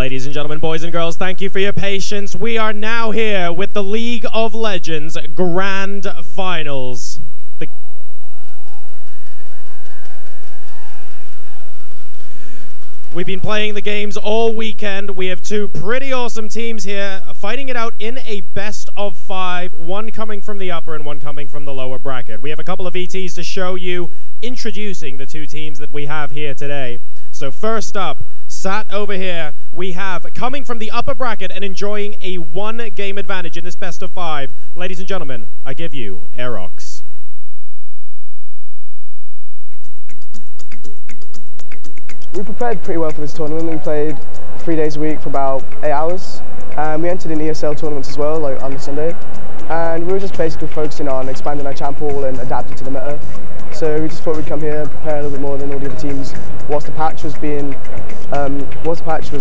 Ladies and gentlemen, boys and girls, thank you for your patience. We are now here with the League of Legends Grand Finals. We've been playing the games all weekend. We have two pretty awesome teams here fighting it out in a best of five, one coming from the upper and one coming from the lower bracket. We have a couple of ETs to show you, introducing the two teams that we have here today. So first up, sat over here, we have coming from the upper bracket and enjoying a one-game advantage in this best of five. Ladies and gentlemen, I give you Aerox. We prepared pretty well for this tournament. We played 3 days a week for about 8 hours. We entered in ESL tournaments as well, like on the Sunday. And we were just basically focusing on expanding our champ pool and adapting to the meta. So we just thought we'd come here and prepare a little bit more than all the other teams. Whilst the patch was being,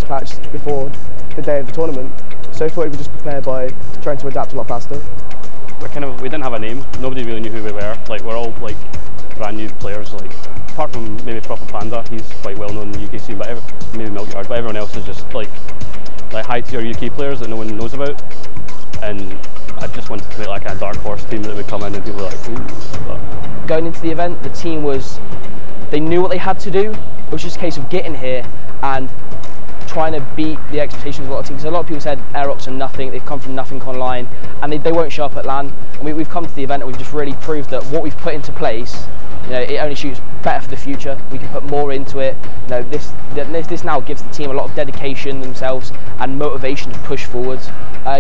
patched before the day of the tournament. So we thought we would just prepare by trying to adapt a lot faster. We didn't have a name. Nobody really knew who we were. Like, we're all like brand new players. Like, apart from maybe Prophet Panda, he's quite well known in the UK scene, but maybe Milkyard, but everyone else is just like high tier UK players that no one knows about. And I just wanted to make like a dark horse team that would come in and people were like, ooh. Going into the event, the team was, they knew what they had to do. It was just a case of getting here and trying to beat the expectations of a lot of teams. A lot of people said Aerox are nothing, they've come from nothing online, and they won't show up at LAN. And we've come to the event and we've just really proved that what we've put into place, you know, it only shoots better for the future. We can put more into it. You know, this now gives the team a lot of dedication themselves and motivation to push forwards.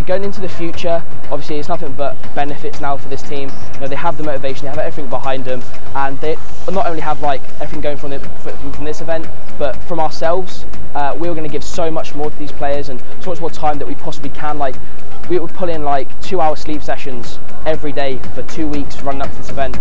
Going into the future, obviously it's nothing but benefits now for this team. You know, they have the motivation, they have everything behind them, and they not only have like everything going from this event, but from ourselves. We're going to give so much more to these players and so much more time that we possibly can. Like, we would pull in like 2 hour sleep sessions every day for 2 weeks running up to this event.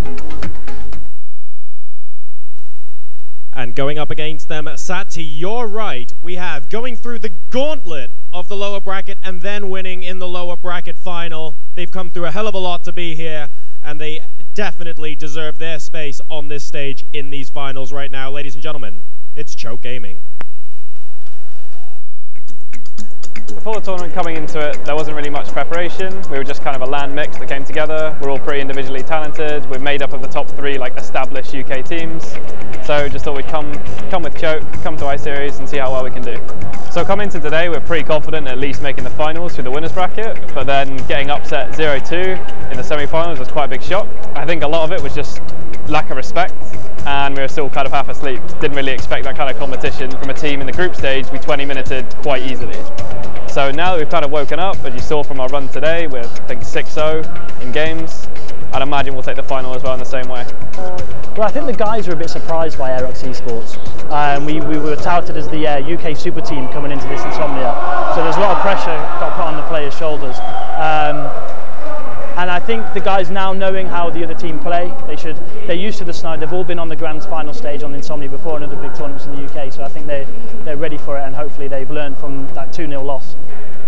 And going up against them, sat to your right, we have going through the gauntlet of the lower bracket and then winning in the lower bracket final. They've come through a hell of a lot to be here, and they definitely deserve their space on this stage in these finals right now. Ladies and gentlemen, it's Choke Gaming. Before the tournament, coming into it, there wasn't really much preparation. We were just kind of a LAN mix that came together. We're all pretty individually talented. We're made up of the top three like established UK teams. So just thought we'd come with Choke, come to iSeries and see how well we can do. So coming into today, we're pretty confident at least making the finals through the winners bracket, but then getting upset 0-2 in the semi-finals was quite a big shock. I think a lot of it was just lack of respect, and we were still kind of half asleep. Didn't really expect that kind of competition from a team in the group stage. We 20-minuted quite easily. So now that we've kind of woken up, as you saw from our run today, we're I think 6-0 in games. I'd imagine we'll take the final as well in the same way. Well, I think the guys were a bit surprised by Aerox Esports. We were touted as the UK super team coming into this Insomnia. So there's a lot of pressure got put on the players' shoulders. And I think the guys now, knowing how the other team play, they're used to the snow. They've all been on the grand final stage on the Insomnia before and other big tournaments in the UK, so I think they're ready for it, and hopefully they've learned from that 2-0 loss.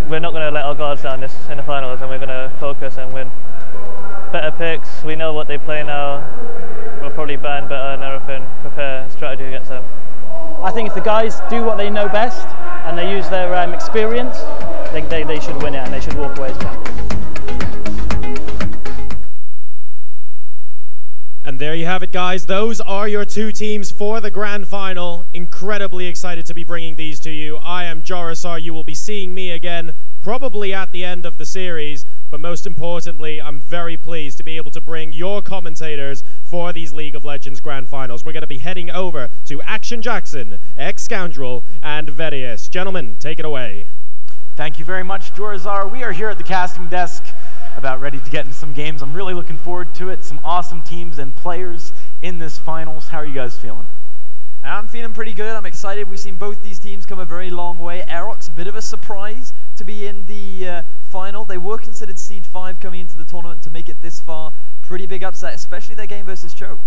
We're not going to let our guards down this in the finals, and we're going to focus and win. Better picks, we know what they play now, we'll probably ban better and everything, prepare strategy against them. I think if the guys do what they know best and they use their experience, they should win it and they should walk away as champions. And there you have it, guys. Those are your two teams for the grand final. Incredibly excited to be bringing these to you. I am Jorazar. You will be seeing me again, probably at the end of the series. But most importantly, I'm very pleased to be able to bring your commentators for these League of Legends grand finals. We're going to be heading over to Action Jackson, Excoundrel, and Vettius. Gentlemen, take it away. Thank you very much, Jorazar. We are here at the casting desk, about ready to get in some games. I'm really looking forward to it. Some awesome teams and players in this finals. How are you guys feeling? I'm feeling pretty good. I'm excited. We've seen both these teams come a very long way. Aerox, a bit of a surprise to be in the final. They were considered seed 5 coming into the tournament. To make it this far, pretty big upset, especially their game versus Choke.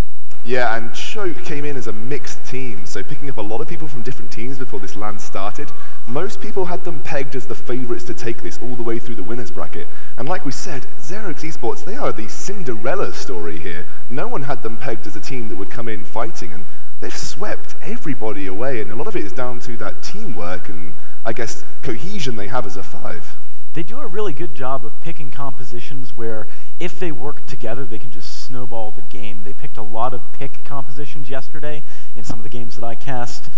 Yeah, and Choke came in as a mixed team, so picking up a lot of people from different teams before this LAN started. Most people had them pegged as the favourites to take this all the way through the winners bracket. And like we said, Aerox Esports, they are the Cinderella story here. No one had them pegged as a team that would come in fighting, and they've swept everybody away, and a lot of it is down to that teamwork and I guess, cohesion they have as a five. They do a really good job of picking compositions where if they work together, they can just snowball the game. They picked a lot of pick compositions yesterday in some of the games that I cast.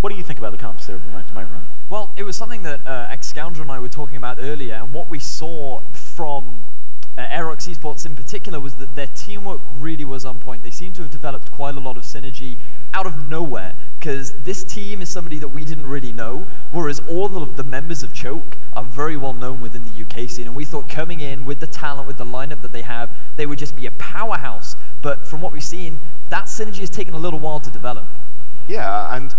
What do you think about the comps there tonight, my run? Well, it was something that Excoundrel and I were talking about earlier, and what we saw from Aerox Esports in particular was that their teamwork really was on point. They seem to have developed quite a lot of synergy out of nowhere, because this team is somebody that we didn't really know, whereas all of the members of Choke are very well known within the UK scene, and we thought coming in with the talent, with the lineup that they have, they would just be a powerhouse. But from what we've seen, that synergy has taken a little while to develop. Yeah, and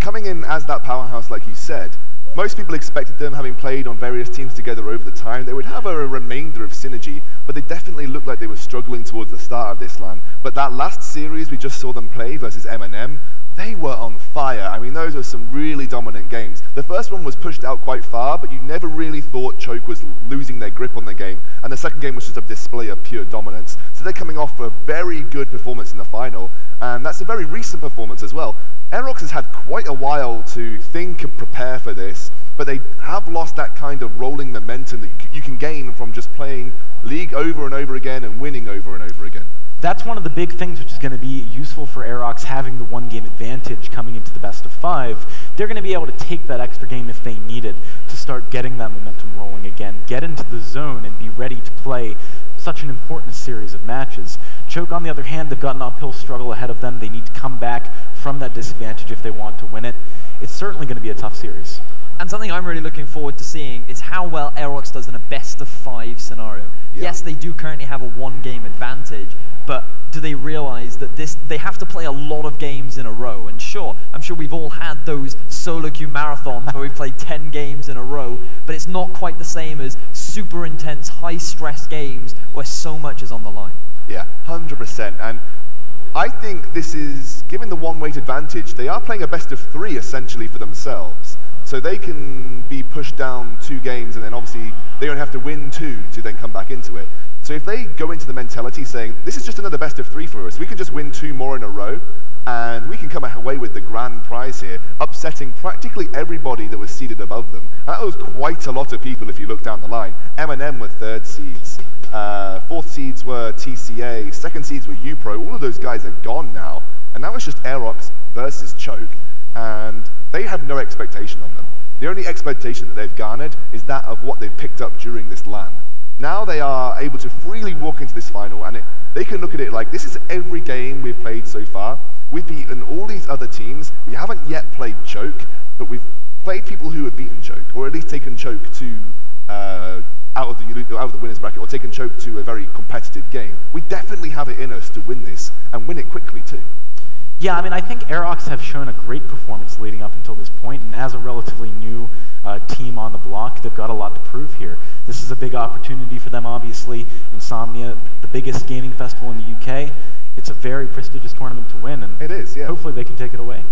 coming in as that powerhouse, like you said, most people expected them, having played on various teams together over the time, they would have a remainder of synergy, but they definitely looked like they were struggling towards the start of this LAN. But that last series we just saw them play versus M&M, they were on fire. I mean, those were some really dominant games. The first one was pushed out quite far, but you never really thought Choke was losing their grip on the game. And the second game was just a display of pure dominance. So they're coming off a very good performance in the final, and that's a very recent performance as well. Aerox has had quite a while to think and prepare for this, but they have lost that kind of rolling momentum that you can gain from just playing League over and over again and winning over and over again. That's one of the big things which is going to be useful for Aerox, having the one-game advantage coming into the best of five. They're going to be able to take that extra game if they need it to start getting that momentum rolling again, get into the zone, and be ready to play such an important series of matches. Choke, on the other hand, they've got an uphill struggle ahead of them. They need to come back from that disadvantage if they want to win it. It's certainly going to be a tough series. And something I'm really looking forward to seeing is how well Aerox does in a best-of-five scenario. Yeah. Yes, they do currently have a one-game advantage, but do they realize that they have to play a lot of games in a row? And sure, I'm sure we've all had those solo queue marathons where we've played 10 games in a row, but it's not quite the same as super intense, high-stress games where so much is on the line. Yeah, 100%. And I think this is, given the one-weight advantage, they are playing a best-of-three, essentially, for themselves. So they can be pushed down 2 games, and then obviously they only have to win 2 to then come back into it. So if they go into the mentality saying, this is just another best-of-3 for us, we can just win 2 more in a row, and we can come away with the grand prize here, upsetting practically everybody that was seeded above them. And that was quite a lot of people if you look down the line. M&M were 3rd seeds. 4th seeds were TCA, 2nd seeds were Upro. All of those guys are gone now, and now it's just Aerox versus Choke, and they have no expectation on them. The only expectation that they've garnered is that of what they've picked up during this LAN. Now they are able to freely walk into this final, and they can look at it like, this is every game we've played so far. We've beaten all these other teams. We haven't yet played Choke, but we've played people who have beaten Choke, or at least taken Choke to out of the winner's bracket, or taken Choke to a very competitive game. We definitely have it in us to win this, and win it quickly too. Yeah, I mean, I think Aerox have shown a great performance leading up until this point, and as a relatively new team on the block, they've got a lot to prove here. This is a big opportunity for them, obviously. Insomnia, the biggest gaming festival in the UK. It's a very prestigious tournament to win, and it is, yeah. Hopefully they can take it away.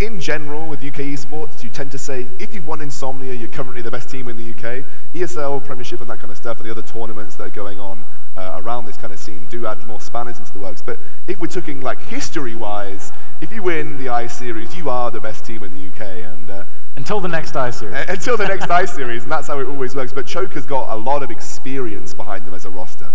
In general, with UK esports, you tend to say, if you've won Insomnia, you're currently the best team in the UK. ESL, Premiership, and that kind of stuff, and the other tournaments that are going on around this kind of scene do add more spanners into the works. But if we're talking like history-wise, if you win the iSeries, you are the best team in the UK. And until the next iSeries. Until the next iSeries, and that's how it always works. But Choke has got a lot of experience behind them as a roster.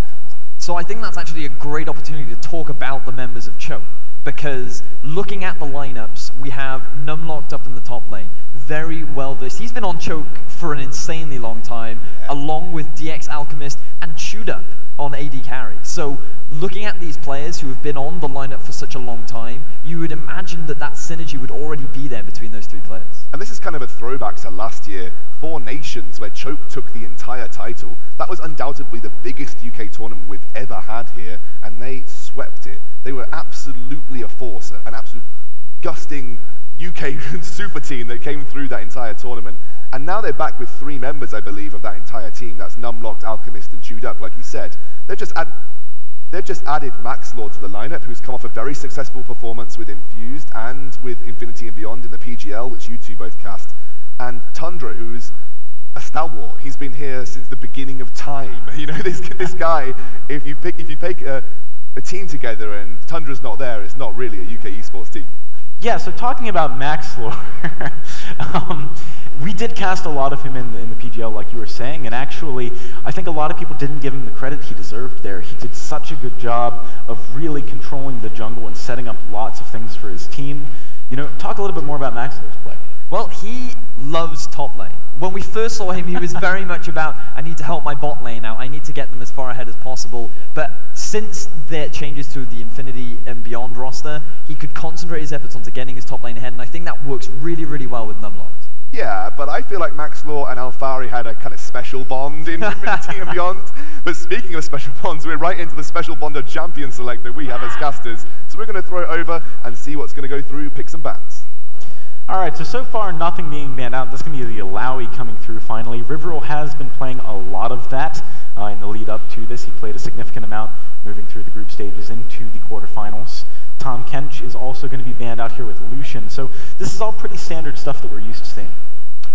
So I think that's actually a great opportunity to talk about the members of Choke, because looking at the lineups, we have Numlocked up in the top lane, very well versed. He's been on Choke for an insanely long time, yeah, along with DX Alchemist and ChewedUp on AD carry. So looking at these players who have been on the lineup for such a long time, you would imagine that that synergy would already be there between those 3 players. And this is kind of a throwback to last year, Four Nations, where Choke took the entire title. That was undoubtedly the biggest UK tournament we've ever had here, and they swept it. They were absolutely a force, an absolute gusting UK super team that came through that entire tournament. And now they're back with 3 members, I believe, of that entire team. That's Numlocked, Alchemist, and ChewedUp, like you said. They've just added Maxlore to the lineup, who's come off a very successful performance with Infused and with Infinity and Beyond in the PGL, which you two both cast. And Tundra, who's a stalwart. He's been here since the beginning of time. You know, this guy. If you pick a team together and Tundra's not there, it's not really a UK esports team. Yeah, so talking about Maxlore, we did cast a lot of him in the PGL, like you were saying, and actually, I think a lot of people didn't give him the credit he deserved there. He did such a good job of really controlling the jungle and setting up lots of things for his team. You know, talk a little bit more about Maxlore's play. Well, he loves top lane. When we first saw him, he was very much about, I need to help my bot lane out, I need to get them as far ahead as possible. But since their changes to the Infinity and Beyond roster, he could concentrate his efforts onto getting his top lane ahead, and I think that works really, really well with Numlocked. Yeah, but I feel like Maxlore and Alfari had a kind of special bond in Infinity and Beyond. But speaking of special bonds, we're right into the special bond of champion select that we have as casters. So we're going to throw it over and see what's going to go through picks and bans. Alright, so far nothing being banned out. That's going to be the Alawi coming through finally. Riverall has been playing a lot of that in the lead up to this. He played a significant amount moving through the group stages into the quarterfinals. Tom Kench is also going to be banned out here with Lucian. So this is all pretty standard stuff that we're used to seeing.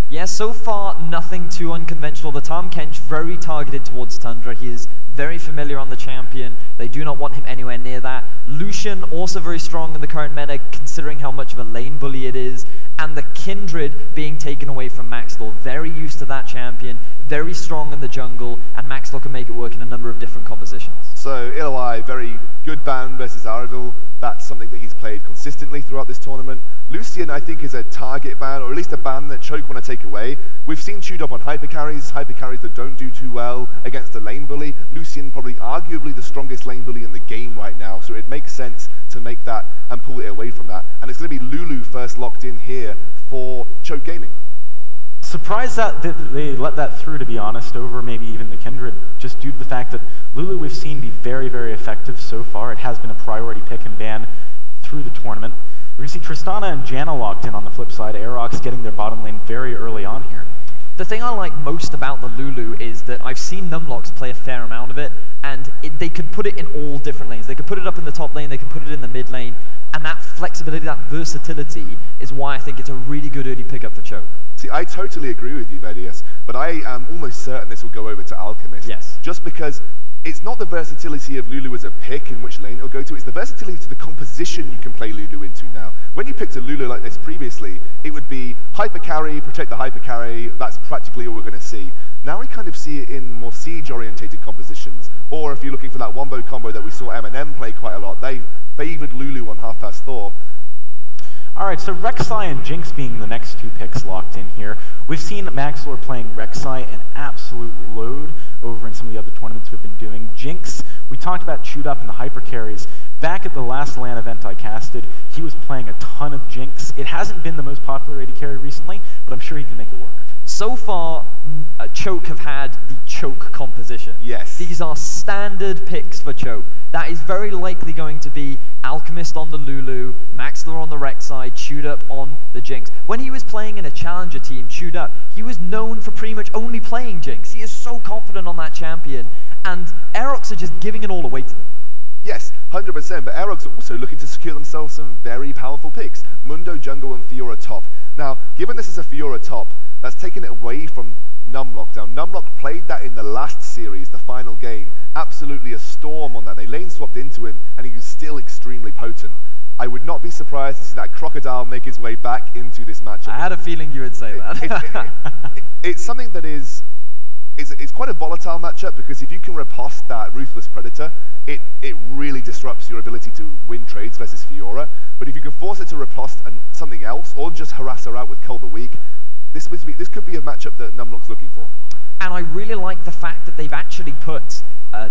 Yeah, so far nothing too unconventional. The Tom Kench very targeted towards Tundra. He is very familiar on the champion. They do not want him anywhere near that. Lucian also very strong in the current meta, considering how much of a lane bully it is. And the Kindred being taken away from Maxlore. Very used to that champion, very strong in the jungle, and Maxlore can make it work in a number of different compositions. So, Illaoi, very good ban versus Arveril. That's something that he's played consistently throughout this tournament. Lucian, I think, is a target ban, or at least a ban that Choke want to take away. We've seen ChewedUp on hyper carries that don't do too well against a lane bully. Lucian, probably arguably the strongest lane bully in the game right now, so it makes sense to make that and pull it away from that. And it's going to be Lulu first locked in here for Choke Gaming. Surprised that they let that through, to be honest, over maybe even the Kindred, just due to the fact that Lulu we've seen be very, very effective so far. It has been a priority pick and ban through the tournament. We're going to see Tristana and Janna locked in on the flip side. Aerox getting their bottom lane very early on here. The thing I like most about the Lulu is that I've seen Numlocked play a fair amount of it, and they could put it in all different lanes. They could put it up in the top lane, they could put it in the mid lane, and that flexibility, that versatility is why I think it's a really good early pickup for Choke. See, I totally agree with you, Vettius, but I am almost certain this will go over to Alchemist. Yes. Just because it's not the versatility of Lulu as a pick in which lane it'll go to, it's the versatility to the composition you can play Lulu into now. When you picked a Lulu like this previously, it would be hyper carry, protect the hyper carry, that's practically all we're going to see. Now we kind of see it in more siege-orientated compositions, or if you're looking for that wombo combo that we saw M&M play quite a lot, they favoured Lulu on Half-Past Thor. Alright, so Rek'Sai and Jinx being the next two picks locked in here. We've seen Maxlore playing Rek'Sai an absolute load over in some of the other tournaments we've been doing. Jinx, we talked about ChewedUp and the hyper carries. Back at the last LAN event I casted, he was playing a ton of Jinx. It hasn't been the most popular AD carry recently, but I'm sure he can make it work. So far, Choke have had the Choke composition. Yes. These are standard picks for Choke. That is very likely going to be Alchemist on the Lulu, Maxlore on the Rek'Sai, ChewedUp on the Jinx. When he was playing in a challenger team, ChewedUp, he was known for pretty much only playing Jinx. He is so confident on that champion, and Aerox are just giving it all away to them. Yes, 100%, but Aerox are also looking to secure themselves some very powerful picks. Mundo jungle and Fiora top. Now, given this is a Fiora top, that's taken it away from Numlocked. Now, Numlocked played that in the last series, the final game. Absolutely a storm on that. They lane swapped into him, and he was still extremely potent. I would not be surprised to see that Crocodile make his way back into this matchup. I had a feeling you would say that. It's something that is... It's quite a volatile matchup, because if you can riposte that Ruthless Predator, it really disrupts your ability to win trades versus Fiora. But if you can force it to riposte something else, or just harass her out with Cull the Weak, this could be a matchup that Numlock's looking for. And I really like the fact that they've actually put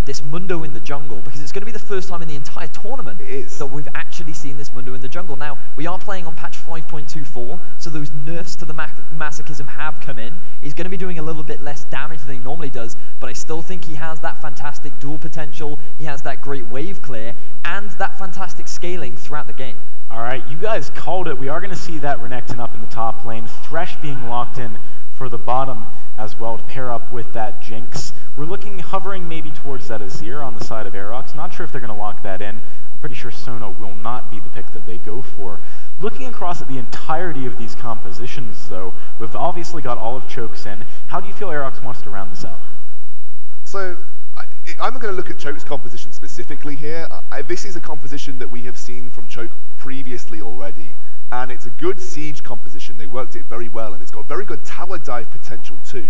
this Mundo in the jungle, because it's going to be the first time in the entire tournament that we've actually seen this Mundo in the jungle. Now, we are playing on patch 5.24, so those nerfs to the masochism have come in. He's going to be doing a little bit less damage than he normally does, but I still think he has that fantastic dual potential, he has that great wave clear, and that fantastic scaling throughout the game. Alright, you guys called it. We are going to see that Renekton up in the top lane, Thresh being locked in for the bottom as well to pair up with that Jinx. We're looking, hovering maybe towards that Azir on the side of Aerox. Not sure if they're going to lock that in. I'm pretty sure Sona will not be the pick that they go for. Looking across at the entirety of these compositions, though, we've obviously got all of Choke's in. How do you feel Aerox wants to round this out? So, I'm going to look at Choke's composition specifically here. This is a composition that we have seen from Choke previously already. and it's a good siege composition. They worked it very well, and it's got very good tower dive potential too.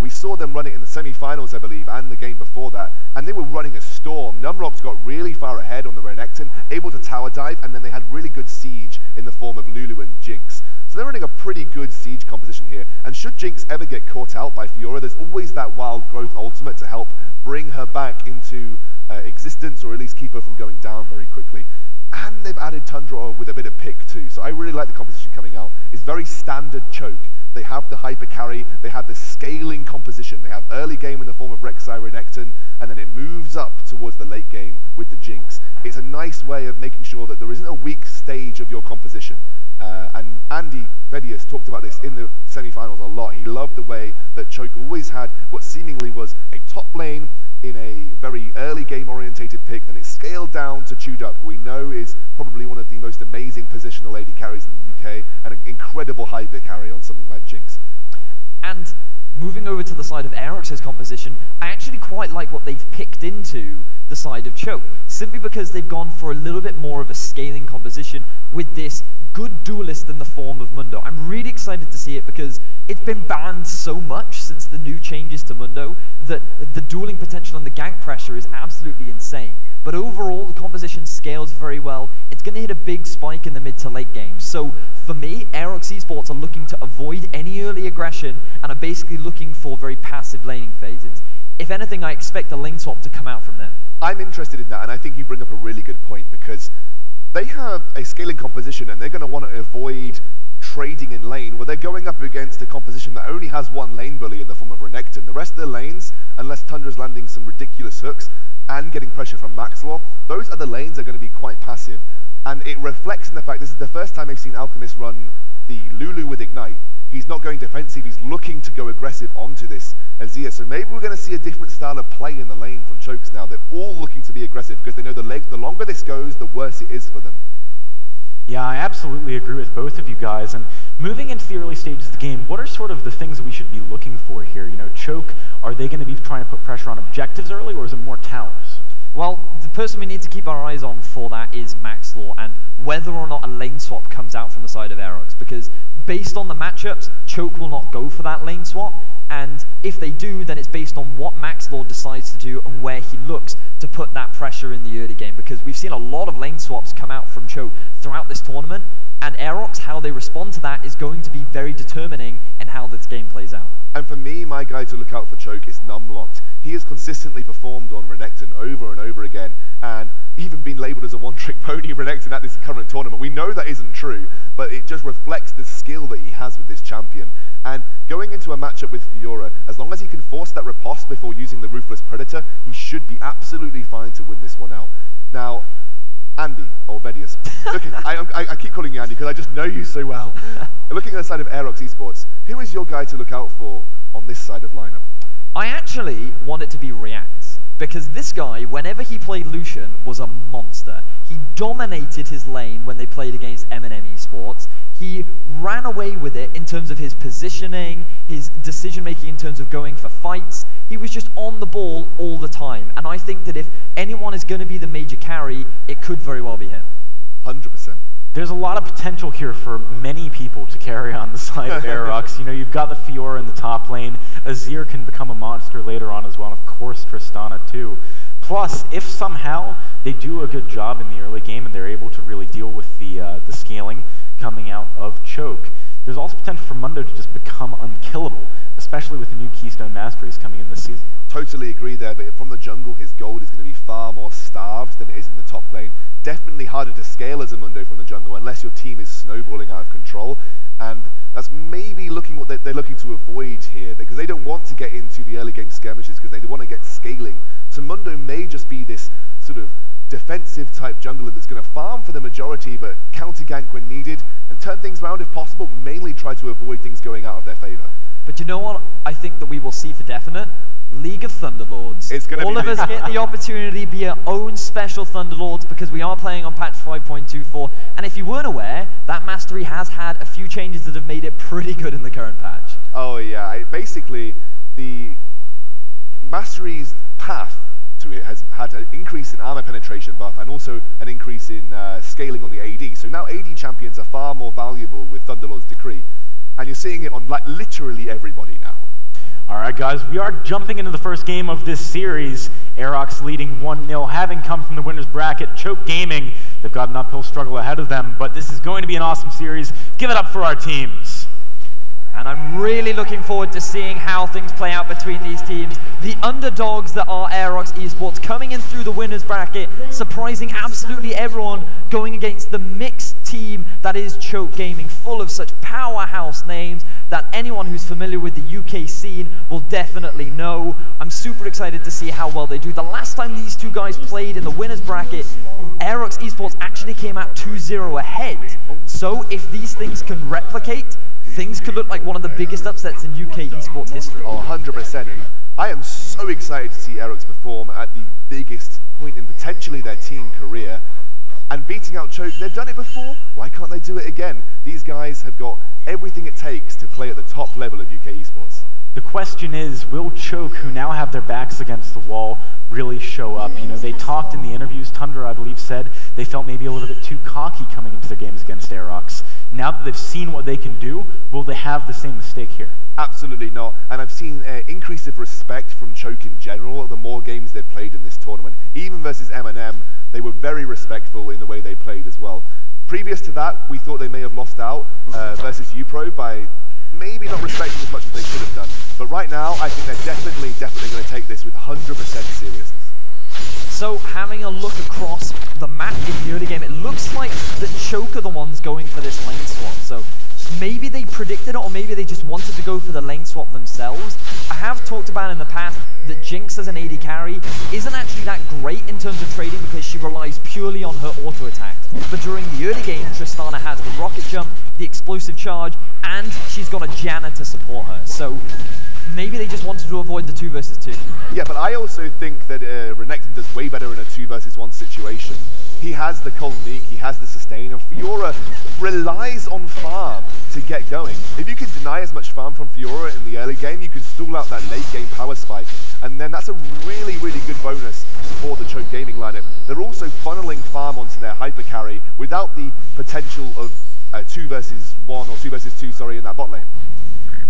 We saw them run it in the semi-finals, I believe, and the game before that, and they were running a storm. Numlocked got really far ahead on the Renekton, able to tower dive, and then they had really good siege in the form of Lulu and Jinx. So they're running a pretty good siege composition here, and should Jinx ever get caught out by Fiora, there's always that Wild Growth Ultimate to help bring her back into existence, or at least keep her from going down very quickly. And they've added Tundra with a bit of pick too, so I really like the composition coming out. It's very standard Choke. They have the hyper carry, they have the scaling composition, they have early game in the form of Rek'Sai, Renekton, and then it moves up towards the late game with the Jinx. It's a nice way of making sure that there isn't a weak stage of your composition. And Andy Vettius talked about this in the semi-finals a lot. He loved the way that Choke always had what seemingly was a top lane in a very early game orientated pick, then it scaled down to ChewedUp, who we know is probably one of the most amazing positional AD carries in the UK, and an incredible hyper carry on something like Jinx. And moving over to the side of Aerox's composition, I actually quite like what they've picked into the side of Choke, simply because they've gone for a little bit more of a scaling composition with this good duelist in the form of Mundo. I'm really excited to see it because it's been banned so much since the new changes to Mundo that the dueling potential and the gank pressure is absolutely insane. But overall, the composition scales very well. It's going to hit a big spike in the mid to late game. So for me, Aerox Esports are looking to avoid any early aggression and are basically looking for very passive laning phases. If anything, I expect a lane swap to come out from them. I'm interested in that, and I think you bring up a really good point, because they have a scaling composition and they're going to want to avoid trading in lane, where they're going up against a composition that only has one lane bully in the form of Renekton. The rest of their lanes, unless Tundra's landing some ridiculous hooks and getting pressure from Maxlore, those other lanes are going to be quite passive. And it reflects in the fact this is the first time I've seen Alchemist run the Lulu with Ignite. He's not going defensive, he's looking to go aggressive onto this Azir. So maybe we're going to see a different style of play in the lane from Chokes now. They're all looking to be aggressive because they know the longer this goes, the worse it is for them. Yeah, I absolutely agree with both of you guys. And moving into the early stages of the game, what are sort of the things we should be looking for here? You know, Choke, are they going to be trying to put pressure on objectives early, or is it more towers? Well, the person we need to keep our eyes on for that is Maxlore, and whether or not a lane swap comes out from the side of Aerox, because based on the matchups, Choke will not go for that lane swap, and if they do, then it's based on what Maxlore decides to do and where he looks to put that pressure in the early game, because we've seen a lot of lane swaps come out from Choke throughout this tournament, and Aerox, how they respond to that is going to be very determining in how this game plays out. And for me, my guy to look out for Choke is Numlocked. He has consistently performed on Renekton over and over again, and even been labelled as a one-trick pony Renekton at this current tournament. We know that isn't true, but it just reflects the skill that he has with this champion. And going into a matchup with Fiora, as long as he can force that riposte before using the Ruthless Predator, he should be absolutely fine to win this one out. Now, Andy, or Vettius, looking, I keep calling you Andy because I just know you so well. Looking at the side of Aerox Esports, who is your guy to look out for on this side of lineup? I actually want it to be React, because this guy, whenever he played Lucian, was a monster. He dominated his lane when they played against M&M Esports. He ran away with it in terms of his positioning, his decision-making in terms of going for fights. He was just on the ball all the time. And I think that if anyone is going to be the major carry, it could very well be him. 100%. There's a lot of potential here for many people to carry on the side of Aerox. You know, you've got the Fiora in the top lane. Azir can become a monster later on as well, and of course Tristana too. Plus, if somehow they do a good job in the early game and they're able to really deal with the scaling coming out of Choke, there's also potential for Mundo to just become unkillable, especially with the new Keystone Masteries coming in this season. Totally agree there, but from the jungle, his gold is going to be far more starved than it is in the top lane. Definitely harder to scale as a Mundo from the jungle unless your team is snowballing out of control, and that's maybe looking what they're looking to avoid here, because they don't want to get into the early game skirmishes because they want to get scaling. So Mundo may just be this sort of defensive type jungler that's going to farm for the majority but counter gank when needed and turn things around if possible, mainly try to avoid things going out of their favour. But you know what I think that we will see for definite? League of Thunderlords. It's gonna all be of us get the opportunity to be our own special Thunderlords, because we are playing on patch 5.24, and if you weren't aware, that mastery has had a few changes that have made it pretty good in the current patch. Oh yeah, basically the mastery's path to it has had had an increase in armor penetration buff and also an increase in scaling on the AD. So now AD champions are far more valuable with Thunderlord's Decree, and you're seeing it on like literally everybody now. Alright guys, we are jumping into the first game of this series. Aerox leading 1-0, having come from the winner's bracket. Choke Gaming, they've got an uphill struggle ahead of them, but this is going to be an awesome series. Give it up for our teams. And I'm really looking forward to seeing how things play out between these teams. The underdogs that are Aerox Esports coming in through the winner's bracket, surprising absolutely everyone, going against the mixed team that is Choke Gaming, full of such powerhouse names that anyone who's familiar with the UK scene will definitely know. I'm super excited to see how well they do. The last time these two guys played in the winner's bracket, Aerox Esports actually came out 2-0 ahead. So if these things can replicate, things could look like one of the biggest upsets in UK esports history. Oh, 100%. I am so excited to see Aerox perform at the biggest point in potentially their team career. And beating out Choke, they've done it before, why can't they do it again? These guys have got everything it takes to play at the top level of UK esports. The question is, will Choke, who now have their backs against the wall, really show up? You know, they talked in the interviews, Tundra, I believe, said they felt maybe a little bit too cocky coming into their games against Aerox. Now that they've seen what they can do, will they have the same mistake here? Absolutely not. And I've seen an increase of respect from Choke in general, the more games they've played in this tournament. Even versus M&M, they were very respectful in the way they played as well. Previous to that, we thought they may have lost out versus Upro by maybe not respecting as much as they should have done. But right now, I think they're definitely going to take this with 100% seriousness. So, having a look across the map in the early game, it looks like that Choke are the ones going for this lane swap. So, maybe they predicted it, or maybe they just wanted to go for the lane swap themselves. I have talked about in the past that Jinx as an AD carry isn't actually that great in terms of trading because she relies purely on her auto attack. But during the early game, Tristana has the rocket jump, the explosive charge, and she's got a Janna to support her. So maybe they just wanted to avoid the 2v2. Yeah, but I also think that Renekton does way better in a 2v1 situation. He has the Colonique, he has the sustain, and Fiora relies on farm to get going. If you can deny as much farm from Fiora in the early game, you can stall out that late game power spike, and then that's a really, really good bonus for the Choke Gaming lineup. They're also funneling farm onto their hyper carry without the potential of 2v1 or 2v2, sorry, in that bot lane.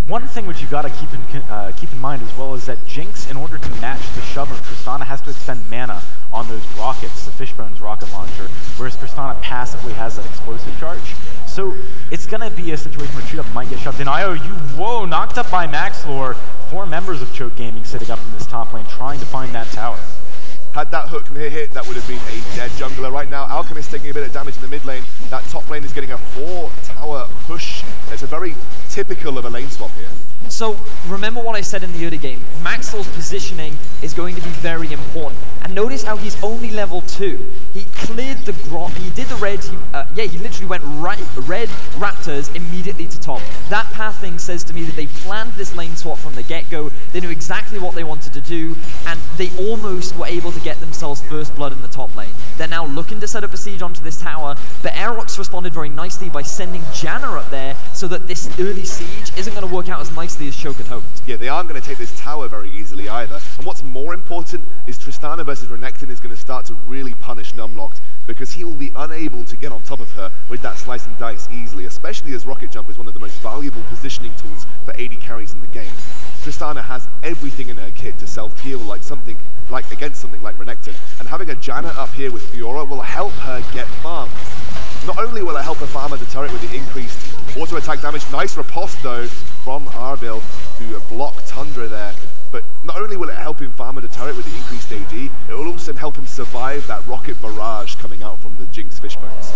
One thing which you've got to keep in mind as well is that Jinx, in order to match the shove of Tristana, has to expend mana on those rockets, the Fishbone's rocket launcher, whereas Tristana passively has that explosive charge. So it's going to be a situation where ChewedUp might get shoved in. IOU, whoa, knocked up by Maxlore. Four members of Choke Gaming sitting up in this top lane trying to find that tower. Had that hook hit, that would have been a dead jungler. Right now, Alchemist taking a bit of damage in the mid lane. That top lane is getting a 4-tower push. It's a very typical of a lane swap here. So, remember what I said in the early game. Maxwell's positioning is going to be very important. And notice how he's only level 2. He cleared the grot, he did the red, he literally went right, red Raptors immediately to top. That pathing says to me that they planned this lane swap from the get-go. They knew exactly what they wanted to do, and they almost were able to get themselves first blood in the top lane. They're now looking to set up a siege onto this tower, but Aerox responded very nicely by sending Janna up there so that this early siege isn't going to work out as nicely as Choke had hoped. Yeah, they aren't going to take this tower very easily either. And what's more important is Tristana versus Renekton is going to start to really punish Numlocked, because he will be unable to get on top of her with that slice and dice easily, especially as rocket jump is one of the most valuable positioning tools for AD carries in the game. Tristana has everything in her kit to self-heal against something like Renekton, and having a Janna up here with Fiora will help her get farm. Not only will it help her farm at the turret with the increased auto attack damage, nice riposte though from Arveril to block Tundra there. But not only will it help him farm at the turret with the increased AD, it will also help him survive that rocket barrage coming out from the Jinx Fishbones.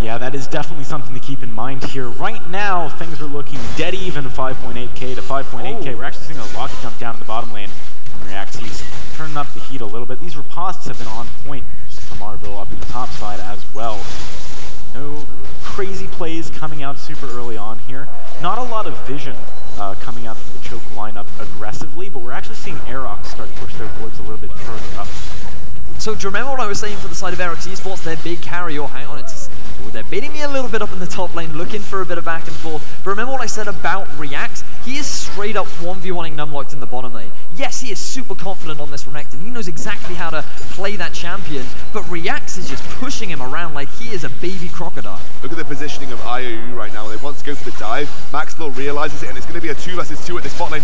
Yeah, that is definitely something to keep in mind here. Right now, things are looking dead even, 5.8k to 5.8k. We're actually seeing a rocket jump down in the bottom lane from React. He's turning up the heat a little bit. These ripostes have been on point from Arveril up in the top side as well. No crazy plays coming out super early on here. Not a lot of vision coming out from the Choke lineup aggressively, but we're actually seeing Aerox start to push their boards a little bit further up. So do you remember what I was saying for the side of Aerox Esports? Their big carry, or hang on, it's Well, they're beating me a little bit up in the top lane, looking for a bit of back and forth. But remember what I said about React? He is straight up 1v1ing Numlocked in the bottom lane. Yes, he is super confident on this Renekton. He knows exactly how to play that champion, but React is just pushing him around like he is a baby crocodile. Look at the positioning of IOU right now. They want to go for the dive. Maxlore realizes it, and it's going to be a 2 versus 2 at this bot lane.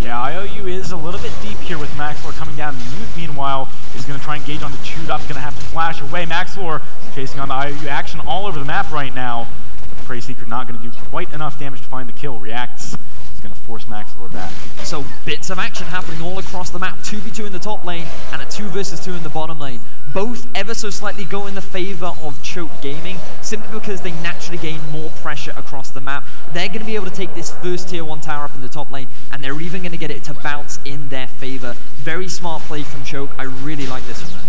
Yeah, IOU is a little bit deep here with Maxlore coming down. Mute, meanwhile, is going to try and gauge on the ChewedUp. Going to have to flash away. Maxlore chasing on the IOU action all over the map right now. But Prey Seeker not going to do quite enough damage to find the kill. Reacts is going to force Maxlore back. So bits of action happening all across the map. 2v2 in the top lane and a 2 versus 2 in the bottom lane. Both ever so slightly go in the favor of Choke Gaming, simply because they naturally gain more pressure across the map. They're going to be able to take this first tier 1 tower up in the top lane, and they're even going to get it to bounce in their favor. Very smart play from Choke. I really like this one.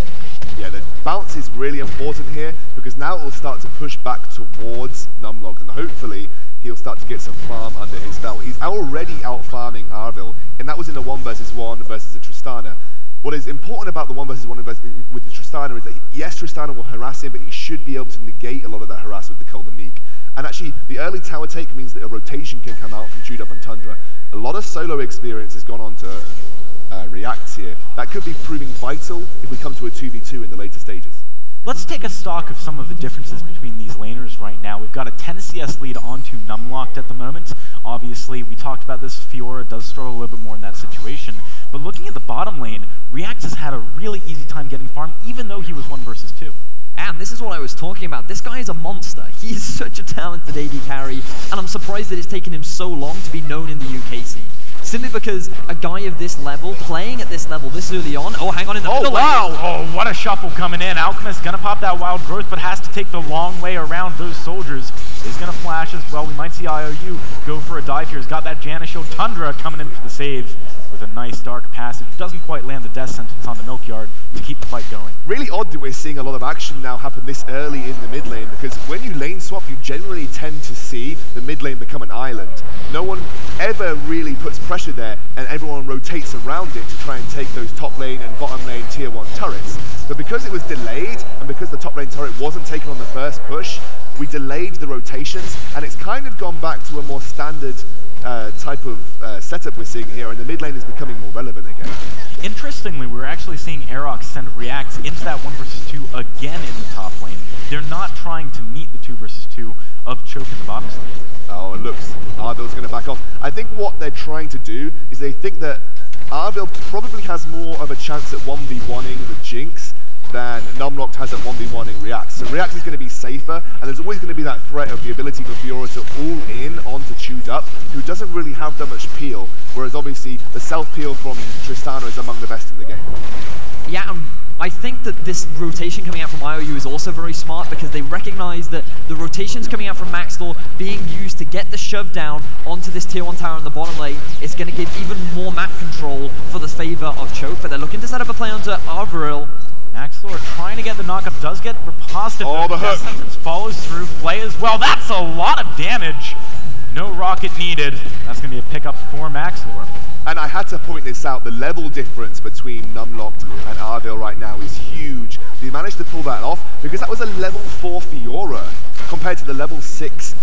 Yeah, the bounce is really important here, because now it will start to push back towards Numlocked, and hopefully he'll start to get some farm under his belt. He's already out farming Arveril, and that was in a 1 versus 1 versus a Tristana. What is important about the 1 versus 1 with the Tristana is that, yes, Tristana will harass him, but he should be able to negate a lot of that harass with the Cold and Meek. And actually, the early tower take means that a rotation can come out from ChewedUp and Tundra. A lot of solo experience has gone on to React here. That could be proving vital if we come to a 2v2 in the later stages. Let's take a stock of some of the differences between these laners right now. We've got a 10CS lead onto Numlocked at the moment. Obviously, we talked about this. Fiora does struggle a little bit more in that situation. But looking at the bottom lane, React has had a really easy time getting farm, even though he was 1 versus 2. And this is what I was talking about. This guy is a monster. He is such a talented AD carry, and I'm surprised that it's taken him so long to be known in the UK scene. Simply because a guy of this level, playing at this level this early on, oh, hang on in the middle lane. Oh, wow! Oh, what a shuffle coming in. Alchemist gonna pop that Wild Growth, but has to take the long way around those soldiers. Is gonna flash as well. We might see IOU go for a dive here. He's got that Janna Shield. Tundra coming in for the save with a nice dark passage. Doesn't quite land the death sentence on the Milkyard to keep the fight going. Really odd that we're seeing a lot of action now happen this early in the mid lane, because when you lane swap, you generally tend to see the mid lane become an island. No one ever really puts pressure there, and everyone rotates around it to try and take those top lane and bottom lane tier 1 turrets. But because it was delayed, and because the top lane turret wasn't taken on the first push, we delayed the rotations, and it's kind of gone back to a more standard type of setup we're seeing here, and the mid lane is becoming more relevant again. Interestingly, we're actually seeing Aerox send Reacts into that 1 versus 2 again in the top lane. They're not trying to meet the 2 versus 2 of Choke in the bottom lane. Oh, it looks Arvil's going to back off. I think what they're trying to do is they think that Arveril probably has more of a chance at 1v1ing with Jinx than Numlocked has at 1v1ing React. So React is going to be safer, and there's always going to be that threat of the ability for Fiora to all in onto ChewedUp, who doesn't really have that much peel, whereas obviously the self-peel from Tristana is among the best in the game. Yeah, I think that this rotation coming out from IOU is also very smart, because they recognize that the rotations coming out from Maxlore being used to get the shove down onto this tier 1 tower in the bottom lane is going to give even more map control for the favor of Choke. But they're looking to set up a play onto Arveril. Maxlore trying to get the knockup, does get riposted. Oh, the hook. Follows through, play as well. That's a lot of damage. No rocket needed. That's going to be a pickup for Maxlore. And I had to point this out, the level difference between Numlocked and Arveril right now is huge. They managed to pull that off because that was a level 4 Fiora compared to the level 6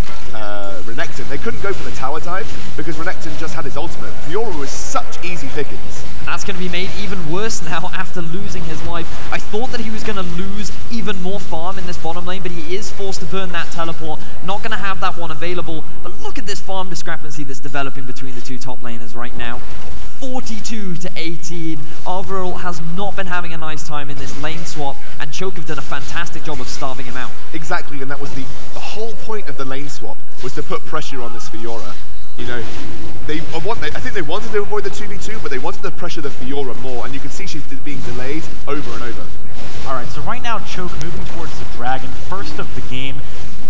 Renekton. They couldn't go for the tower dive because Renekton just had his ultimate. Fiora was such easy pickings. And that's going to be made even worse now after losing his life. I thought that he was going to lose even more farm in this bottom lane, but he is forced to burn that teleport. Not going to have that one available. But look at this farm discrepancy that's developing between the two top laners right now. 42 to 18. Arveril has not been having a nice time in this lane swap, and Choke have done a fantastic job of starving him out. Exactly, and that was the whole point of the lane swap, was to put pressure on this Fiora. You know, I think they wanted to avoid the 2v2, but they wanted to pressure the Fiora more, and you can see she's being delayed over and over. Alright, so right now Choke moving towards the Dragon, first of the game.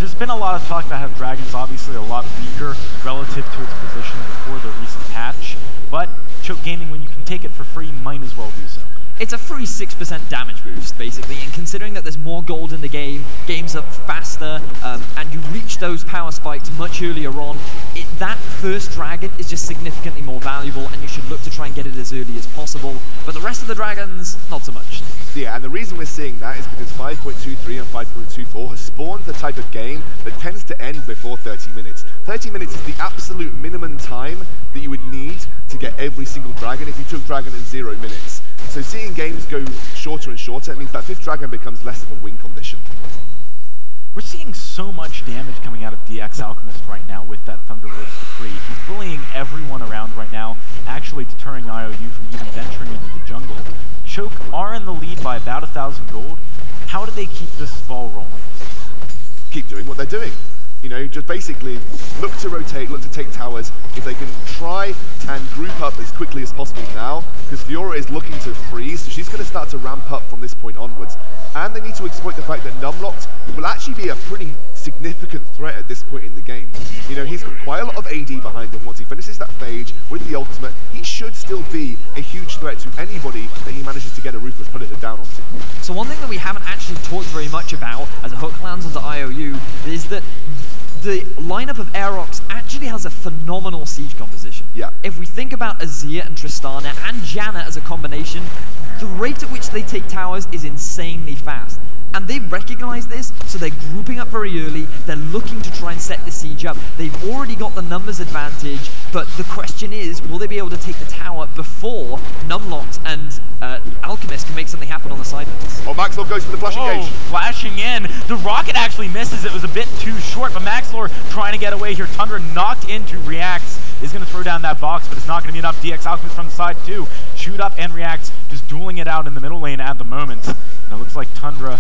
There's been a lot of talk about how Dragon's obviously a lot weaker relative to its position before the recent patch, but Choke Gaming, when you can take it for free, might as well do so. It's a free 6% damage boost, basically, and considering that there's more gold in the game, games are faster, and you reach those power spikes much earlier on, that first dragon is just significantly more valuable, and you should look to try and get it as early as possible. But the rest of the dragons, not so much. Yeah, and the reason we're seeing that is because 5.23 and 5.24 has spawned the type of game that tends to end before 30 minutes. 30 minutes is the absolute minimum time that you would need to get every single dragon if you took dragon at 0 minutes. So seeing games go shorter and shorter, it means that fifth dragon becomes less of a win condition. We're seeing so much damage coming out of DX Alchemist right now with that Thunderlord's Decree. He's bullying everyone around right now, actually deterring IOU from even venturing into the jungle. Choke are in the lead by about 1,000 gold. How do they keep this ball rolling? Keep doing what they're doing. You know, just basically look to rotate, look to take towers. If they can try and group up as quickly as possible now, because Fiora is looking to freeze, so she's going to start to ramp up from this point onwards. And they need to exploit the fact that Numlocked will actually be a pretty significant threat at this point in the game. You know, he's got quite a lot of AD behind him. Once he finishes that phage with the ultimate, he should still be a huge threat to anybody that he manages to get a Ruthless Predator down onto. So one thing that we haven't actually talked very much about as a hook lands onto IOU is that the lineup of Aerox actually has a phenomenal siege composition. Yeah. If we think about Azir and Tristana and Janna as a combination, the rate at which they take towers is insanely fast. And they recognize this, so they're grouping up very early, they're looking to try and set the siege up. They've already got the numbers advantage, but the question is, will they be able to take the tower before Numlocked and Alchemist can make something happen on the sidelines? Oh, Maxlore goes for the flash engage. Flashing in. The rocket actually misses. It was a bit too short, but Maxlore trying to get away here. Tundra knocked into Reacts. Is going to throw down that box, but it's not going to be enough. DX Alchemist from the side too. ChewedUp and React just dueling it out in the middle lane at the moment. And it looks like Tundra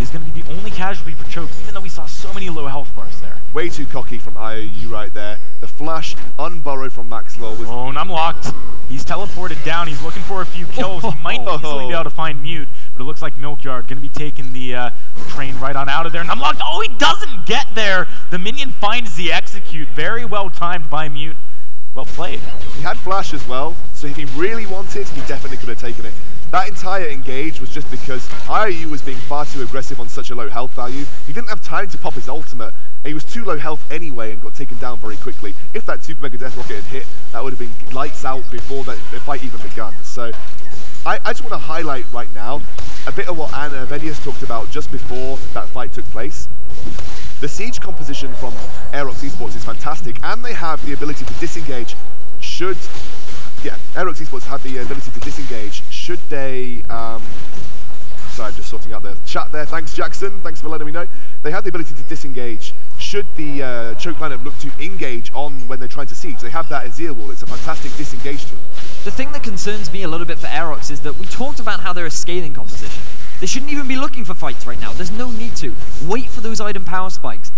is going to be the only casualty for Choke, even though we saw so many low health bars there. Way too cocky from IOU right there. The flash unburrowed from Maxlore. Oh, and I'm locked. He's teleported down. He's looking for a few kills. He might easily be able to find Mute, but it looks like Milkyard going to be taking the train right on out of there. And I'm locked. Oh, he doesn't get there. The minion finds the execute. Very well timed by Mute. Well played. He had flash as well, so if he really wanted, he definitely could have taken it. That entire engage was just because IOU was being far too aggressive on such a low health value. He didn't have time to pop his ultimate, and he was too low health anyway and got taken down very quickly. If that Super Mega Death Rocket had hit, that would have been lights out before the fight even begun. So I just want to highlight right now a bit of what Anna Vettius talked about just before that fight took place. The siege composition from Aerox Esports is fantastic, and they have the ability to disengage should... Yeah, Aerox Esports have the ability to disengage should they... sorry, I'm just sorting out the chat there. Thanks, Jackson. Thanks for letting me know. They have the ability to disengage should the Choke lineup look to engage on when they're trying to siege. They have that Azir wall. It's a fantastic disengage tool. The thing that concerns me a little bit for Aerox is that we talked about how they're a scaling composition. They shouldn't even be looking for fights right now. There's no need to. Wait for those item power spikes.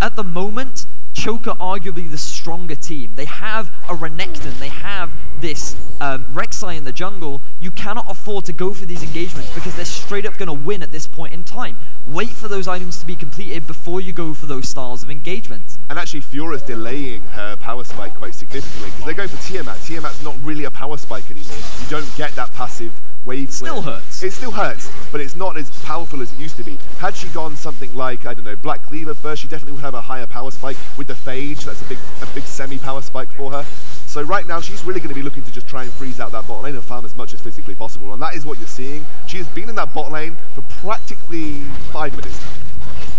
At the moment, Choke are arguably the stronger team. They have a Renekton. They have this Rek'Sai in the jungle. You cannot afford to go for these engagements because they're straight up going to win at this point in time. Wait for those items to be completed before you go for those styles of engagement. And actually, Fiora's delaying her power spike quite significantly because they're going for Tiamat. Tiamat's not really a power spike anymore. You don't get that passive... Wave still hurts. It still hurts, but it's not as powerful as it used to be. Had she gone something like, I don't know, Black Cleaver first, she definitely would have a higher power spike. With the phage, that's a big semi-power spike for her. So right now, she's really going to be looking to just try and freeze out that bot lane and farm as much as physically possible. And that is what you're seeing. She has been in that bot lane for practically 5 minutes now.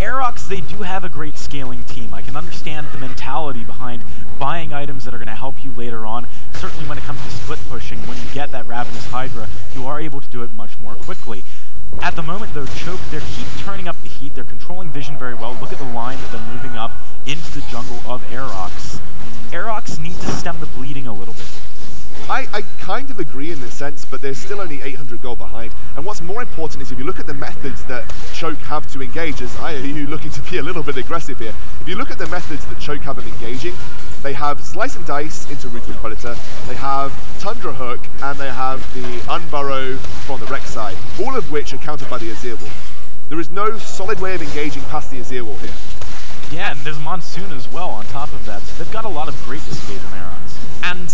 Aerox, they do have a great scaling team. I can understand the mentality behind buying items that are going to help you later on. Certainly when it comes to split pushing, when you get that Ravenous Hydra, you are able to do it much more quickly. At the moment, though, Choke, they keep turning up the heat. They're controlling vision very well. Look at the line that they're moving up into the jungle of Aerox. Aerox need to stem the bleeding a little bit. I kind of agree in this sense, but they're still only 800 gold behind. And what's more important is if you look at the methods that Choke have to engage, as IOU looking to be a little bit aggressive here, if you look at the methods that Choke have of engaging, they have Slice and Dice into Ruthless Predator, they have Tundra Hook, and they have the Unburrow from the Rek'Sai, all of which are countered by the Azir Wall. There is no solid way of engaging past the Azir Wall here. Yeah, and there's Monsoon as well on top of that, so they've got a lot of great displays on Aerox. And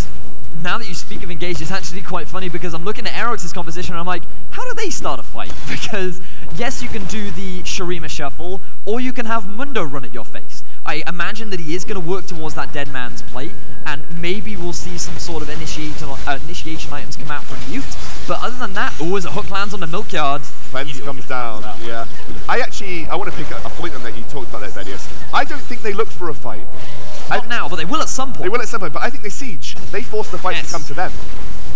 now that you speak of engaged, it's actually quite funny because I'm looking at Aerox's composition and I'm like, how do they start a fight? Because yes, you can do the Shurima shuffle, or you can have Mundo run at your face. I imagine that he is going to work towards that dead man's plate, and maybe we'll see some sort of initiation items come out from Mute. But other than that, oh, as a hook lands on the Milkyard. Cleanse comes down, yeah. I want to pick a point on that you talked about there, Vettius. I don't think they look for a fight. Not now, but they will at some point. They will at some point, but I think they siege. They force the fight to come to them.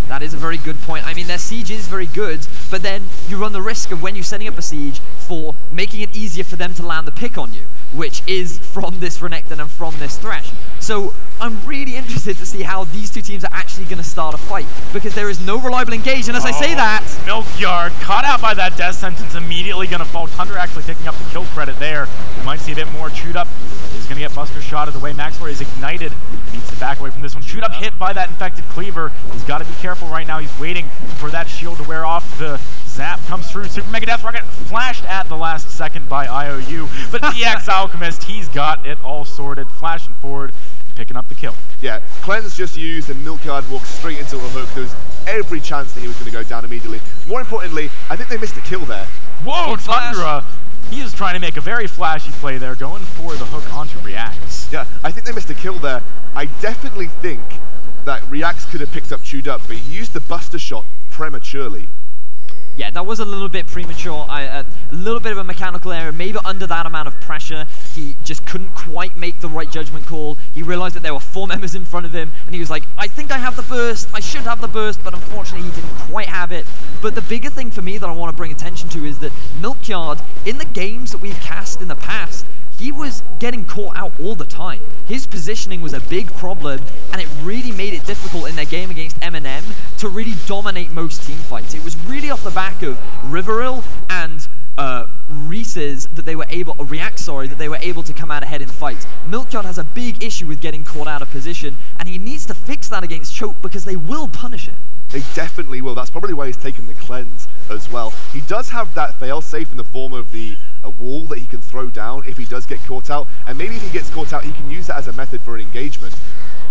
That is a very good point. I mean, their siege is very good, but then you run the risk of when you're setting up a siege for making it easier for them to land the pick on you, which is from this Renekton and from this Thresh. So I'm really interested to see how these two teams are actually going to start a fight, because there is no reliable engage, and as I say that... Milkyard caught out by that death sentence, immediately going to fall. Tundra actually picking up the kill credit there. We might see a bit more. ChewedUp is going to get Buster shot at the way. Maxlore is ignited. He needs to back away from this one. ChewedUp hit by that infected cleaver. He's got to be careful right now. He's waiting for that shield to wear off. The zap comes through. Super Mega Death Rocket flashed at the last second by IOU. But DX Alchemist, he's got it all sorted. Flashing forward, picking up the kill. Yeah, Cleanse just used, and Milkyard walked straight into a hook. There was every chance that he was going to go down immediately. More importantly, I think they missed a kill there. Whoa, Tundra! He is trying to make a very flashy play there, going for the hook onto Reacts. Yeah, I think they missed a kill there. I definitely think that Reacts could have picked up ChewedUp, but he used the Buster Shot prematurely. Yeah, that was a little bit premature, a little bit of a mechanical error. Maybe under that amount of pressure, he just couldn't quite make the right judgment call. He realized that there were four members in front of him, and he was like, I think I have the burst, I should have the burst, but unfortunately he didn't quite have it. But the bigger thing for me that I want to bring attention to is that Milkyard, in the games that we've cast in the past, he was getting caught out all the time. His positioning was a big problem, and it really made it difficult in their game against M&M to really dominate most team fights. It was really off the back of Riverall and Reese's that they were able, that they were able to come out ahead in fights. Milkyard has a big issue with getting caught out of position, and he needs to fix that against Choke because they will punish it. They definitely will. That's probably why he's taken the cleanse as well. He does have that failsafe in the form of the wall that he can throw down if he does get caught out, and maybe if he gets caught out he can use that as a method for an engagement,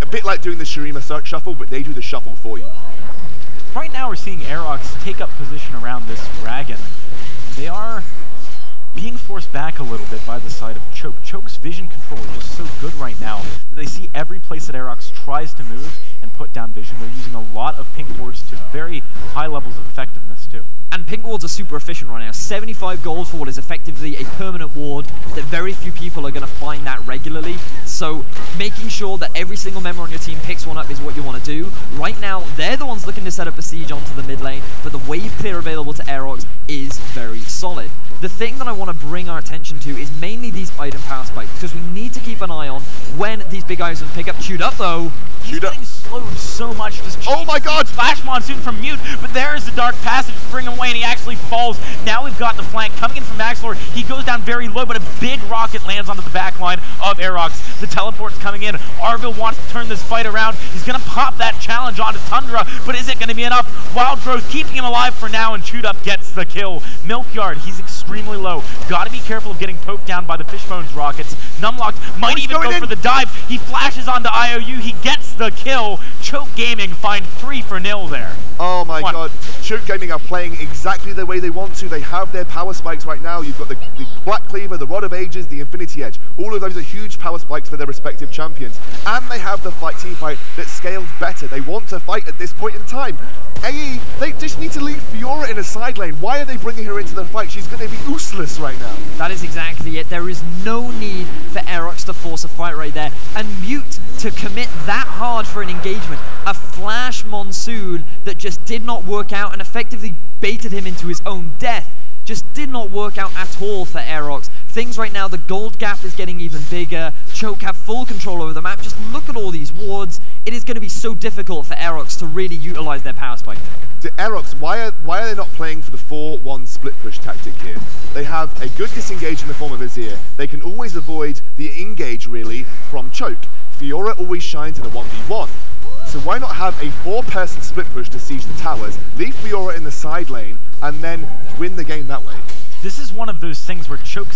a bit like doing the Shurima shuffle, but they do the shuffle for you. Right now we're seeing Aerox take up position around this dragon. They are being forced back a little bit by the side of Choke. Choke's vision control is just so good right now that they see every place that Aerox tries to move and put down vision. They're using a lot of ping wards to very high levels of effectiveness too. And pink wards are super efficient right now. 75 gold for what is effectively a permanent ward that very few people are going to find that regularly. So making sure that every single member on your team picks one up is what you want to do. Right now, they're the ones looking to set up a siege onto the mid lane, but the wave clear available to Aerox is very solid. The thing that I want to bring our attention to is mainly these item power spikes, because we need to keep an eye on when these big items pick up. ChewedUp though. ChewedUp slowed so much. Oh my god! Flash Monsoon from Mute, but there is the Dark Passage to bring him away, and he actually falls. Now we've got the flank coming in from Maxlore. He goes down very low, but a big rocket lands onto the back line of Aerox. The teleport's coming in. Arveril wants to turn this fight around. He's going to pop that challenge onto Tundra, but is it going to be enough? Wild Growth keeping him alive for now, and ChewedUp gets the kill. Milkyard, he's extremely low. Got to be careful of getting poked down by the Fishbones rockets. Numlocked might even go for the dive. He flashes onto IOU. He gets the kill. Choke Gaming find 3 for 0 there. Oh my god. Choke Gaming are playing exactly the way they want to. They have their power spikes right now. You've got the Black Cleaver, the Rod of Ages, the Infinity Edge. All of those are huge power spikes for their respective champions. And they have the team fight that scales better. They want to fight at this point in time. AE, they just need to leave Fiora in a side lane. Why are they bringing her into the fight? She's going to be useless right now. That is exactly it. There is no need for Aerox to force a fight right there. And Mute to commit that hard for an engagement. A Flash Monsoon that just did not work out and effectively baited him into his own death. Just did not work out at all for Aerox. Things right now, the gold gap is getting even bigger. Choke have full control over the map. Just look at all these wards. It is going to be so difficult for Aerox to really utilize their power spike. Aerox, why are they not playing for the 4-1 split push tactic here? They have a good disengage in the form of Azir. They can always avoid the engage, really, from Choke. Fiora always shines in a 1v1. So why not have a 4-person split push to siege the towers, leave Fiora in the side lane, and then win the game that way? This is one of those things where Choke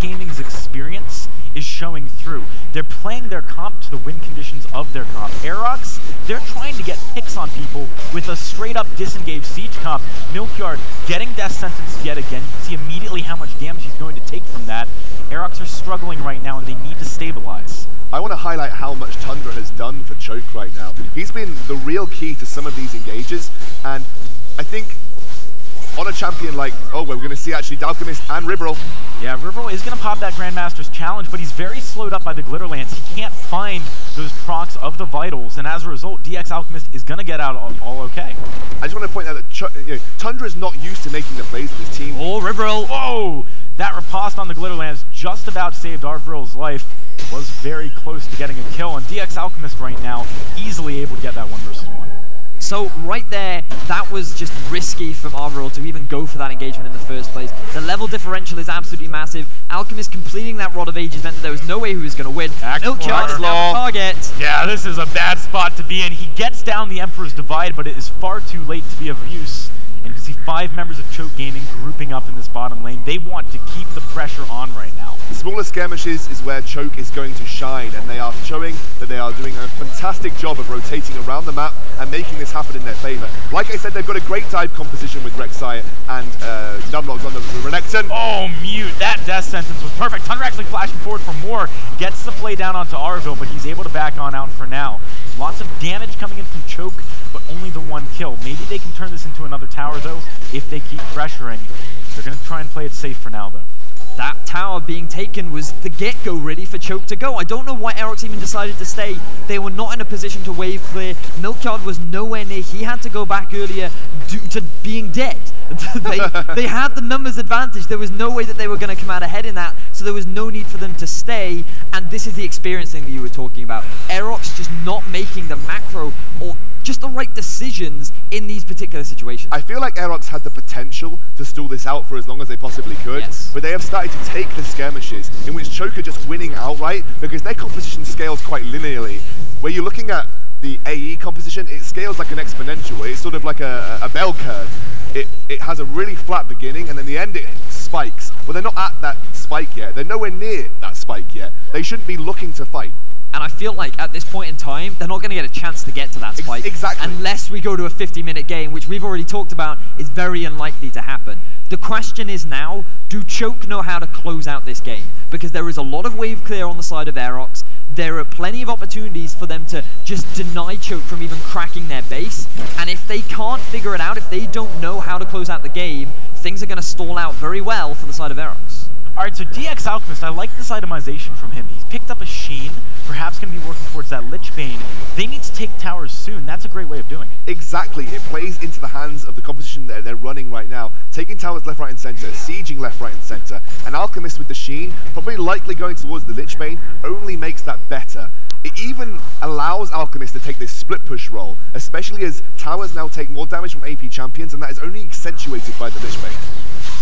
Gaming's experience is showing through. They're playing their comp to the win conditions of their comp. Aerox, they're trying to get picks on people with a straight-up disengaged siege comp. Milkyard getting death sentenced yet again. You can see immediately how much damage he's going to take from that. Aerox are struggling right now, and they need to stabilize. I want to highlight how much Tundra has done for Choke right now. He's been the real key to some of these engages, and I think on a champion like, oh, we're going to see actually Alchemist and Riverall. Yeah, Riverall is going to pop that Grandmaster's challenge, but he's very slowed up by the Glitter Lance. He can't find those procs of the vitals, and as a result, DX Alchemist is going to get out all okay. I just want to point out that Tundra is not used to making the plays of his team. Oh, Riverall, whoa! That riposte on the Glitter Lance just about saved Arveril's life. Was very close to getting a kill, and DX Alchemist right now easily able to get that 1v1. So right there, that was just risky from Arveril to even go for that engagement in the first place. The level differential is absolutely massive. Alchemist completing that Rod of Ages meant that there was no way he was going to win. Milkyard is now the target. Yeah, this is a bad spot to be in. He gets down the Emperor's Divide, but it is far too late to be of use. And you can see 5 members of Choke Gaming grouping up in this bottom lane. They want to keep the pressure on right now. The smaller skirmishes is where Choke is going to shine, and they are showing that they are doing a fantastic job of rotating around the map and making this happen in their favor. Like I said, they've got a great dive composition with Rek'Sai and Numlocked on the Renekton. Oh, Mute, that death sentence was perfect. Tundra actually flashing forward for more, gets the play down onto Arveril, but he's able to back on out for now. Lots of damage coming in from Choke, but only the 1 kill. Maybe they can turn this into another tower, though, if they keep pressuring. They're going to try and play it safe for now, though. That tower being taken was the get-go, really, for Choke to go. I don't know why Aerox even decided to stay. They were not in a position to wave clear. Milkyard was nowhere near. He had to go back earlier due to being dead. they had the numbers advantage. There was no way that they were going to come out ahead in that, so there was no need for them to stay, and this is the experience thing that you were talking about. Aerox just not making the macro or just the right decisions in these particular situations. I feel like Aerox had the potential to stall this out for as long as they possibly could, yes, but they have started to take the skirmishes in which Choke are just winning outright because their composition scales quite linearly. Where you're looking at the AE composition, it scales like an exponential. It's sort of like a bell curve. It has a really flat beginning, and then the end it spikes. Well, they're not at that spike yet. They're nowhere near that spike yet. They shouldn't be looking to fight. And I feel like at this point in time, they're not going to get a chance to get to that spike. Exactly. Unless we go to a 50-minute game, which we've already talked about is very unlikely to happen. The question is now, do Choke know how to close out this game? Because there is a lot of wave clear on the side of Aerox. There are plenty of opportunities for them to just deny Choke from even cracking their base. And if they can't figure it out, if they don't know how to close out the game, things are going to stall out very well for the side of Aerox. All right, so DX Alchemist, I like this itemization from him. He's picked up a Sheen, perhaps going to be working towards that Lich Bane. They need to take towers soon. That's a great way of doing it. Exactly. It plays into the hands of the composition that they're running right now. Taking towers left, right, and center. Sieging left, right, and center. An Alchemist with the Sheen, probably likely going towards the Lich Bane, only makes that better. It even allows Alchemist to take this split push role, especially as towers now take more damage from AP champions, and that is only accentuated by the Lich Bane.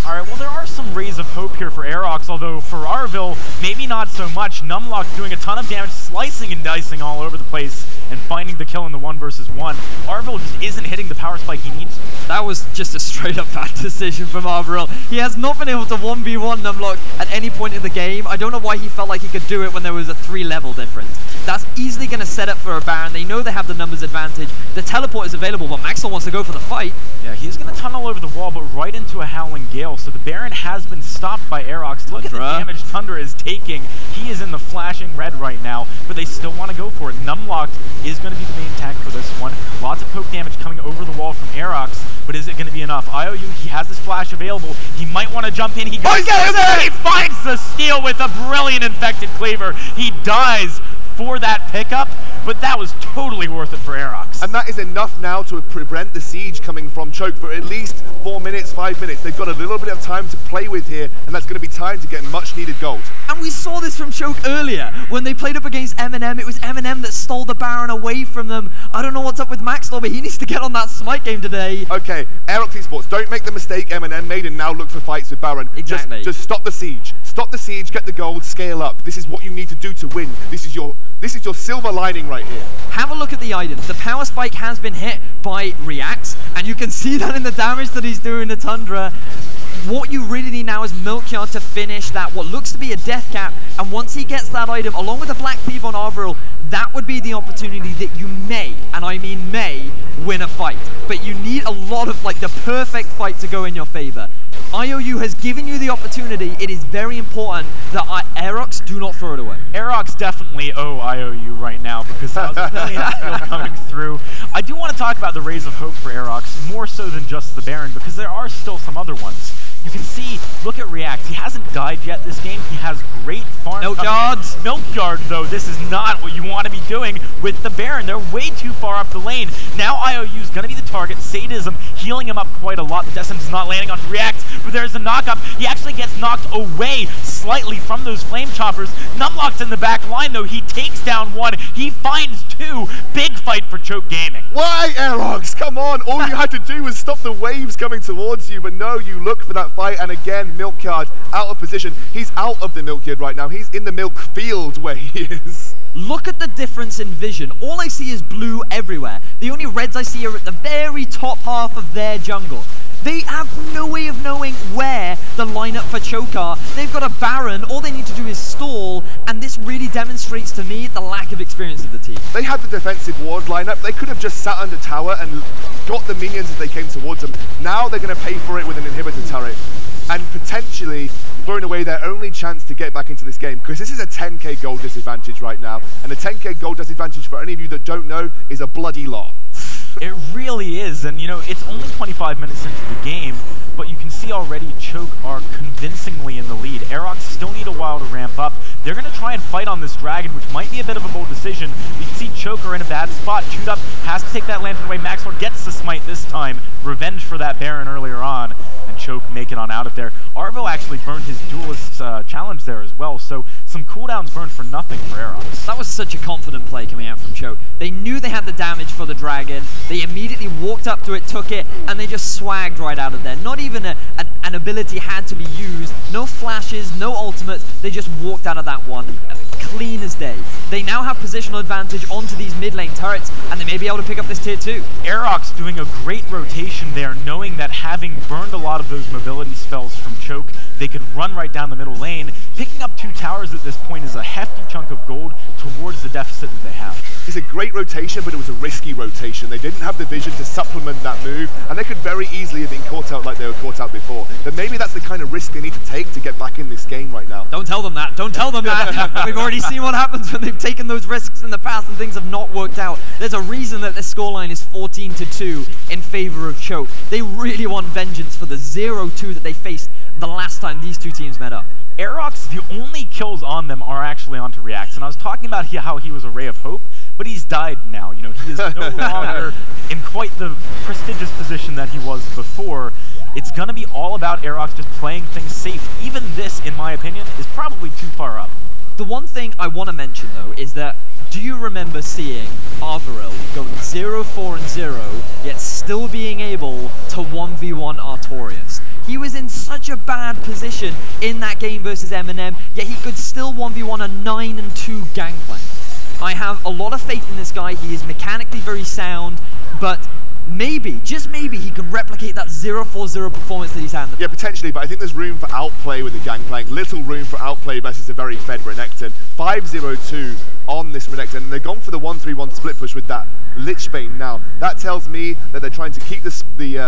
Alright, well, there are some rays of hope here for Aerox, although for Arveril, maybe not so much. Numlocked doing a ton of damage, slicing and dicing all over the place, and finding the kill in the 1v1. Arveril just isn't hitting the power spike he needs. That was just a straight-up bad decision from Arveril. He has not been able to 1v1 Numlocked at any point in the game. I don't know why he felt like he could do it when there was a 3-level difference. That's easily going to set up for a Baron. They know they have the numbers advantage. The teleport is available, but Maxwell wants to go for the fight. Yeah, he's going to tunnel over the wall, but right into a Howling Gale. So the Baron has been stopped by Aerox. Look at the damage Tundra is taking. He is in the flashing red right now, but they still want to go for it. Numlocked is going to be the main tank for this one. Lots of poke damage coming over the wall from Aerox, but is it going to be enough? IOU, he has this flash available. He might want to jump in. He goes there. He finds the steal with a brilliant infected cleaver. He dies for that pickup, but that was totally worth it for Aerox. And that is enough now to prevent the siege coming from Choke for at least 4 minutes, 5 minutes. They've got a little bit of time to play with here, and that's going to be time to get much needed gold. And we saw this from Choke earlier. When they played up against M&M, it was M&M that stole the Baron away from them. I don't know what's up with Maxlore, but he needs to get on that Smite game today. Okay, Aerox Esports, don't make the mistake M&M made and now look for fights with Baron. Exactly. Just stop the siege. Stop the siege, get the gold, scale up. This is what you need to do to win. This is your silver lining right here. Have a look at the items. The power spike has been hit by React, and you can see that in the damage that he's doing to Tundra. what you really need now is Milkyard to finish that, what looks to be a death cap, and once he gets that item, along with a black thief on Arveril, that would be the opportunity that you may, and I mean may, win a fight. But you need a lot of, like, the perfect fight to go in your favor. IOU has given you the opportunity. It is very important that Aerox do not throw it away. Aerox definitely owe IOU right now because that was really a skill coming through. I do want to talk about the rays of hope for Aerox more so than just the Baron because there are still some other ones. You can see, look at React. He hasn't died yet this game. He has great farm. Milkyard, though, this is not what you want to be doing with the Baron. They're way too far up the lane. Now IOU's going to be the target. Sadism healing him up quite a lot. The Decim's not landing on React, but there's a knock-up. He actually gets knocked away slightly from those Flame Choppers. Numlocked in the back line, though. He takes down one. He finds two. Big fight for Choke Gaming. Why, Aerox? Come on. All you had to do was stop the waves coming towards you, but no, you look for that fight, and again Milkyard out of position. He's out of the Milkyard right now. He's in the milk field where he is. Look at the difference in vision. All I see is blue everywhere. The only reds I see are at the very top half of their jungle. They have no way of knowing where the lineup for Choke are. They've got a Baron. All they need to do is stall, and this really demonstrates to me the lack of experience of the team. They had the defensive ward lineup. They could have just sat under tower and got the minions as they came towards them. Now they're going to pay for it with an inhibitor turret and potentially throwing away their only chance to get back into this game, because this is a 10k gold disadvantage right now, and a 10k gold disadvantage, for any of you that don't know, is a bloody lot. It really is, and you know, it's only 25 minutes into the game, but you can see already Choke are convincingly in the lead. Aerox still need a while to ramp up. They're going to try and fight on this dragon, which might be a bit of a bold decision. You can see Choke are in a bad spot. ChewedUp has to take that lantern away. Maxlore gets the smite this time. Revenge for that Baron earlier on, and Choke make it on out of there. Arveril actually burned his duelist challenge there as well, so some cooldowns burned for nothing for Aerox. That was such a confident play coming out from Choke. They knew they had the damage for the dragon. They immediately walked up to it, took it, and they just swagged right out of there. Not even an ability had to be used. No flashes, no ultimates. They just walked out of that one clean as day. They now have positional advantage onto these mid lane turrets, and they may be able to pick up this tier 2. Aerox doing a great rotation there, knowing that having burned a lot of those mobility spells from Choke, they could run right down the middle lane. Picking up two towers at this point is a hefty chunk of gold towards the deficit that they have. It's a great rotation, but it was a risky rotation. They didn't have the vision to supplement that move, and they could very easily have been caught out like they were caught out before. But maybe that's the kind of risk they need to take to get back in this game right now. Don't tell them that. Don't tell them that. We've already seen what happens when they've taken those risks in the past and things have not worked out. There's a reason that this scoreline is 14-2 in favor of Choke. They really want vengeance for the 0-2 that they faced the last time these two teams met up. Aerox, the only kills on them are actually onto React, and I was talking about how he was a ray of hope, but he's died now. You know, he is no longer in quite the prestigious position that he was before. It's going to be all about Aerox just playing things safe. Even this, in my opinion, is probably too far up. The one thing I want to mention, though, is that do you remember seeing Arveril going 0-4-0, yet still being able to 1v1 Artorias? He was in such a bad position in that game versus M&M, yet he could still 1v1 a 9-2 Gangplank. I have a lot of faith in this guy. He is mechanically very sound, but maybe, just maybe, he can replicate that 0-4-0 performance that he's had. Yeah, potentially, but I think there's room for outplay with the Gangplank. Little room for outplay versus a very fed Renekton. 5-0-2 on this Renekton, and they've gone for the 1-3-1 split push with that Lichbane now. That tells me that they're trying to keep the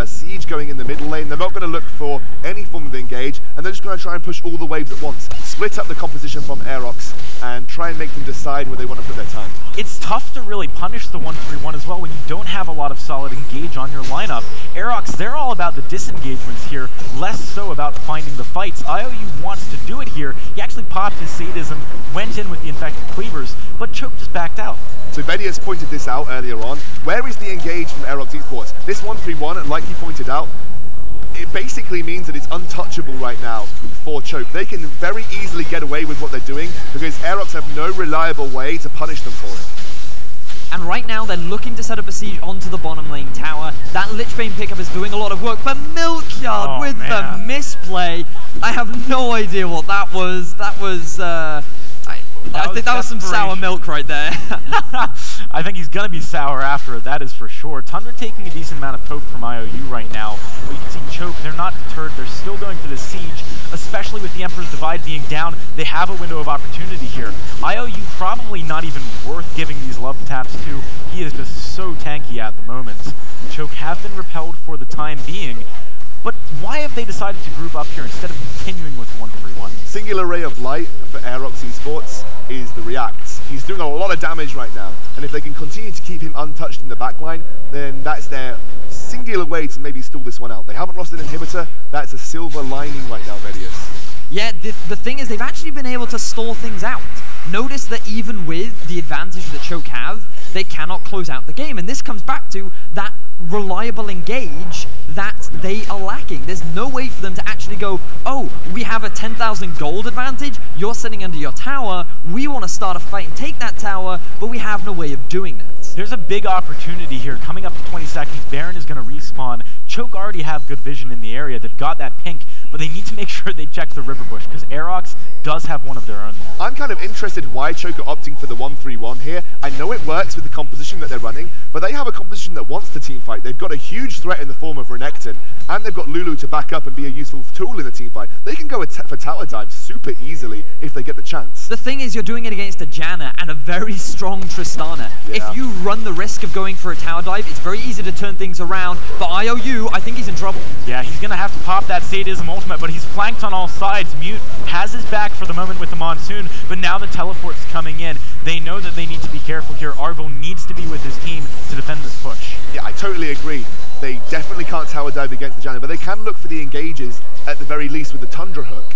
siege going in the middle lane. They're not going to look for any form of engage, and they're just going to try and push all the waves at once. Split up the composition from Aerox and try and make them decide where they want to put their time. It's tough to really punish the 1-3-1 as well when you don't have a lot of solid engage on your lineup. Aerox, they're all about the disengagements here, less so about finding the fights. IOU wants to do it here. He actually popped his sadism, went in with the infected cleavers, but Choke just backed out. So Vettius pointed this out earlier on. Where is the engage from Aerox Esports? This 1-3-1, like he pointed out, it basically means that it's untouchable right now for Choke. They can very easily get away with what they're doing because Aerox have no reliable way to punish them for it. And right now, they're looking to set up a siege onto the bottom lane tower. That Lichbane pickup is doing a lot of work, but Milkyard with the misplay. I have no idea what that was. That was... I think that was some sour milk right there. I think he's going to be sour after it, that is for sure. Tundra taking a decent amount of poke from IOU right now. But you can see Choke, they're not deterred, they're still going for the siege, especially with the Emperor's Divide being down. They have a window of opportunity here. IOU probably not even worth giving these love taps to. He is just so tanky at the moment. Choke have been repelled for the time being, but why have they decided to group up here instead of continuing with 1-3-1? Singular ray of light for Aerox Esports is the React. He's doing a lot of damage right now, and if they can continue to keep him untouched in the backline, then that's their singular way to maybe stall this one out. They haven't lost an inhibitor. That's a silver lining right now, Vettius. Yeah, the thing is, they've actually been able to stall things out. Notice that even with the advantage that Choke have, they cannot close out the game, and this comes back to that reliable engage that they are lacking. There's no way for them to actually go, oh, we have a 10,000 gold advantage, you're sitting under your tower, we want to start a fight and take that tower, but we have no way of doing that. There's a big opportunity here. Coming up to 20 seconds, Baron is going to respawn. Choke already have good vision in the area. They've got that pink, but they need to make sure they check the river bush because Aerox does have one of their own. I'm kind of interested why Choke are opting for the 1-3-1 here. I know it works with the composition that they're running, but they have a composition that wants to teamfight. They've got a huge threat in the form of Renekton, and they've got Lulu to back up and be a useful tool in the teamfight. They can go for tower dives super easily if they get the chance. The thing is, you're doing it against a Janna and a very strong Tristana. Yeah. If you run the risk of going for a tower dive, it's very easy to turn things around, but IOU, I think he's in trouble. Yeah, he's going to have to pop that Sadism ultimate, but he's flanked on all sides. Mute has his back for the moment with the Monsoon, but now the teleport's coming in. They know that they need to be careful here. Arveril needs to be with his team to defend this push. Yeah, I totally agree. They definitely can't tower dive against the Janna, but they can look for the engages at the very least with the Tundra hook.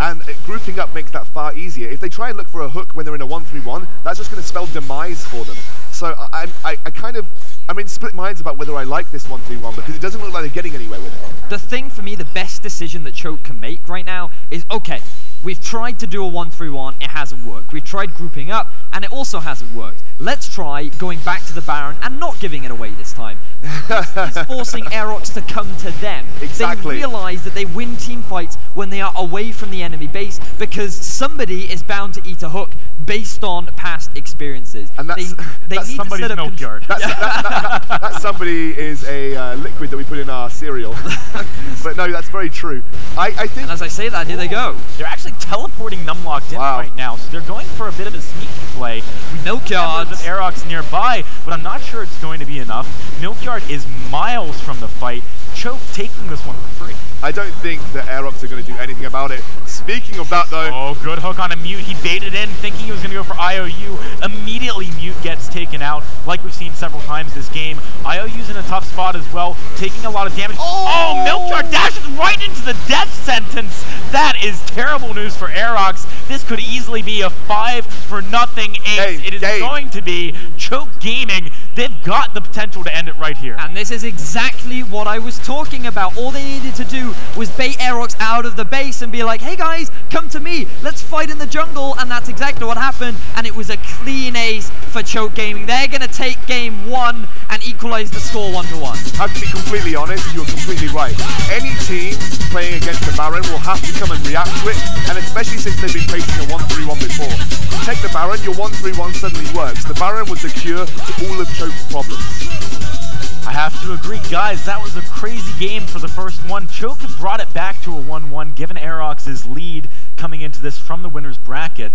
And grouping up makes that far easier. If they try and look for a hook when they're in a 1-3-1, that's just going to spell demise for them. So I'm in split minds about whether I like this 1-3-1 because it doesn't look like they're getting anywhere with it. The thing for me, the best decision that Choke can make right now is, okay, we've tried to do a 1-3-1, it hasn't worked. We've tried grouping up, and it also hasn't worked. Let's try going back to the Baron and not giving it away this time. It's forcing Aerox to come to them. Exactly. They realize that they win team fights when they are away from the enemy base because somebody is bound to eat a hook based on past experiences. And that's need somebody's Milkyard. That somebody is a liquid that we put in our cereal. But no, that's very true. I think. And as I say that, here they go. They're actually teleporting Numlocked in right now, so they're going for a bit of a sneaky play. Milkyard with Aerox nearby, but I'm not sure it's going to be enough. Milkyard is miles from the fight. Choke taking this one for free. I don't think that Aerox are going to do anything about it. Speaking of that, though... Oh, good hook on a Mute. He baited in, thinking he was going to go for IOU. Immediately, Mute gets taken out, like we've seen several times this game. IOU's in a tough spot as well, taking a lot of damage. Oh, Milkyard dashes right into the death sentence. That is terrible news for Aerox. This could easily be a 5-for-nothing ace. It is going to be Choke Gaming. They've got the potential to end it right here. And this is exactly what I was talking about. All they needed to do was bait Aerox out of the base and be like, hey guys, come to me, let's fight in the jungle, and that's exactly what happened, and it was a clean ace for Choke Gaming. They're going to take game one and equalize the score 1-1. I have to be completely honest, you're completely right. Any team playing against the Baron will have to come and react to it, and especially since they've been facing a 1-3-1 before. Take the Baron, your 1-3-1 suddenly works. The Baron was the cure to all of Choke's problems. I have to agree, guys, that was a crazy game for the first one. Choke brought it back to a 1-1, given Aerox's lead coming into this from the winner's bracket.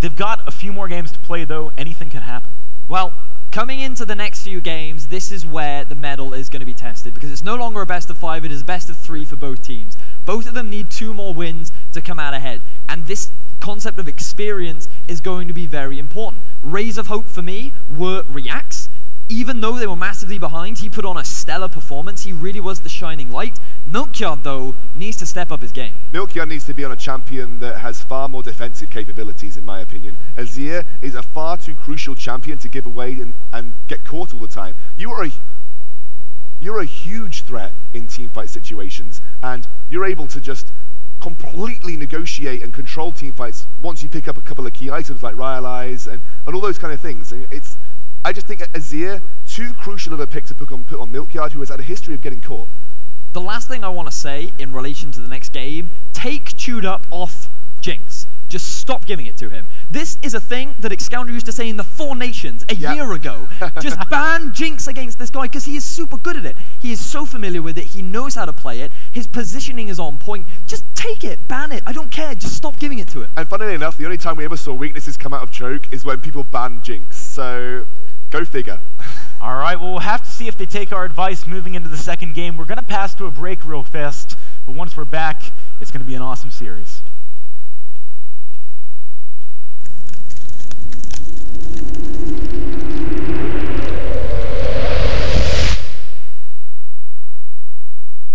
They've got a few more games to play, though. Anything can happen. Well, coming into the next few games, this is where the medal is going to be tested, because it's no longer a best-of-5, it is a best-of-3 for both teams. Both of them need 2 more wins to come out ahead, and this concept of experience is going to be very important. Rays of hope for me were Reacts. Even though they were massively behind, he put on a stellar performance. He really was the shining light. Milkyard, though, needs to step up his game. Milkyard needs to be on a champion that has far more defensive capabilities, in my opinion. Azir is a far too crucial champion to give away and get caught all the time. You're a huge threat in teamfight situations, and you're able to just completely negotiate and control teamfights once you pick up a couple of key items like Rylai's and all those kind of things. I just think Azir, too crucial of a pick to put on Milkyard, who has had a history of getting caught. The last thing I want to say in relation to the next game, take ChewedUp off Jinx. Just stop giving it to him. This is a thing that Excoundrel used to say in the Four Nations a year ago. Just ban Jinx against this guy because he is super good at it. He is so familiar with it. He knows how to play it. His positioning is on point. Just take it. Ban it. I don't care. Just stop giving it to it. And funnily enough, the only time we ever saw weaknesses come out of Choke is when people ban Jinx. So go figure. All right. Well, we'll have to see if they take our advice moving into the second game. We're going to pass to a break real fast. But once we're back, it's going to be an awesome series.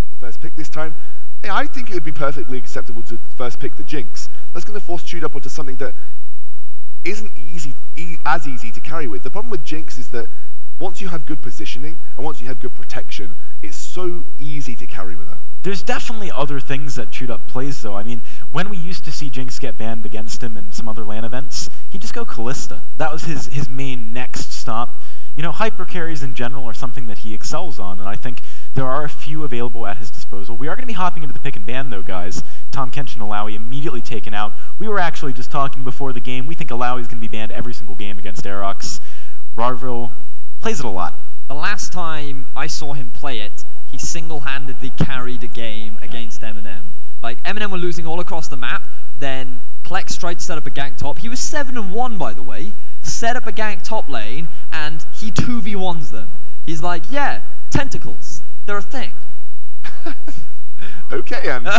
The first pick this time, I think it would be perfectly acceptable to first pick the Jinx. That's going to force ChewedUp onto something that isn't easy, as easy to carry with. The problem with Jinx is that once you have good positioning and once you have good protection, it's so easy to carry with her. There's definitely other things that ChewedUp plays, though. I mean, when we used to see Jinx get banned against him in some other LAN events, he'd just go Callista. That was his main next stop. You know, hyper carries in general are something that he excels on, and I think there are a few available at his disposal. We are going to be hopping into the pick and ban, though, guys. Tom Kench and Alawi immediately taken out. We were actually just talking before the game. We think Alawi is going to be banned every single game against Aerox. Arveril plays it a lot. The last time I saw him play it, he single-handedly carried a game against M&M. Like, M&M were losing all across the map, then Plex tried to set up a gank top. He was 7-1, by the way. Set up a gank top lane, and he 2v1s them. He's like, yeah, tentacles, they're a thing. Okay, Andy.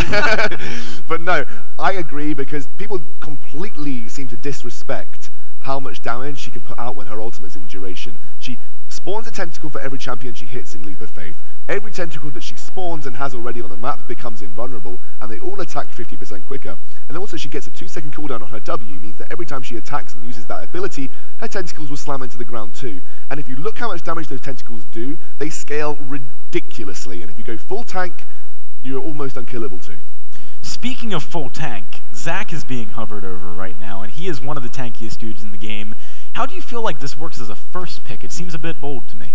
But no, I agree, because people completely seem to disrespect how much damage she can put out when her ultimate's in duration. She spawns a tentacle for every champion she hits in Leap of Faith. Every tentacle that she spawns and has already on the map becomes invulnerable, and they all attack 50% quicker. And also she gets a 2-second cooldown on her W, means that every time she attacks and uses that ability, her tentacles will slam into the ground too. And if you look how much damage those tentacles do, they scale ridiculously. And if you go full tank, you're almost unkillable too. Speaking of full tank, Zach is being hovered over right now, and he is one of the tankiest dudes in the game. How do you feel like this works as a first pick? It seems a bit bold to me.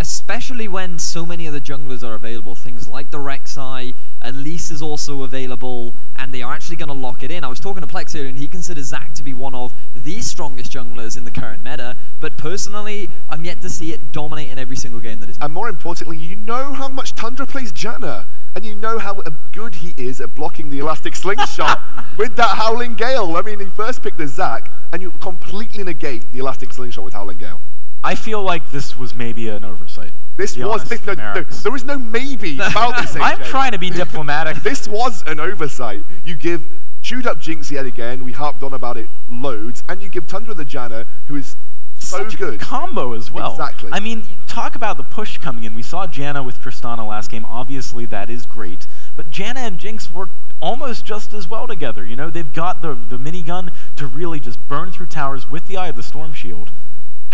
Especially when so many other junglers are available. Things like the Rek'Sai, Elise is also available, and they are actually going to lock it in. I was talking to Plex earlier, and he considers Zach to be one of the strongest junglers in the current meta, but personally, I'm yet to see it dominate in every single game that is. And more importantly, you know how much Tundra plays Janna, and you know how good he is at blocking the elastic slingshot with that Howling Gale. I mean, he first picked the Zach, and you completely negate the elastic slingshot with Howling Gale. I feel like this was maybe an oversight. This was, no, there is no maybe about this. I'm trying to be diplomatic. This was an oversight. You give ChewedUp Jinx yet again, we harped on about it loads, and you give Tundra the Janna, who is so good. Combo as well. Exactly. I mean, talk about the push coming in. We saw Janna with Tristana last game. Obviously, that is great. But Janna and Jinx worked almost just as well together. You know, they've got the minigun to really just burn through towers with the Eye of the Storm Shield.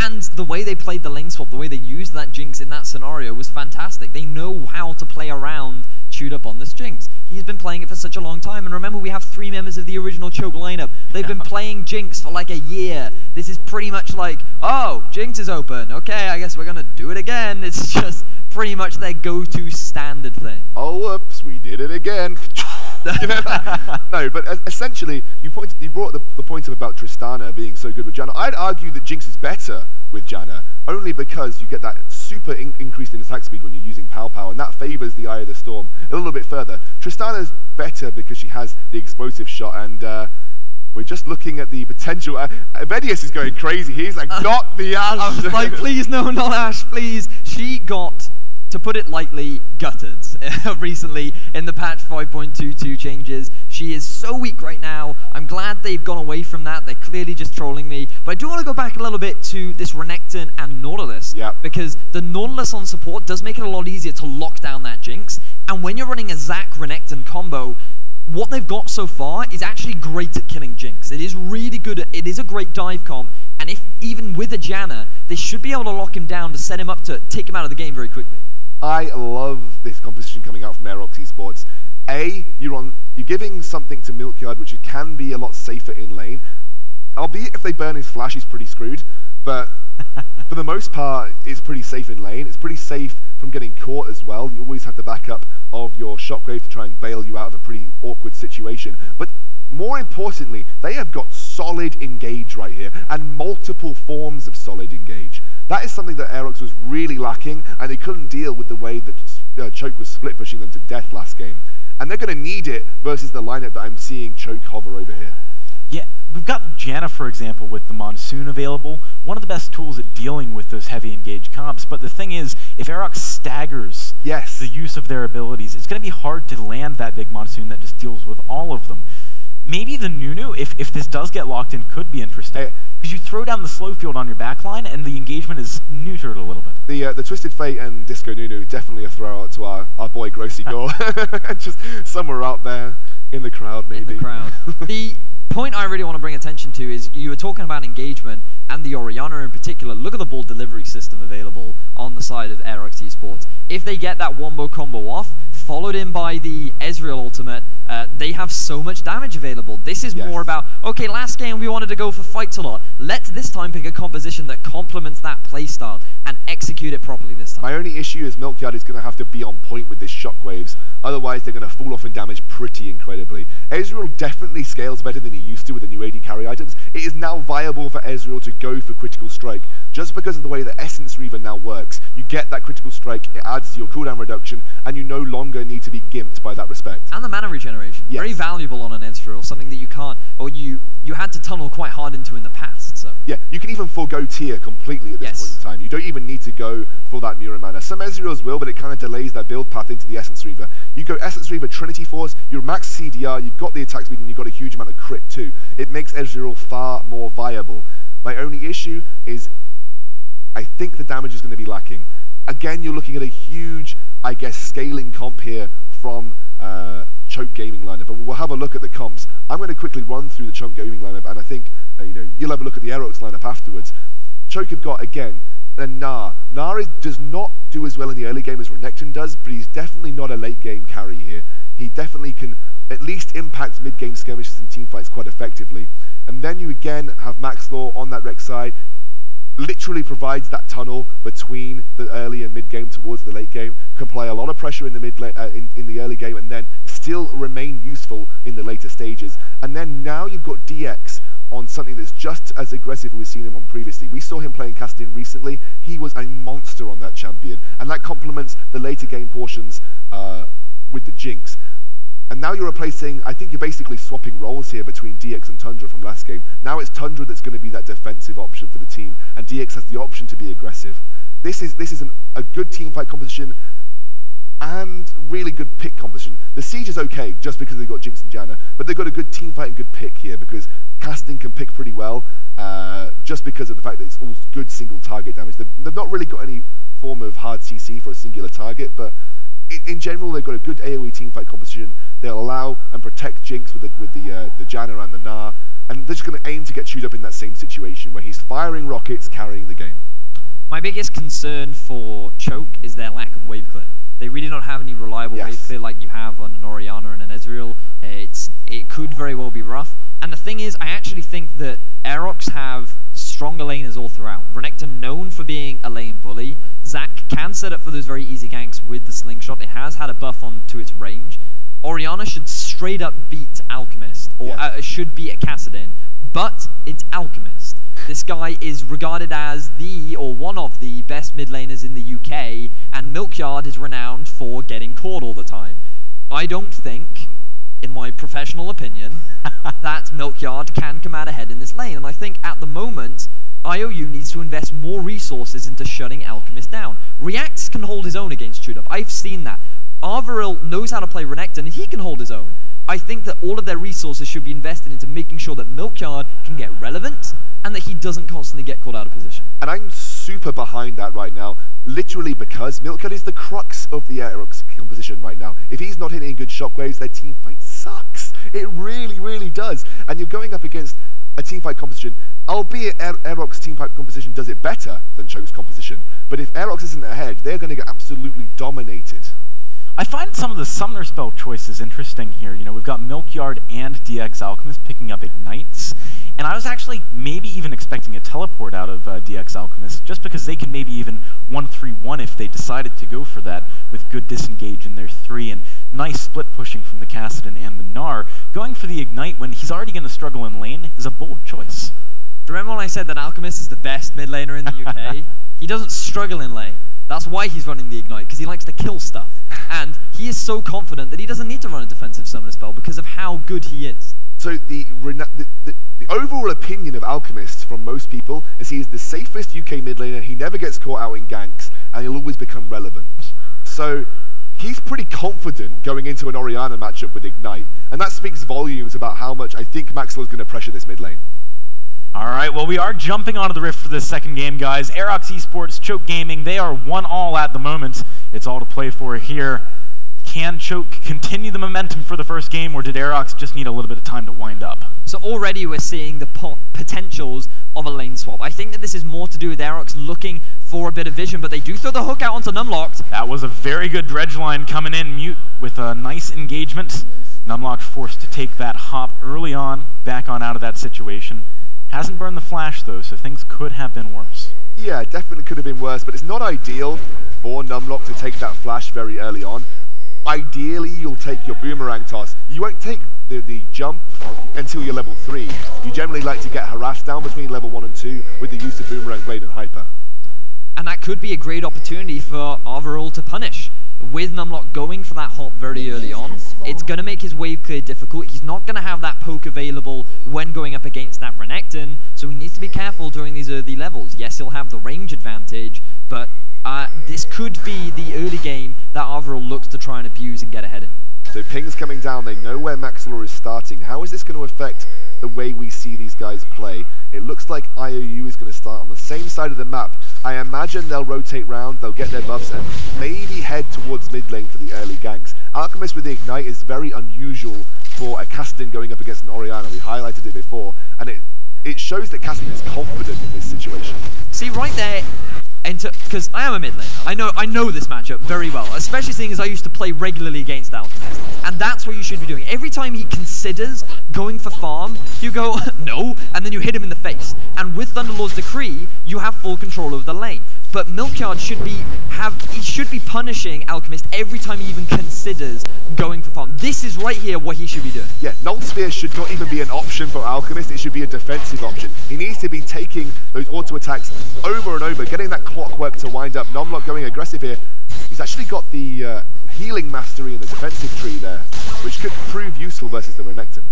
And the way they played the lane swap, the way they used that Jinx in that scenario was fantastic. They know how to play around ChewedUp on this Jinx. He's been playing it for such a long time. And remember, we have three members of the original Choke lineup. They've been playing Jinx for like a year. This is pretty much like, oh, Jinx is open. Okay, I guess we're going to do it again. It's just pretty much their go-to standard thing. Oh, whoops, we did it again. You know, no, but essentially, you brought the point up about Tristana being so good with Janna. I'd argue that Jinx is better with Janna, only because you get that super increase in attack speed when you're using Pow Pow, and that favours the Eye of the Storm a little bit further. Tristana's better because she has the explosive shot, and we're just looking at the potential. Vettius is going crazy. He's like, not the Ash. I was like, please, no, not Ash, please. She got, to put it lightly, gutted recently in the patch 5.22 changes. She is so weak right now. I'm glad they've gone away from that. They're clearly just trolling me. But I do want to go back a little bit to this Renekton and Nautilus, because the Nautilus on support does make it a lot easier to lock down that Jinx. And when you're running a Zac Renekton combo, what they've got so far is actually great at killing Jinx. It is really good at, it is a great dive comp, and if even with a Janna, they should be able to lock him down to set him up to take him out of the game very quickly. I love this composition coming out from Aerox Esports. You're giving something to Milkyard, which can be a lot safer in lane. Albeit if they burn his flash, he's pretty screwed. But for the most part, it's pretty safe in lane. It's pretty safe from getting caught as well. You always have the backup of your Shockwave to try and bail you out of a pretty awkward situation. But More importantly, they have got solid engage right here, and multiple forms of solid engage. That is something that Aerox was really lacking, and they couldn't deal with the way that Choke was split pushing them to death last game. And they're going to need it versus the lineup that I'm seeing Choke hover over here. Yeah, we've got Janna, for example, with the Monsoon available, one of the best tools at dealing with those heavy engage comps. But the thing is, if Aerox staggers the use of their abilities, it's going to be hard to land that big Monsoon that just deals with all of them. Maybe the Nunu, if this does get locked in, could be interesting. Because you throw down the slow field on your backline, and the engagement is neutered a little bit. The Twisted Fate and Disco Nunu, definitely a throw out to our boy Grossy Gore. Just somewhere out there in the crowd, maybe. In the crowd. The point I really want to bring attention to is you were talking about engagement, and the Orianna in particular. Look at the ball delivery system available on the side of Aerox Esports. If they get that Wombo combo off, followed in by the Ezreal ultimate, they have so much damage available. This is more about, okay, last game we wanted to go for fights a lot. Let's this time pick a composition that complements that playstyle and execute it properly this time. My only issue is Milkyard is going to have to be on point with his shockwaves. Otherwise, they're going to fall off in damage pretty incredibly. Ezreal definitely scales better than he used to with the new AD carry items. It is now viable for Ezreal to go for critical strike. Just because of the way the Essence Reaver now works, you get that critical strike, it adds to your cooldown reduction, and you no longer need to be gimped by that respect. And the mana regeneration, very valuable on an Ezreal, something that you can't, or you had to tunnel quite hard into in the past. So yeah, you can even forego tier completely at this point in time. You don't even need to go for that Mirror Mana. Some Ezreals will, but it kind of delays their build path into the Essence Reaver. You go Essence Reaver, Trinity Force, you're max CDR, you've got the attack speed, and you've got a huge amount of crit too. It makes Ezreal far more viable. My only issue is I think the damage is going to be lacking. Again, you're looking at a huge, I guess, scaling comp here from Choke Gaming lineup, and we'll have a look at the comps. I'm going to quickly run through the Choke Gaming lineup, and I think you know, you'll have a look at the Aerox lineup afterwards. Choke have got again and Gnar. Gnar does not do as well in the early game as Renekton does, but he's definitely not a late game carry here. He definitely can at least impact mid game skirmishes and team fights quite effectively. And then you again have Maxlore on that Rex side. Literally provides that tunnel between the early and mid game towards the late game, can apply a lot of pressure in the early early game and then still remain useful in the later stages. And then now you've got DX on something that's just as aggressive as we've seen him on previously. We saw him playing Castian recently. He was a monster on that champion, and that complements the later game portions with the Jinx. And now you're replacing, I think you're basically swapping roles here between DX and Tundra from last game. Now it's Tundra that's going to be that defensive option for the team, and DX has the option to be aggressive. This is a good team fight composition and really good pick composition. The Siege is okay just because they've got Jinx and Janna, but they've got a good team fight and good pick here because Casting can pick pretty well just because of the fact that it's all good single target damage. They've not really got any form of hard CC for a singular target, but in general, they've got a good AoE teamfight composition. They'll allow and protect Jinx with the Janna and the Gnar, and they're just going to aim to get chewed up in that same situation where he's firing rockets, carrying the game. My biggest concern for Choke is their lack of wave clear. They really don't have any reliable wave clear like you have on an Orianna and an Ezreal. It could very well be rough. And the thing is, I actually think that Aerox have stronger laners all throughout. Renekton known for being a lane bully. Zac can set up for those very easy ganks with the slingshot. It has had a buff on to its range. Orianna should straight up beat Alchemist, or should beat a Kassadin, but it's Alchemist. This guy is regarded as the, or one of the best mid laners in the UK, and Milkyard is renowned for getting caught all the time. I don't think, in my professional opinion, that Milkyard can come out ahead in this lane, and I think at the moment, IOU needs to invest more resources into shutting Alchemist down. React can hold his own against ChewedUp. I've seen that. Arveril knows how to play Renekton, and he can hold his own. I think that all of their resources should be invested into making sure that Milkyard can get relevant and that he doesn't constantly get called out of position. And I'm super behind that right now, literally because Milkyard is the crux of the Aerox composition right now. If he's not hitting good shockwaves, their team fight sucks. It really, really does. And you're going up against a teamfight composition, albeit Aerox's teamfight composition does it better than Choke's composition, but if Aerox isn't ahead, they're going to get absolutely dominated. I find some of the summoner spell choices interesting here. You know, we've got Milkyard and DX Alchemist picking up Ignites, and I was actually maybe even expecting a teleport out of DX Alchemist, just because they can maybe even 1-3-1 if they decided to go for that, with good disengage in their 3 and nice split pushing from the Kassadin and the Gnar. going for the Ignite when he's already going to struggle in lane is a bold choice. Do you remember when I said that Alchemist is the best mid laner in the UK? He doesn't struggle in lane. That's why he's running the Ignite, because he likes to kill stuff. And he is so confident that he doesn't need to run a defensive summoner spell because of how good he is. So the overall opinion of Alchemist from most people is he is the safest UK mid laner, he never gets caught out in ganks, and he'll always become relevant. So he's pretty confident going into an Orianna matchup with Ignite, and that speaks volumes about how much I think Maxlore's going to pressure this mid lane. All right, well, we are jumping onto the Rift for this second game, guys. Aerox Esports, Choke Gaming, they are 1-1 at the moment. It's all to play for here. Can Choke continue the momentum for the first game, or did Aerox just need a little bit of time to wind up? So already we're seeing the potentials of a lane swap. I think that this is more to do with Aerox looking for a bit of vision, but they do throw the hook out onto Numlocked. That was a very good dredge line coming in. Mute with a nice engagement. Numlocked forced to take that hop early on, back on out of that situation. Hasn't burned the flash though, so things could have been worse. Yeah, definitely could have been worse, but it's not ideal for Numlocked to take that flash very early on. Ideally, you'll take your boomerang toss. You won't take the jump until you're level 3. You generally like to get harassed down between level 1 and 2 with the use of boomerang blade and hyper. And that could be a great opportunity for Arveril to punish. With Numlocked going for that hop very early on, it's going to make his wave clear difficult. He's not going to have that poke available when going up against that Renekton, so he needs to be careful during these early levels. Yes, he'll have the range advantage, but this could be the early game that Arveril looks to try and abuse and get ahead in. So ping's coming down, they know where Maxlore is starting. How is this going to affect the way we see these guys play? It looks like IOU is going to start on the same side of the map. I imagine they'll rotate round, they'll get their buffs, and maybe head towards mid lane for the early ganks. Alchemist with the Ignite is very unusual for a Kassadin going up against an Orianna. We highlighted it before, and it shows that Kassadin is confident in this situation. See, right there, because I am a mid laner. I know this matchup very well, especially seeing as I used to play regularly against Alchemist. And that's what you should be doing. Every time he considers going for farm, you go, no, and then you hit him in the face. And with Thunderlord's Decree, you have full control over the lane. But Milkyard should be punishing Alchemist every time he even considers going for farm. This is right here what he should be doing. Yeah, Null Sphere should not even be an option for Alchemist. It should be a defensive option. He needs to be taking those auto attacks over and over, getting that clockwork to wind up. Numlocked going aggressive here. He's actually got the healing mastery in the defensive tree there, which could prove useful versus the Renekton.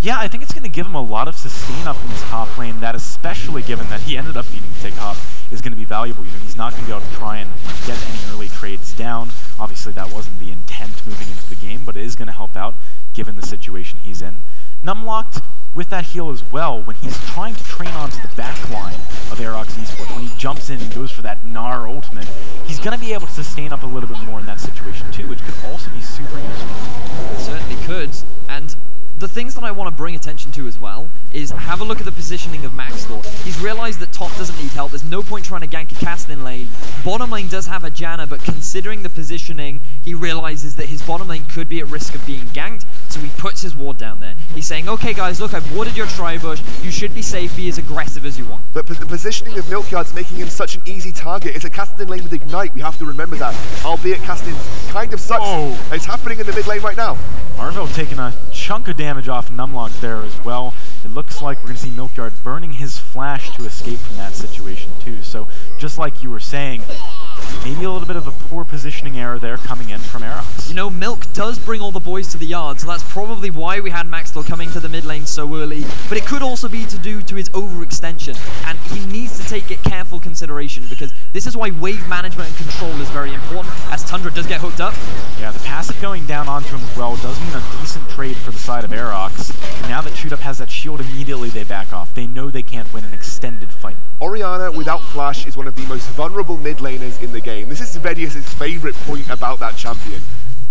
Yeah, I think it's going to give him a lot of sustain up in this top lane, that especially given that he ended up needing to take hop is going to be valuable. You know, he's not going to be able to try and get any early trades down. Obviously, that wasn't the intent moving into the game, but it is going to help out given the situation he's in. Numlocked with that heal as well, when he's trying to train onto the back line of Aerox Esports, when he jumps in and goes for that Gnar ultimate, he's going to be able to sustain up a little bit more in that situation too, which could also be super useful. It certainly could, and the things that I want to bring attention to as well is have a look at the positioning of Maxlore. He's realized that top doesn't need help. There's no point trying to gank a Kassadin lane. Bottom lane does have a Janna, but considering the positioning, he realizes that his bottom lane could be at risk of being ganked, so he puts his ward down there. He's saying, okay guys, look, I've warded your Tri-Bush. You should be safe. Be as aggressive as you want. But the positioning of Milkyard's making him such an easy target. It's a Kassadin lane with Ignite. We have to remember that. Albeit Kassadin kind of sucks. Oh. It's happening in the mid lane right now. Arveril taking a chunk of damage off Numlocked there as well. It looks like we're going to see Milkyard burning his flash to escape from that situation too. So just like you were saying, maybe a little bit of a poor positioning error there coming in from Aerox. You know, Milk does bring all the boys to the yard, so that's probably why we had Maxlore coming to the mid lane so early, but it could also be to do to his overextension, and he needs to take it careful consideration, because this is why wave management and control is very important, as Tundra does get hooked up. Yeah, the passive going down onto him as well does mean a decent trade for the side of Aerox, and now that ChewedUp has that shield, immediately they back off. They know they can't win an extended fight. Orianna without flash is one of the most vulnerable mid laners in the game. This is Vettius' favorite point about that champion.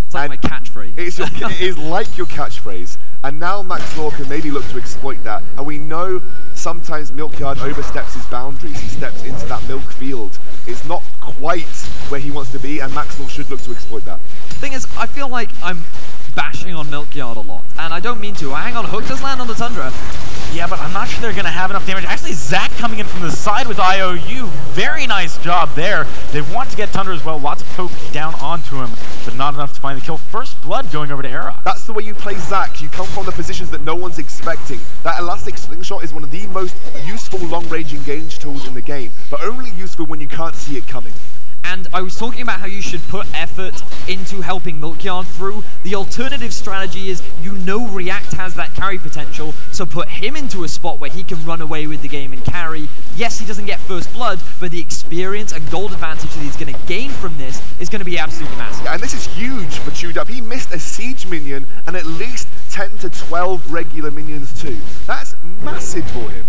It's like my catchphrase. It is like your catchphrase. And now Maxlore can maybe look to exploit that. And we know sometimes Milkyard oversteps his boundaries. He steps into that milk field. It's not quite where he wants to be, and Maxwell should look to exploit that. Thing is, I feel like I'm bashing on Milkyard a lot, and I don't mean to. Hang on, Hook does land on the Tundra. Yeah, but I'm not sure they're gonna have enough damage. Actually, Zach coming in from the side with IOU. Very nice job there. They want to get Tundra as well. Lots of poke down onto him, but not enough to find the kill. First blood going over to Aerox. That's the way you play Zach. You come from the positions that no one's expecting. That elastic slingshot is one of the most useful long-range engage tools in the game, but only useful when you can't see it coming. And I was talking about how you should put effort into helping Milkyard through. The alternative strategy is, you know, React has that carry potential, so put him into a spot where he can run away with the game and carry. Yes, he doesn't get first blood, but the experience and gold advantage that he's going to gain from this is going to be absolutely massive. Yeah, and this is huge for ChewedUp. He missed a siege minion and at least 10 to 12 regular minions too. That's massive for him.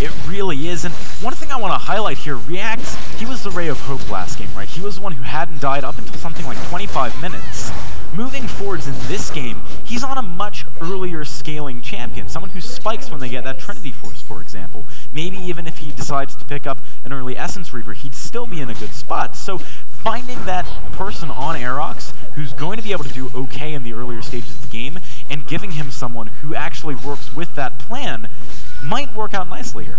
It really is, and one thing I want to highlight here, React, he was the Ray of Hope last game, right? He was the one who hadn't died up until something like 25 minutes. Moving forwards in this game, he's on a much earlier scaling champion, someone who spikes when they get that Trinity Force, for example. Maybe even if he decides to pick up an early Essence Reaver, he'd still be in a good spot. So finding that person on Aerox who's going to be able to do okay in the earlier stages of the game, and giving him someone who actually works with that plan, might work out nicely here.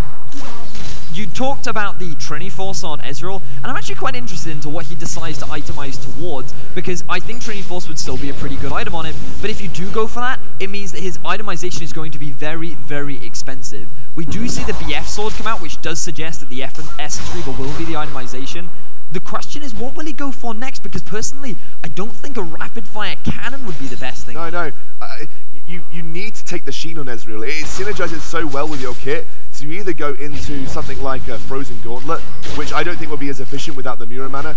You talked about the Trini Force on Ezreal, and I'm actually quite interested into what he decides to itemize towards, because I think Trini Force would still be a pretty good item on him, but if you do go for that, it means that his itemization is going to be very, very expensive. We do see the BF Sword come out, which does suggest that the Essence Reaver will be the itemization. The question is, what will he go for next? Because personally, I don't think a rapid fire cannon would be the best thing. No. You need to take the Sheen on Ezreal. It synergizes so well with your kit, so you either go into something like a Frozen Gauntlet, which I don't think will be as efficient without the Mura Mana,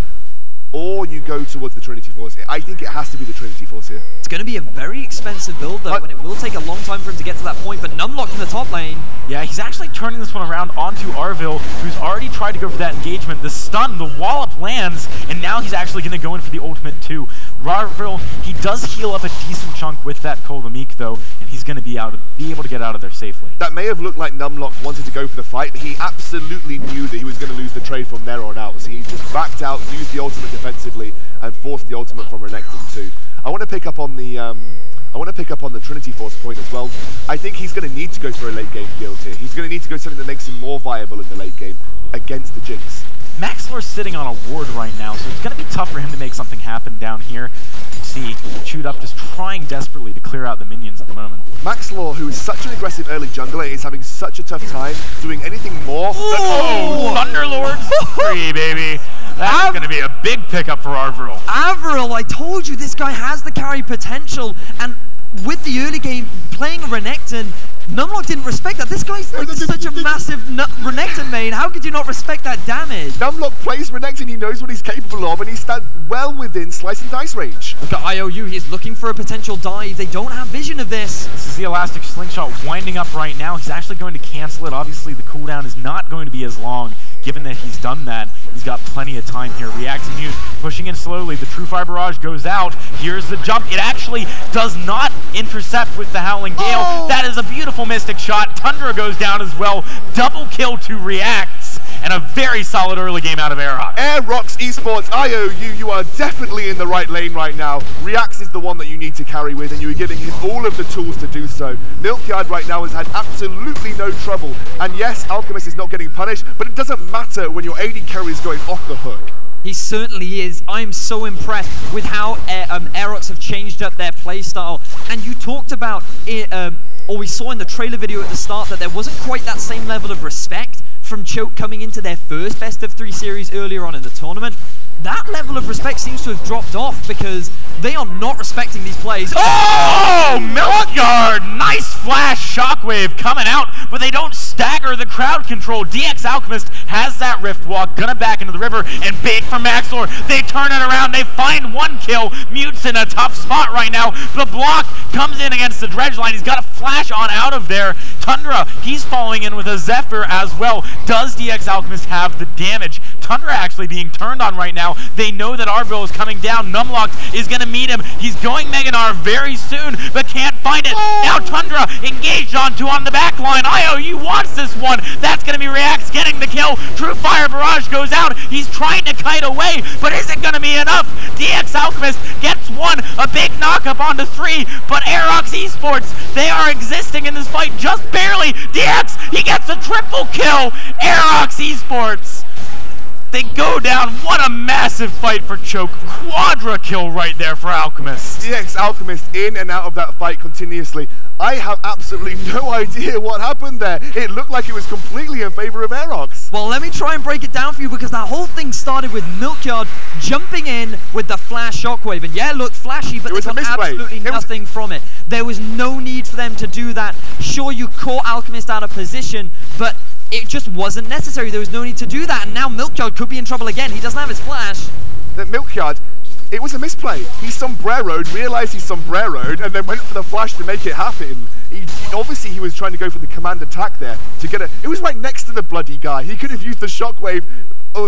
or you go towards the Trinity Force. I think it has to be the Trinity Force here. It's going to be a very expensive build, though, and it will take a long time for him to get to that point, but Numlocked in the top lane. Yeah, he's actually turning this one around onto Arveril, who's already tried to go for that engagement. The stun, the wallop lands, and now he's actually going to go in for the ultimate, too. Arveril, he does heal up a decent chunk with that Kolamik, though, and he's going to be able to get out of there safely. That may have looked like Numlocked wanted to go for the fight, but he absolutely knew that he was going to lose the trade from there on out, so he just backed out, used the ultimate defensively, and forced the ultimate from Renekton too. I want to pick up on the Trinity Force point as well. I think he's going to need to go for a late game build here. He's going to need to go something that makes him more viable in the late game against the Jinx. Maxlore's sitting on a ward right now, so it's going to be tough for him to make something happen down here. You see, ChewedUp just trying desperately to clear out the minions at the moment. Maxlore, who is such an aggressive early jungler, is having such a tough time doing anything more than... Oh! Thunderlords! Free, baby! That's going to be a big pickup for Arveril. Arveril, I told you, this guy has the carry potential, and with the early game, playing Renekton, Numlocked didn't respect that. This guy's like such a massive Renekton main. How could you not respect that damage? Numlocked plays Renekton. He knows what he's capable of, and he stands well within slice and dice range. Look at IOU. He's looking for a potential dive. They don't have vision of this. This is the elastic slingshot winding up right now. He's actually going to cancel it. Obviously, the cooldown is not going to be as long. Given that he's done that, he's got plenty of time here. Reacts and Mute pushing in slowly. The True Fire Barrage goes out. Here's the jump. It actually does not intercept with the Howling Gale. Oh. That is a beautiful Mystic shot. Tundra goes down as well. Double kill to Reacts. And a very solid early game out of Aerox. Aerox Esports, IOU, you are definitely in the right lane right now. Reacts is the one that you need to carry with, and you are giving him all of the tools to do so. Milkyard right now has had absolutely no trouble. And yes, Alchemist is not getting punished, but it doesn't matter when your AD carry is going off the hook. He certainly is. I'm so impressed with how Aerox have changed up their playstyle. And you talked about, or we saw in the trailer video at the start, that there wasn't quite that same level of respect from Choke coming into their first best-of-3 series earlier on in the tournament. That level of respect seems to have dropped off because they are not respecting these plays. Oh! Milkyard! Nice flash shockwave coming out, but they don't stagger the crowd control. DX Alchemist has that Rift Walk, gonna back into the river, and bait for Maxlore. They turn it around, they find one kill. Mute's in a tough spot right now. The block comes in against the dredge line. He's got a flash on out of there. Tundra, he's following in with a Zephyr as well. Does DX Alchemist have the damage? Tundra actually being turned on right now. They know that Arveril is coming down. Numlocked is going to meet him. He's going Meganar very soon, but can't find it. Oh! Now Now Tundra engaged on two on the back line. IOU wants this one. That's going to be Reacts getting the kill. True Fire Barrage goes out. He's trying to kite away, but isn't going to be enough. DX Alchemist gets one. A big knock-up onto three, but Aerox Esports, they are existing in this fight just barely. DX, he gets a triple kill. Aerox Esports, they go down. What a massive fight for Choke. Quadra kill right there for Alchemist. DX Alchemist in and out of that fight continuously. I have absolutely no idea what happened there. It looked like it was completely in favor of Aerox. Well, let me try and break it down for you, because that whole thing started with Milkyard jumping in with the flash shockwave. And yeah, it looked flashy, but there was absolutely nothing from it. There was no need for them to do that. Sure, you caught Alchemist out of position, but it just wasn't necessary. There was no need to do that. And now Milkyard could be in trouble again. He doesn't have his flash. That Milkyard, it was a misplay. He sombreroed, realized he sombreroed, and then went for the flash to make it happen. Obviously, he was trying to go for the command attack there to get it. It was right next to the bloody guy. He could have used the shockwave,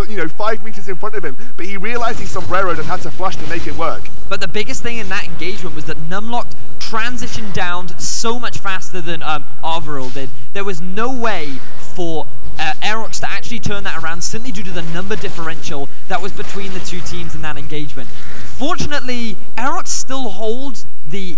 you know, 5 meters in front of him, but he realized he sombreroed and had to flash to make it work. But the biggest thing in that engagement was that Numlocked transitioned down so much faster than Arveril did. There was no way for Aerox to actually turn that around, simply due to the number differential that was between the two teams in that engagement. Fortunately, Aerox still holds the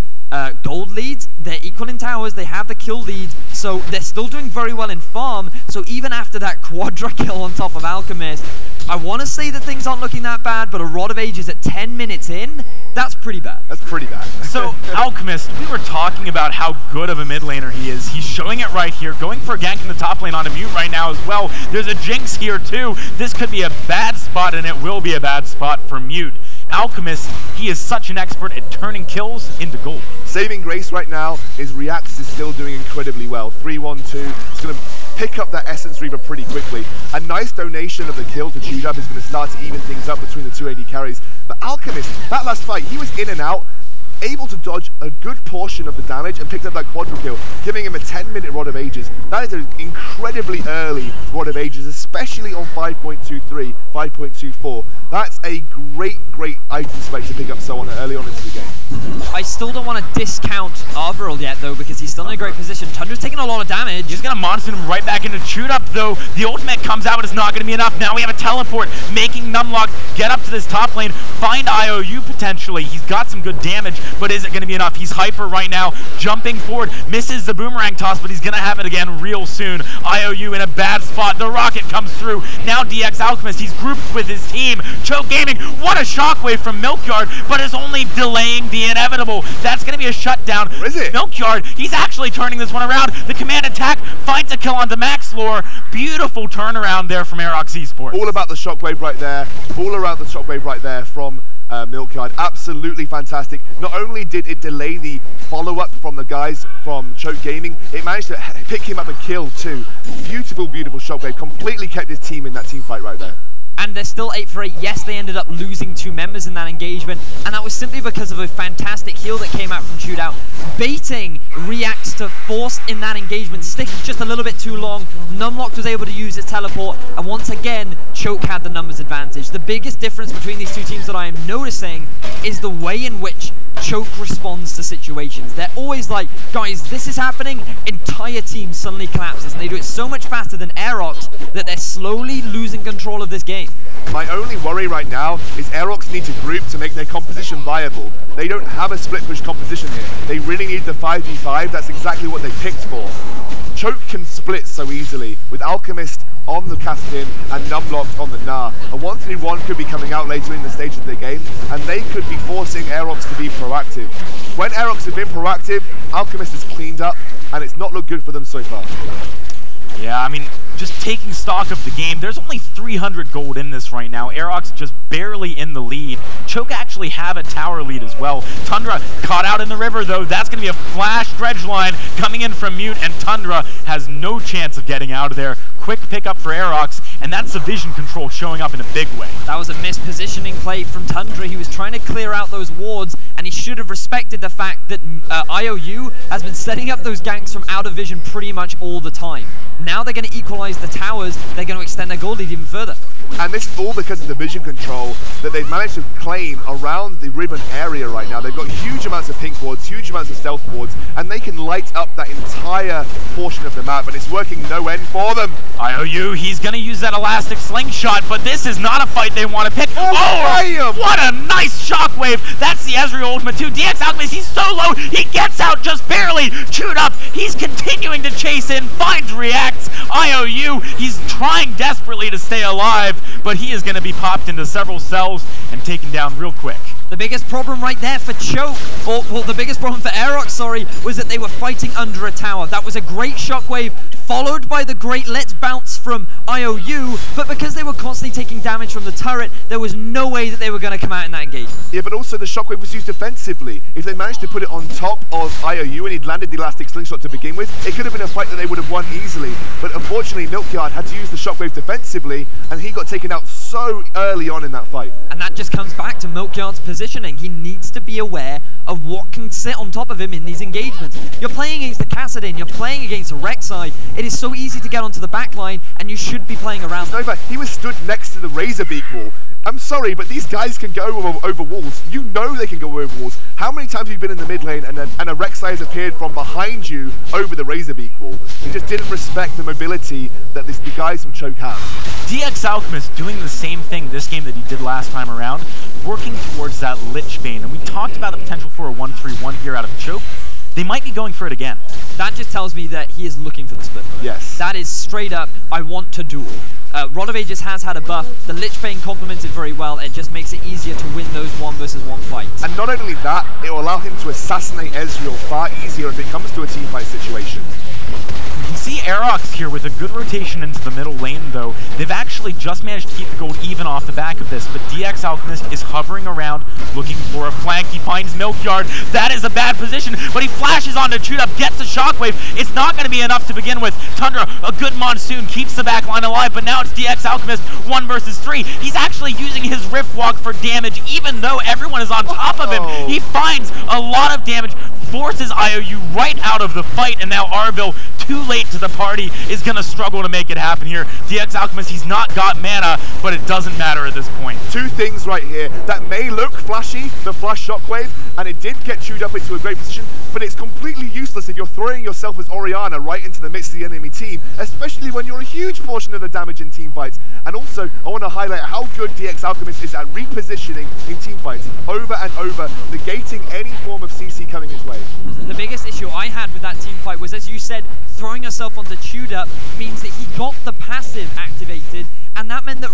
gold lead. They're equal in towers, they have the kill lead, so they're still doing very well in farm. So even after that Quadra kill on top of Alchemist, I want to say that things aren't looking that bad, but a Rod of Ages at 10 minutes in, that's pretty bad. That's pretty bad. So, Alchemist, we were talking about how good of a mid laner he is. He's showing it right here, going for a gank in the top lane on a Mute right now as well. There's a Jinx here too. This could be a bad spot, and it will be a bad spot for Mute. Alchemist, he is such an expert at turning kills into gold. Saving grace right now is Reacts is still doing incredibly well. 3-1-2. It's going to pick up that Essence Reaver pretty quickly. A nice donation of the kill to ChewedUp is going to start to even things up between the two AD carries. But Alchemist, that last fight, he was in and out, able to dodge a good portion of the damage and picked up that quadra kill, giving him a 10-minute Rod of Ages. That is an incredibly early Rod of Ages, especially on 5.23, 5.24. That's a great, great item spec to pick up someone early on into the game. I still don't want to discount Arveril yet, though, because he's still in a great position. Tundra's taking a lot of damage. He's going to monster him right back into ChewedUp, though. The ultimate comes out, but it's not going to be enough. Now we have a teleport, making Numlocked get up to this top lane, find IOU potentially. He's got some good damage, but is it going to be enough? He's hyper right now, jumping forward, misses the boomerang toss, but he's going to have it again real soon. IOU in a bad spot. The rocket comes through. Now DX Alchemist, he's grouped with his team. Choke Gaming, what a shockwave from Milkyard, but is only delaying the inevitable. That's going to be a shutdown. Where is it? Milkyard, he's actually turning this one around. The command attack finds a kill onto Maxlore. Beautiful turnaround there from Aerox Esports. All about the shockwave right there. All around the shockwave right there from Milkyard. Absolutely fantastic. Not only did it delay the follow-up from the guys from Choke Gaming, it managed to pick him up a kill too. Beautiful, beautiful shockwave. Completely kept his team in that team fight right there. And they're still 8-for-8. Yes, they ended up losing two members in that engagement, and that was simply because of a fantastic heal that came out from ChewedUp, baiting Reacts to force in that engagement. Sticking just a little bit too long. Numlocked was able to use its teleport, and once again, Choke had the numbers advantage. The biggest difference between these two teams that I am noticing is the way in which Choke responds to situations. They're always like, guys, this is happening, entire team suddenly collapses, and they do it so much faster than Aerox that they're slowly losing control of this game. My only worry right now is Aerox need to group to make their composition viable. They don't have a split push composition here. They really need the 5v5, that's exactly what they picked for. Choke can split so easily, with Alchemist on the Kastin and Numlocked on the Gnar. A 1-3-1 could be coming out later in the stage of the game, and they could be forcing Aerox to be proactive. When Aerox have been proactive, Alchemist has cleaned up, and it's not looked good for them so far. Yeah, I mean, just taking stock of the game, there's only 300 gold in this right now. Aerox just barely in the lead. Choke actually have a tower lead as well. Tundra caught out in the river, though. That's going to be a flash dredge line coming in from Mute, and Tundra has no chance of getting out of there. quick pickup for Aerox, and that's the vision control showing up in a big way. That was a mispositioning play from Tundra. He was trying to clear out those wards, and he should have respected the fact that IOU has been setting up those ganks from out of vision pretty much all the time. Now they're going to equalize the towers, they're going to extend their gold lead even further. And this is all because of the vision control that they've managed to claim around the Riven area right now. They've got huge amounts of pink wards, huge amounts of stealth wards, and they can light up that entire portion of the map, and it's working no end for them. IOU, he's going to use that elastic slingshot, but this is not a fight they want to pick. Oh, what a nice shockwave. That's the Ezreal ultimate too. DX Alchemist, he's so low, he gets out just barely. ChewedUp, he's continuing to chase in, finds React. IOU, he's trying desperately to stay alive, but he is going to be popped into several cells and taken down real quick. The biggest problem right there for Choke, or well, the biggest problem for Aerox, sorry, was that they were fighting under a tower. That was a great shockwave, followed by the great let's bounce from IOU, but because they were constantly taking damage from the turret, there was no way that they were going to come out in that engagement. Yeah, but also the shockwave was used defensively. If they managed to put it on top of IOU and he'd landed the elastic slingshot to begin with, it could have been a fight that they would have won easily. But unfortunately, Milkyard had to use the shockwave defensively, and he got taken out so early on in that fight. And that just comes back to Milkyard's positioning. He needs to be aware of what can sit on top of him in these engagements. You're playing against the Kassadin, you're playing against a Rek'Sai. It is so easy to get onto the back line, and you should be playing around. Nova, he was stood next to the Razorbeak wall. I'm sorry, but these guys can go over walls. You know they can go over walls. How many times have you been in the mid lane and a Rek'Sai has appeared from behind you over the Razorbeak wall? You just didn't respect the mobility that the guys from Choke have. DX Alchemist doing the same thing this game that he did last time around, working towards that Lich Bane. And we talked about the potential for a 1-3-1 here out of Choke. They might be going for it again. That just tells me that he is looking for the split. Yes. That is straight up, I want to duel. Rod of Ages has had a buff. The Lich Bane complements it very well. It just makes it easier to win those 1v1 fights. And not only that, it will allow him to assassinate Ezreal far easier if it comes to a teamfight situation. You see Aerox here with a good rotation into the middle lane, though. They've actually just managed to keep the gold even off the back of this, but DX Alchemist is hovering around looking for a flank. He finds Milkyard. That is a bad position, but he flashes onto ChewedUp, gets a shockwave. It's not going to be enough to begin with. Tundra, a good monsoon, keeps the back line alive, but now it's DX Alchemist 1 versus 3. He's actually using his Rift Walk for damage, even though everyone is on top of him. He finds a lot of damage, forces IOU right out of the fight, and now Arveril, too late to the party, is going to struggle to make it happen here. DX Alchemist, he's not got mana, but it doesn't matter at this point. Two things right here that may look flashy, the flash shockwave, and it did get ChewedUp into a great position, but it's completely useless if you're throwing yourself as Orianna right into the midst of the enemy team, especially when you're a huge portion of the damage in team fights. And also, I want to highlight how good DX Alchemist is at repositioning in team fights, over and over, negating any form of CC coming his way. The biggest issue I had with that team fight was, as you said, throwing yourself onto ChewedUp means that he got the passive activated, and that meant that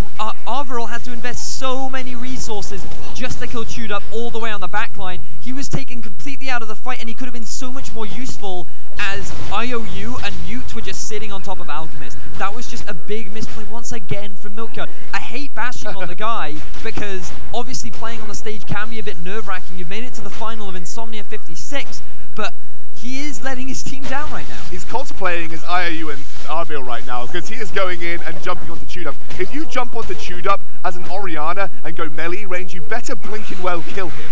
Arveril had to invest so many resources just to kill ChewedUp all the way on the backline. He was taken completely out of the fight, and he could have been so much more useful as IOU and Mute were just sitting on top of Alchemist. That was just a big misplay once again from Milkyard. I hate bashing on the guy, because obviously playing on the stage can be a bit nerve-wracking. You've made it to the final of Insomnia 56, but he is letting his team down right now. He's cosplaying as IOU and Arveril right now, because he is going in and jumping onto ChewedUp. If you jump onto ChewedUp as an Orianna and go melee range, you better blinking well kill him.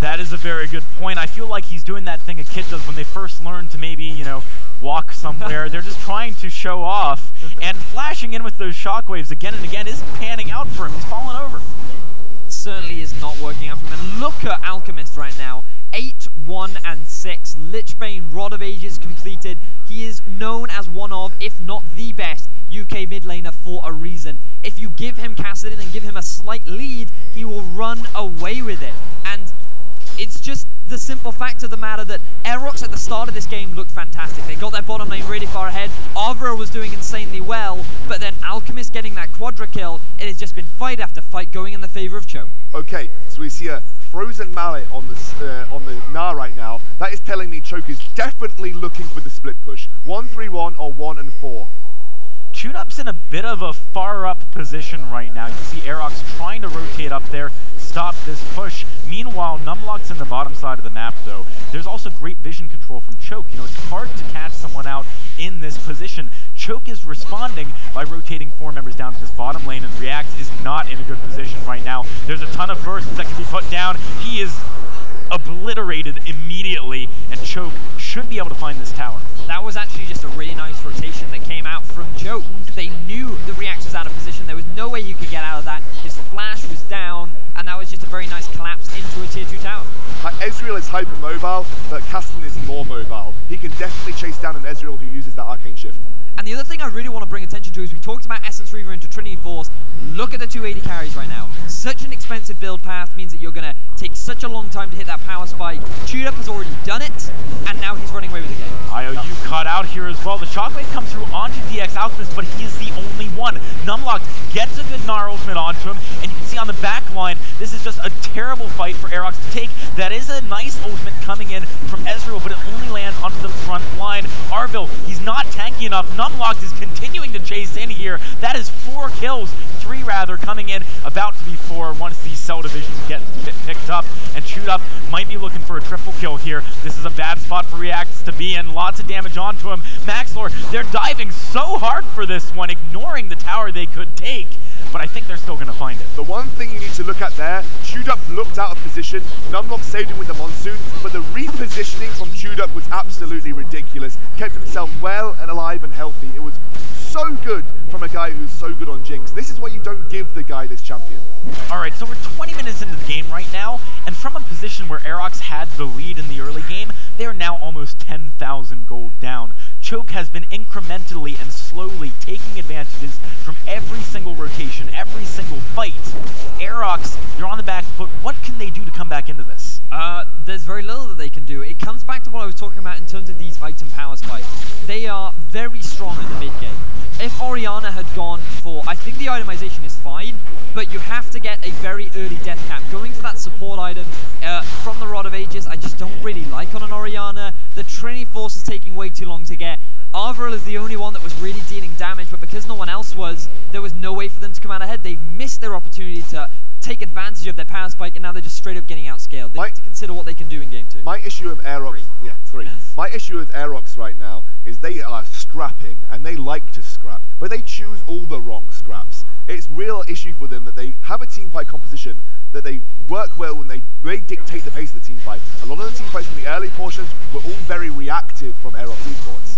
That is a very good point. I feel like he's doing that thing a kid does when they first learn to maybe, you know, walk somewhere. They're just trying to show off, and flashing in with those shockwaves again and again isn't panning out for him. He's fallen over. It certainly is not working out for him. And look at Alchemist right now. 8, 1, and 6. Lichbane, Rod of Ages completed. He is known as one of, if not the best, UK mid laner for a reason. If you give him Kassadin and give him a slight lead, he will run away with it. And it's just the simple fact of the matter that Aerox at the start of this game looked fantastic. They got their bottom lane really far ahead. Arveril was doing insanely well, but then Alchemist getting that quadra kill, it has just been fight after fight going in the favor of Choke. Okay, so we see a frozen mallet on the Gnar right now. That is telling me Choke is definitely looking for the split push. 1-3-1 or 1-4. ChewedUp's in a bit of a far up position right now. You see Aerox trying to rotate up there, stop this push. Meanwhile, Numlocked's in the bottom side of the map, though. There's also great vision control from Choke. You know, it's hard to catch someone out in this position. Choke is responding by rotating four members down to this bottom lane, and React is not in a good position right now. There's a ton of bursts that can be put down. He is obliterated immediately, and Choke should be able to find this tower. That was actually just a really nice rotation that came out from Joe. They knew the React was out of position. There was no way you could get out of that. His flash was down, and that was just a very nice collapse into a tier 2 tower. Like, Ezreal is hyper-mobile, but Kasten is more mobile. He can definitely chase down an Ezreal who uses that Arcane Shift. And the other thing I really want to bring attention to is we talked about Essence Reaver into Trinity Force. Look at the 280 carries right now. Such an expensive build path means that you're going to take such a long time to hit that power spike. ChewedUp has already done it, and now he's running away with the game. IOU caught out here as well. The Shockwave comes through onto DX Alchemist, but he is the only one. Numlocked gets a good Gnarlsmith onto him, and you can see on the back line, this is just a terrible fight for Aerox to take. That is a nice ultimate coming in from Ezreal, but it only lands onto the front line. Arveril, he's not tanky enough. Numlocked is continuing to chase in here. That is four kills, three rather, coming in, about to be four once the cell divisions get picked up. And ChewedUp might be looking for a triple kill here. This is a bad spot for Reacts to be in. Lots of damage onto him. Maxlore, they're diving so hard for this one, ignoring the tower they could take, but I think they're still going to find it. The one thing you need to look at there, ChewedUp looked out of position. Numlocked saved him with the Monsoon, but the repositioning from ChewedUp was absolutely ridiculous. Kept himself well and alive and healthy. It was so good from a guy who's so good on Jinx. This is why you don't give the guy this champion. Alright, so we're 20 minutes into the game right now, and from a position where Aerox had the lead in the early game, they are now almost 10,000 gold down. Choke has been incrementally and slowly taking advantages from every single rotation, every single fight. Aerox, they're on the back foot. What can they do to come back into this? There's very little that they can do. It comes back to what I was talking about in terms of these item power spikes. They are very strong in the mid game. If Orianna had gone for, I think the itemization is fine, but you have to get a very early death cap. Going for that support item from the Rod of Ages, I just don't really like on an Orianna. The Trinity Force is taking way too long to get. Arveril is the only one that was really dealing damage, but because no one else was, there was no way for them to come out ahead. They've missed their opportunity to take advantage of their power spike, and now they're just straight up getting outscaled. They need to consider what they can do in game 2. My issue with Aerox, My issue with Aerox right now is they are scrapping, and they like to scrap, but they choose all the wrong scraps. It's real issue for them that they have a team fight composition that they work well and they really dictate the pace of the team fight. A lot of the team fights in the early portions were all very reactive from Aerox Esports.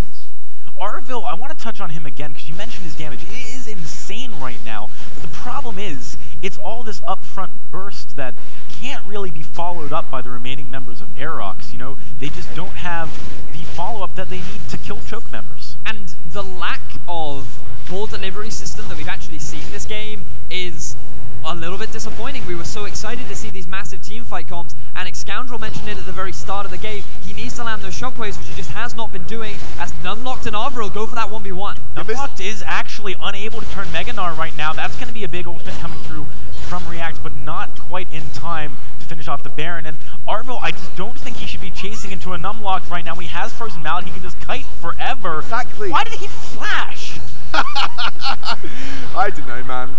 Arveril, I want to touch on him again because you mentioned his damage. It is insane right now, but the problem is it's all this upfront burst that can't really be followed up by the remaining members of Aerox. You know, they just don't have the follow-up that they need to kill Choke members. And the lack of ball delivery system that we've actually seen in this game is a little bit disappointing. We were so excited to see these massive teamfight comps, and Excoundrel mentioned it at the very start of the game. He needs to land those shockwaves, which he just has not been doing, as Numlocked and Arveril go for that 1v1. Numlocked is actually unable to turn Meganar right now. That's going to be a big ultimate coming through from React, but not quite in time to finish off the Baron. And Arveril, I just don't think he should be chasing into a Numlocked right now. He has Frozen Mallet. He can just kite forever. Exactly. Why did he flash? I don't know, man.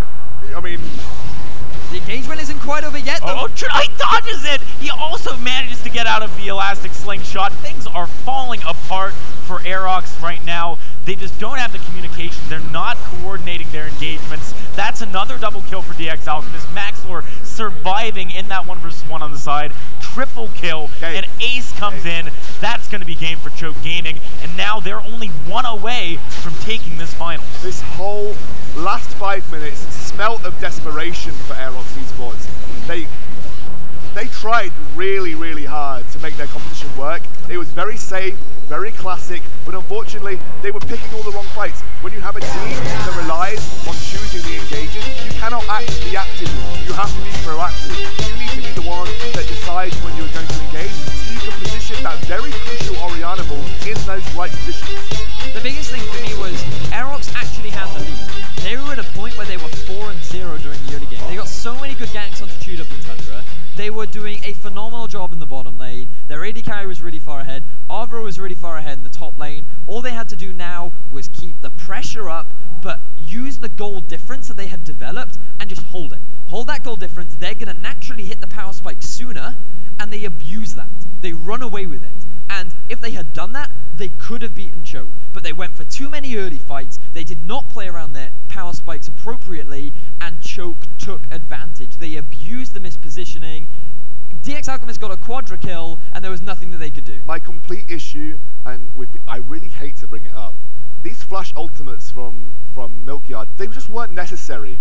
I mean, the engagement isn't quite over yet, though. Oh, he dodges it! He also manages to get out of the Elastic Slingshot. Things are falling apart for Aerox right now. They just don't have the communication. They're not coordinating their engagements. That's another double kill for DX Alchemist. Maxlore surviving in that 1v1 on the side. Triple kill. Okay. An ace comes in. That's going to be game for Choke Gaming. And now they're only one away from taking this final. This whole last 5 minutes smelt of desperation for Aerox Esports. They tried really, really hard to make their competition work. It was very safe, very classic, but unfortunately, they were picking all the wrong fights. When you have a team that relies on choosing the engages, you cannot act reactive. You have to be proactive. You need to be the one that decides when you're going to engage, so you can position that very crucial Orianna ball in those right positions. The biggest thing for me was Aerox actually had the lead. They were at a point where they were 4-0 during the early game. They got so many good ganks onto ChewedUp and Tundra. They were doing a phenomenal job in the bottom lane. Their AD carry was really far ahead. Arveril was really far ahead in the top lane. All they had to do now was keep the pressure up, but use the gold difference that they had developed and just hold it. hold that goal difference, they're going to naturally hit the power spike sooner, and they abuse that. They run away with it. And if they had done that, they could have beaten Choke, but they went for too many early fights, they did not play around their power spikes appropriately, and Choke took advantage. They abused the mispositioning. DX Alchemist got a quadra kill, and there was nothing that they could do. My complete issue, and I really hate to bring it up, these flash ultimates from Milkyard, they just weren't necessary.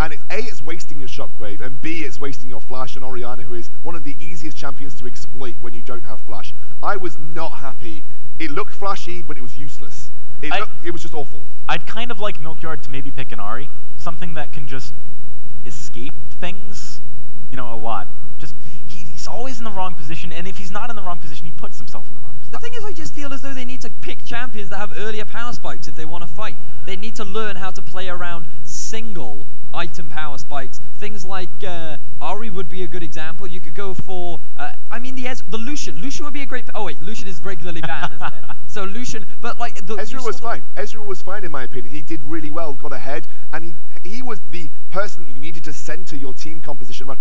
And it's A, it's wasting your Shockwave, and B, it's wasting your Flash on Orianna, who is one of the easiest champions to exploit when you don't have Flash. I was not happy. It looked flashy, but it was useless. It was just awful. I'd kind of like Milkyard to maybe pick an Ahri, something that can just escape things, you know, a lot. Just he's always in the wrong position, and if he's not in the wrong position, he puts himself in the wrong position. The thing is, I just feel as though they need to pick champions that have earlier power spikes if they want to fight. They need to learn how to play around single item power spikes. Things like Ahri would be a good example. You could go for, I mean, the Lucian. Lucian would be a great, oh wait, Lucian is regularly banned, isn't it? So Lucian, but like... Ezreal was fine. Ezreal was fine in my opinion. He did really well, got ahead, and he was the person you needed to center your team composition around.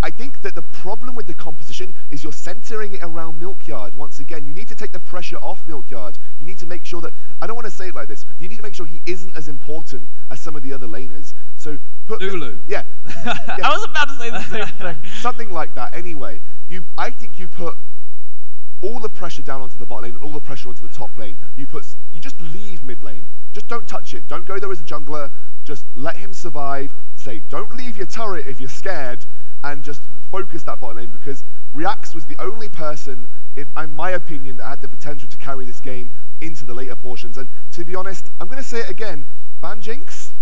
I think that the problem with the composition is you're centering it around Milkyard. Once again, you need to take the pressure off Milkyard. You need to make sure that, I don't want to say it like this, you need to make sure he isn't as important as some of the other laners. So put Lulu. Yeah. I was about to say the same thing. Something like that. Anyway, I think you put all the pressure down onto the bot lane and all the pressure onto the top lane. You just leave mid lane. Just don't touch it. Don't go there as a jungler. Just let him survive. Say, don't leave your turret if you're scared. And just focus that bot lane, because Reax was the only person, in my opinion, that had the potential to carry this game into the later portions. And to be honest, I'm going to say it again, ban Jinx?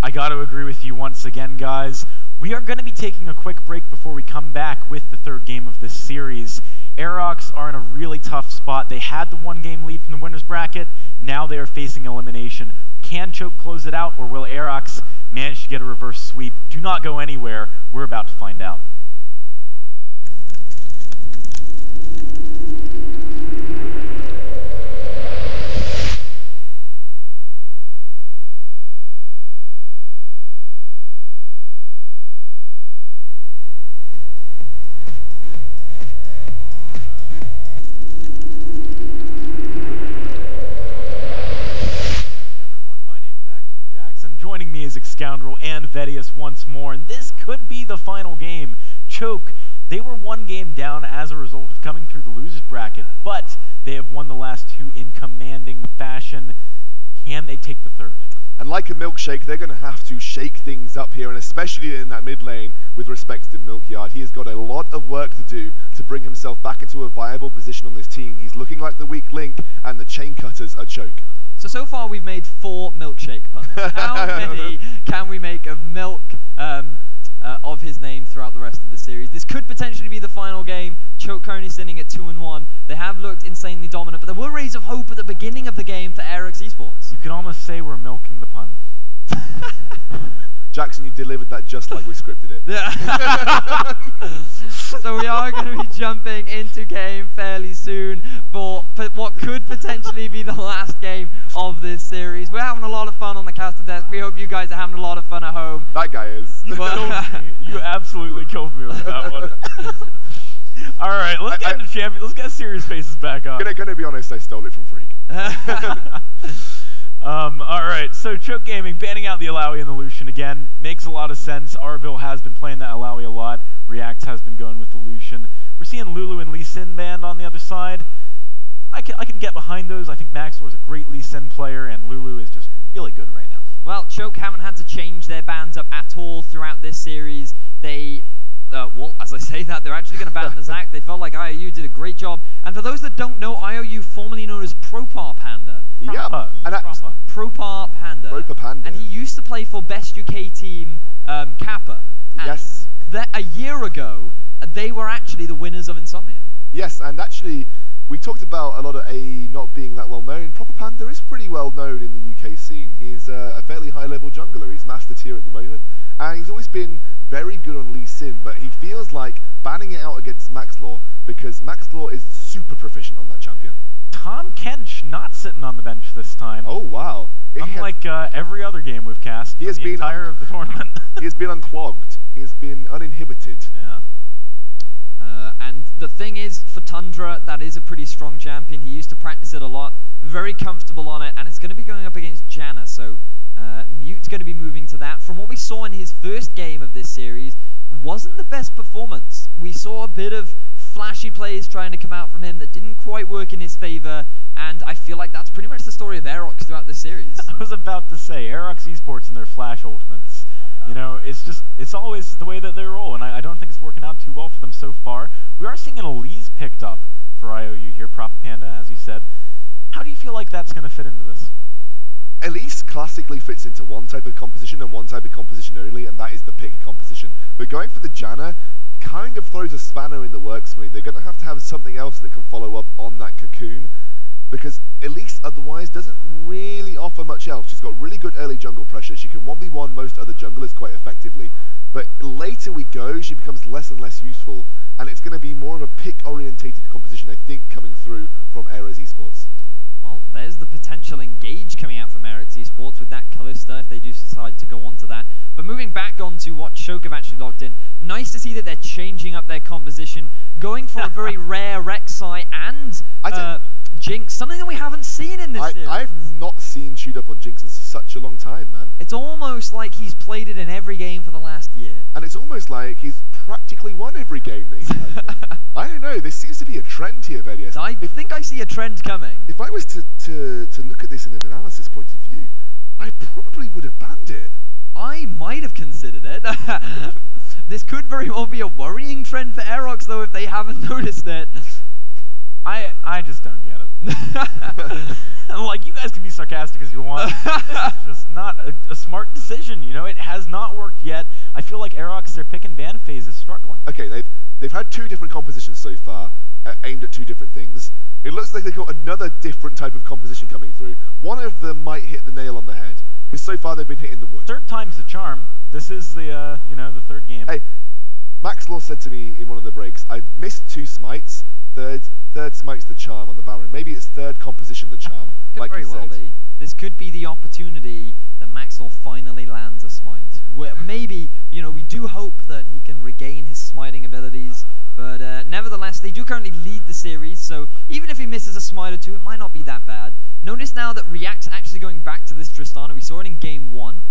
I got to agree with you once again, guys. We are going to be taking a quick break before we come back with the third game of this series. Aerox are in a really tough spot. They had the one-game lead from the winner's bracket. Now they are facing elimination. Can Choke close it out, or will Aerox manage to get a reverse sweep? Do not go anywhere. We're about to find out. Excoundrel and Vettius once more, and this could be the final game. Choke, they were one game down as a result of coming through the losers bracket, but they have won the last two in commanding fashion. Can they take the third? And like a milkshake, they're going to have to shake things up here, and especially in that mid lane with respect to Milkyard. He has got a lot of work to do to bring himself back into a viable position on this team. He's looking like the weak link, and the chain cutters are Choke. So far we've made 4 milkshake puns. How many can we make of milk of his name throughout the rest of the series? This could potentially be the final game. Choke currently sitting at 2-1. They have looked insanely dominant, but there were rays of hope at the beginning of the game for Aerox Esports. You could almost say we're milking the pun. Jackson, you delivered that just like we scripted it. Yeah. So we are going to be jumping into game fairly soon for what could potentially be the last game of this series. We're having a lot of fun on the caster desk. We hope you guys are having a lot of fun at home. That guy is. You killed me. You absolutely killed me with that one. All right, let's get into champions. Let's get serious faces back on. Gonna be honest, I stole it from Freak. Alright, so Choke Gaming banning out the Alawi and the Lucian again. Makes a lot of sense. Arveril has been playing that Alawi a lot. React has been going with the Lucian. We're seeing Lulu and Lee Sin banned on the other side. I can get behind those. I think Maxlore is a great Lee Sin player, and Lulu is just really good right now. Well, Choke haven't had to change their bans up at all throughout this series. Well, as I say that, they're actually going to ban the Zac. They felt like IOU did a great job. And for those that don't know, IOU, formerly known as Propar Panda. Yeah, Propar Panda. Propar Panda. And he used to play for best UK team, Kappa. And yes. A year ago, they were actually the winners of Insomnia. Yes, and actually, we talked about a lot of AE not being that well known. Propar Panda is pretty well known in the UK scene. He's a fairly high level jungler. He's master tier at the moment. And he's always been very good on Lee Sin, but he feels like banning it out against Maxlore because Maxlore is super proficient on that champion. Tom Kench not sitting on the bench this time. Oh, wow. Unlike every other game we've cast for the entire of the tournament. He has been unclogged. He has been uninhibited. Yeah. And the thing is, for Tundra, that is a pretty strong champion. He used to practice it a lot. Very comfortable on it, and it's going to be going up against Janna, so Mute's going to be moving to that. From what we saw in his first game of this series, wasn't the best performance. We saw a bit of flashy plays trying to come out from him that didn't quite work in his favor, and I feel like that's pretty much the story of Aerox throughout this series. I was about to say, Aerox Esports and their flash ultimates. You know, it's just, it's always the way that they roll, and I don't think it's working out too well for them so far. We are seeing an Elise picked up for IOU here, Prophet Panda, as you said. How do you feel like that's going to fit into this? Elise classically fits into one type of composition and one type of composition only, and that is the pick composition. But going for the Janna kind of throws a spanner in the works for me. They're going to have something else that can follow up on that cocoon, because Elise otherwise doesn't really offer much else. She's got really good early jungle pressure. She can 1v1 most other junglers quite effectively, but later we go, she becomes less and less useful, and it's going to be more of a pick-orientated composition, I think, coming through from Aerox Esports. Well, there's the potential engage coming out from Aerox Esports with that Kalista, if they do decide to go on to that. But moving back onto what Choke have actually logged in, nice to see that they're changing up their composition, going for a very rare Rek'Sai and Jinx, something that we haven't seen in this series. I've not seen ChewedUp on Jinx in such a long time, man. It's almost like he's played it in every game for the last year. And it's almost like he's practically won every game that he's played in. I don't know, there seems to be a trend here, Vettius. I think I see a trend coming. If I was to look at this in an analysis point of view, I probably would have banned it. I might have considered it. This could very well be a worrying trend for Aerox, though, if they haven't noticed it. I just don't get it. Like, you guys can be sarcastic as you want. It's just not a smart decision, you know? It has not worked yet. I feel like Aerox, their pick and ban phase is struggling. Okay, they've had two different compositions so far, aimed at two different things. It looks like they've got another different type of composition coming through. One of them might hit the nail on the head, because so far they've been hitting the wood. Third time's the charm. This is the, you know, the third game. Hey, Maxlore said to me in one of the breaks, I've missed two smites. Third smite's the charm on the Baron. Maybe it's third composition the charm. Could like very well be. This could be the opportunity that Maxwell finally lands a smite. Where maybe, you know, we do hope that he can regain his smiting abilities, but nevertheless, they do currently lead the series, so even if he misses a smite or two, it might not be that bad. Notice now that React's actually going back to this Tristana. We saw it in game one.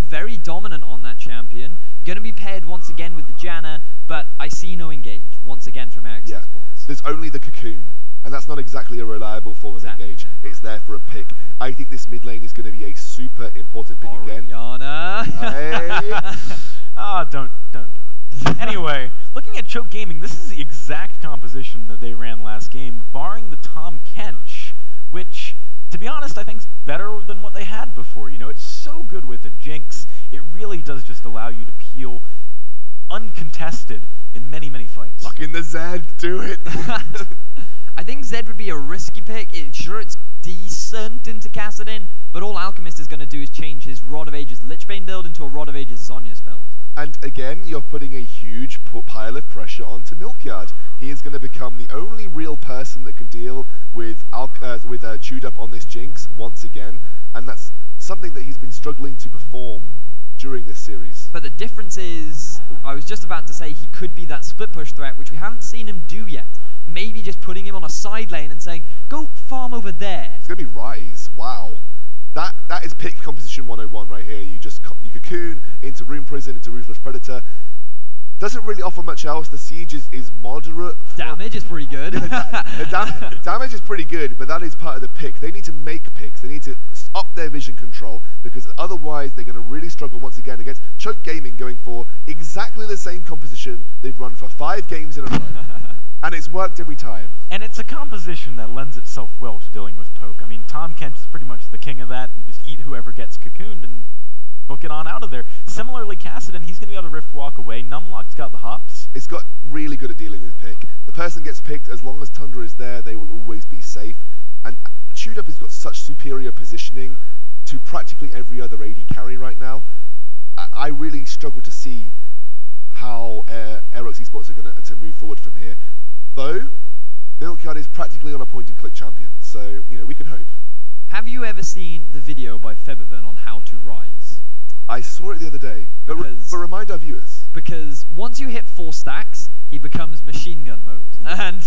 Very dominant on that champion. Going to be paired once again with the Janna, but I see no engage once again from Aerox Esports. There's only the cocoon, and that's not exactly a reliable form of engage. Yeah. It's there for a pick. I think this mid lane is going to be a super important pick again. Orianna. Don't do it. Anyway, looking at Choke Gaming, this is the exact composition that they ran last game, barring the Tom Kench, which, to be honest, I think's better than what they had before. You know, it's so good with the Jinx. It really does just allow you to peel uncontested in many fights. Lock in the Zed, do it. I think Zed would be a risky pick. It's decent into Kassadin, but all Alchemist is going to do is change his Rod of Ages Lichbane build into a Rod of Ages Zonya's build. And again, you're putting a huge pile of pressure onto Milkyard. He is going to become the only real person that can deal with ChewedUp on this Jinx once again, and that's something that he's been struggling to perform during this series. But the difference is, I was just about to say he could be that split push threat, which we haven't seen him do yet. Maybe just putting him on a side lane and saying, go farm over there. It's going to be Ryze, wow. That is pick composition 101 right here. You cocoon into Rune Prison, into Ruthless Predator. Doesn't really offer much else. The siege is moderate. Damage is pretty good. Damage is pretty good, but that is part of the pick. They need to make picks. They need to up their vision control, because otherwise they're going to really struggle once again against Choke Gaming, going for exactly the same composition they've run for 5 games in a row. And it's worked every time. And it's a composition that lends itself well to dealing with poke. I mean, Tom Kench is pretty much the king of that. You just eat whoever gets cocooned and book it on out of there. Similarly, Kassadin, he's going to be able to Rift Walk away. Numlocked's got the hops. It's got really good at dealing with pick. The person gets picked. As long as Tundra is there, they will always be safe. And ChewedUp has got such superior positioning to practically every other AD carry right now. I really struggle to see how Aerox Esports are going to move forward from here. Though, Milkyard is practically on a point-and-click champion, so, you know, ever seen the video by Febivern on how to rise? I saw it the other day, but, remind our viewers. Because once you hit 4 stacks, he becomes machine gun mode. And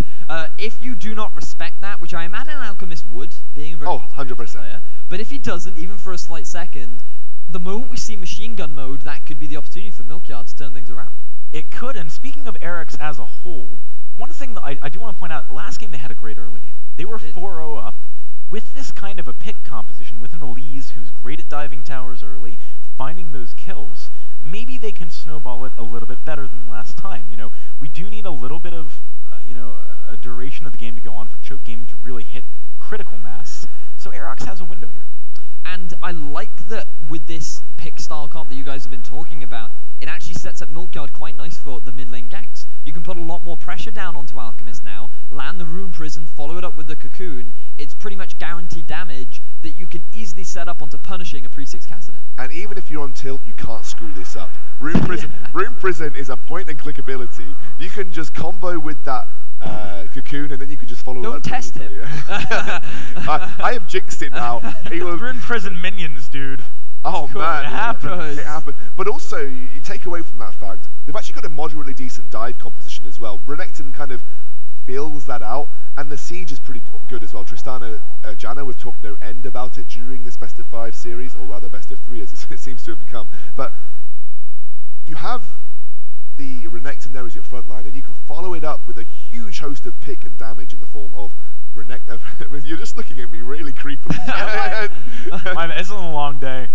if you do not respect that, which I imagine an alchemist would, being a very experienced 100% player, but if he doesn't, even for a slight second, the moment we see machine gun mode, that could be the opportunity for Milkyard to turn things around. It could, and speaking of Aerox as a whole, one thing that I do want to point out, last game they had a great early game. They were 4-0 up with this kind of a pick composition, with an Elise who's great at diving towers early, finding those kills. Maybe they can snowball it a little bit better than last time. You know, we do need a little bit of, a duration of the game to go on for Choke Gaming to really hit critical mass. So Aerox has a window here. And I like that with this pick style comp that you guys have been talking about, it actually sets up Milkyard quite nice for the mid lane ganks. You can put a lot more pressure down onto Alchemist now, land the Rune Prison, follow it up with the Cocoon. It's pretty much guaranteed damage that you can easily set up onto punishing a Pre-6 Kassadin. And even if you're on tilt, you can't screw this up. Rune Prison, Rune Prison is a point and click ability. You can just combo with that Cocoon, and then you can just follow. Don't test him. I have jinxed it now. Rune Prison minions, dude. Oh man, it happened. But also, you take away from that fact, they've actually got a moderately decent dive composition as well. Renekton kind of fills that out, and the siege is pretty good as well. Tristana Janna, we've talked no end about it during this best of 5 series, or rather best of 3 as it seems to have become. But you have the Renekton there as your front line, and you can follow it up with a huge host of pick and damage in the form of Renekton. You're just looking at me really creepily. It's been a long day.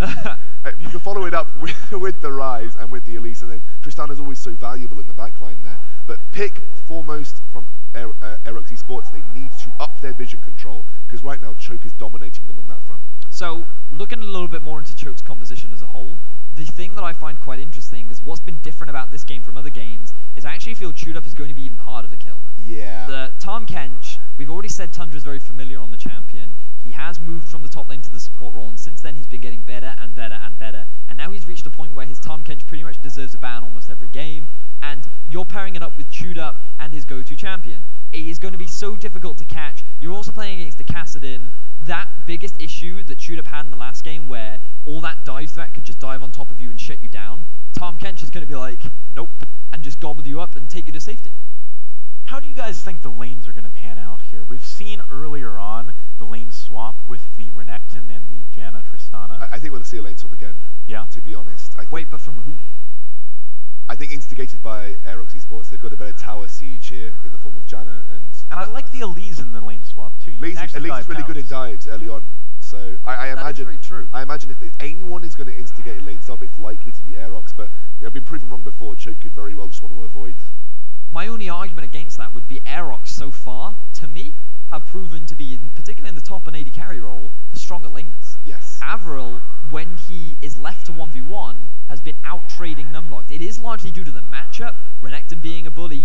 You can follow it up with the Rise and with the Elise, and then Tristana's always so valuable in the backline there. But pick foremost from Aerox Esports, they need to up their vision control, because right now Choke is dominating them on that front. So, looking a little bit more into Choke's composition as a whole, the thing that I find quite interesting is what's been different about this game from other games is I actually feel ChewedUp is going to be even harder to kill now. Yeah. The Tom Kench, we've already said Tundra's very familiar on the champion. He has moved from the top lane to the support role, and since then he's been getting better and better and better. And now he's reached a point where his Tom Kench pretty much deserves a ban almost every game. And you're pairing it up with ChewedUp and his go-to champion. It is going to be so difficult to catch. You're also playing against the Kassadin. That biggest issue that ChewedUp had in the last game where all that dive threat could just dive on top of you and shut you down, Tom Kench is going to be like, nope, and just gobble you up and take you to safety. How do you guys think the lanes are going to pan out here? We've seen earlier on the lane swap with the Renekton and the Janna Tristana. I think we'll see a lane swap again, yeah, to be honest. Wait, but from who? I think instigated by Aerox Esports. They've got a better tower siege here in the form of Janna and... And I like the Elise in the lane swap too. Elise is really good in dives early on. So I imagine that is very true. I imagine if anyone is going to instigate a lane swap, it's likely to be Aerox. But I've been proven wrong before. Choke could very well just want to avoid. My only argument against that would be Aerox so far, to me, have proven to be, particularly in the top and AD carry role, the stronger laners. Yes. Arveril, when he is left to 1v1, has been out trading Numlocked. It is largely due to the matchup, Renekton being a bully,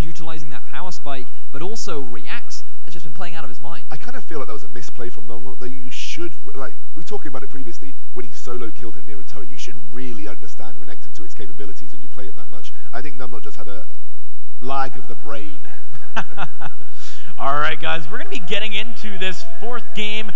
utilizing that power spike, but also React has just been playing out of his mind. I kind of feel like that was a misplay from Numlocked, though. You should, like, we were talking about it previously, when he solo killed him near a turret, you should really understand Renekton to its capabilities when you play it that much. I think Numlocked just had a lag of the brain. Alright guys, we're going to be getting into this third game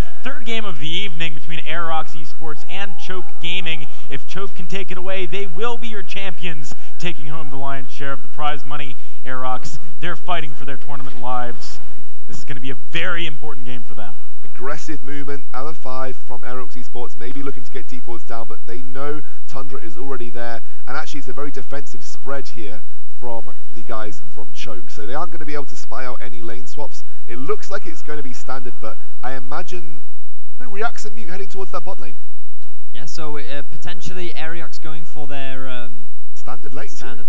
of the evening between Aerox Esports and Choke Gaming. If Choke can take it away, they will be your champions, taking home the lion's share of the prize money. Aerox, they're fighting for their tournament lives. This is going to be a very important game for them. Aggressive movement, Alpha 5 from Aerox Esports, maybe looking to get deep boards down, but they know Tundra is already there, and actually it's a very defensive spread here from the guys from Choke. So they aren't going to be able to spy out any lane swaps. It looks like it's going to be standard, but I imagine Reacts and Mute heading towards that bot lane. Yeah, so potentially Aerox going for their standard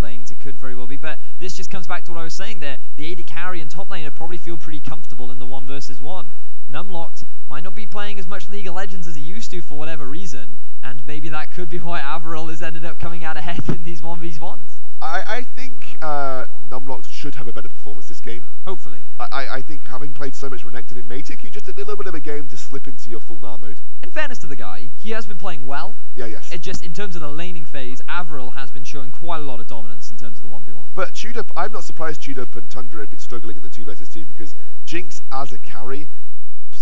lanes. It could very well be, but this just comes back to what I was saying there. The AD carry and top laner probably feel pretty comfortable in the 1v1. Numlocked might not be playing as much League of Legends as he used to for whatever reason, and maybe that could be why Arveril has ended up coming out ahead in these 1v1s. I think Numlocked should have a better performance this game. Hopefully. I think having played so much Renekton in Matic, you just need a little bit of a game to slip into your full NAR mode. In fairness to the guy, he has been playing well. Yeah, yes. It just, in terms of the laning phase, Arveril has been showing quite a lot of dominance in terms of the 1v1. But ChewedUp, I'm not surprised ChewedUp and Tundra have been struggling in the 2v2, because Jinx as a carry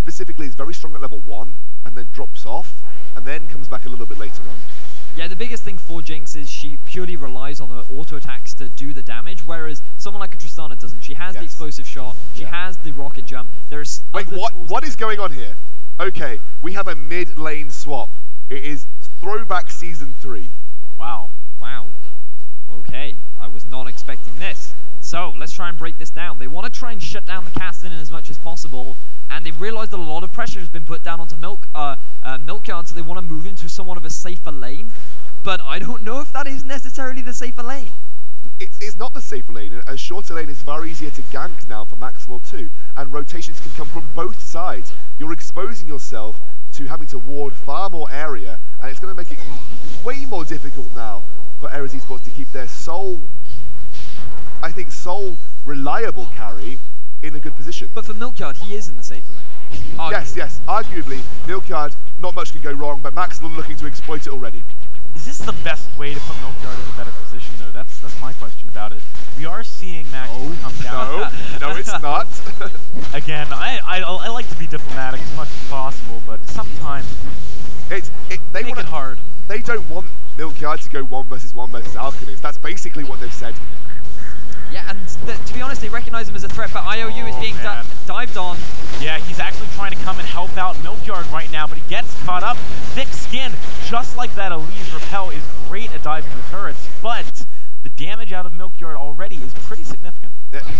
specifically is very strong at level 1 and then drops off and then comes back a little bit later on. Yeah, the biggest thing for Jinx is she purely relies on her auto attacks to do the damage, whereas someone like a Tristana doesn't. She has the explosive shot, she has the rocket jump. There's wait, what is going on here? Okay, we have a mid lane swap. It is throwback season 3. Wow, wow. Okay, I was not expecting this. So let's try and break this down. They want to try and shut down the cast in as much as possible, and they've realized that a lot of pressure has been put down onto Milkyard, so they want to move into somewhat of a safer lane. But I don't know if that is necessarily the safer lane. It's not the safer lane. A shorter lane is far easier to gank now for Maxlore 2, and rotations can come from both sides. You're exposing yourself to having to ward far more area, and it's going to make it way more difficult now for Aerox Esports to keep their sole reliable carry in a good position. But for Milkyard, he is in the safer lane. Yes, yes, arguably, Milkyard, not much can go wrong, but Maxlore looking to exploit it already. Is this the best way to put Milkyard in a better position, though? That's my question about it. We are seeing Maxlore come down. No, no, it's not. Again, I like to be diplomatic as much as possible, but sometimes they make it hard. They don't want Milkyard to go 1v1 versus Alchemist. That's basically what they've said. Yeah, and to be honest, they recognize him as a threat, but IOU is being dived on. Yeah, he's actually trying to come and help out Milkyard right now, but he gets caught up. Thick skin, just like that Elise Repel is great at diving the turrets, but the damage out of Milkyard already is pretty significant.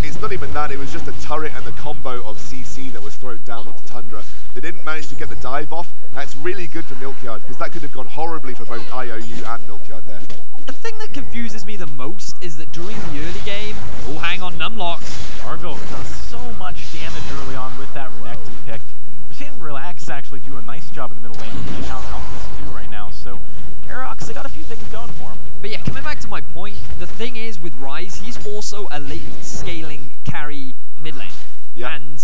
It's not even that, it was just the turret and the combo of CC that was thrown down onto Tundra. They didn't manage to get the dive off. That's really good for Milkyard, because that could have gone horribly for both IOU and Milkyard there. The thing that confuses me the most is that during the early game, oh, hang on, Numlocked. Arveril does so much damage early on with that Renekton pick. We're seeing Relax actually do a nice job in the middle lane, pushing out Alchemist 2 right now, so Aerox, they got a few things going for him. But yeah, coming back to my point, the thing is with Ryze, he's also a late-scaling carry mid lane. Yeah. And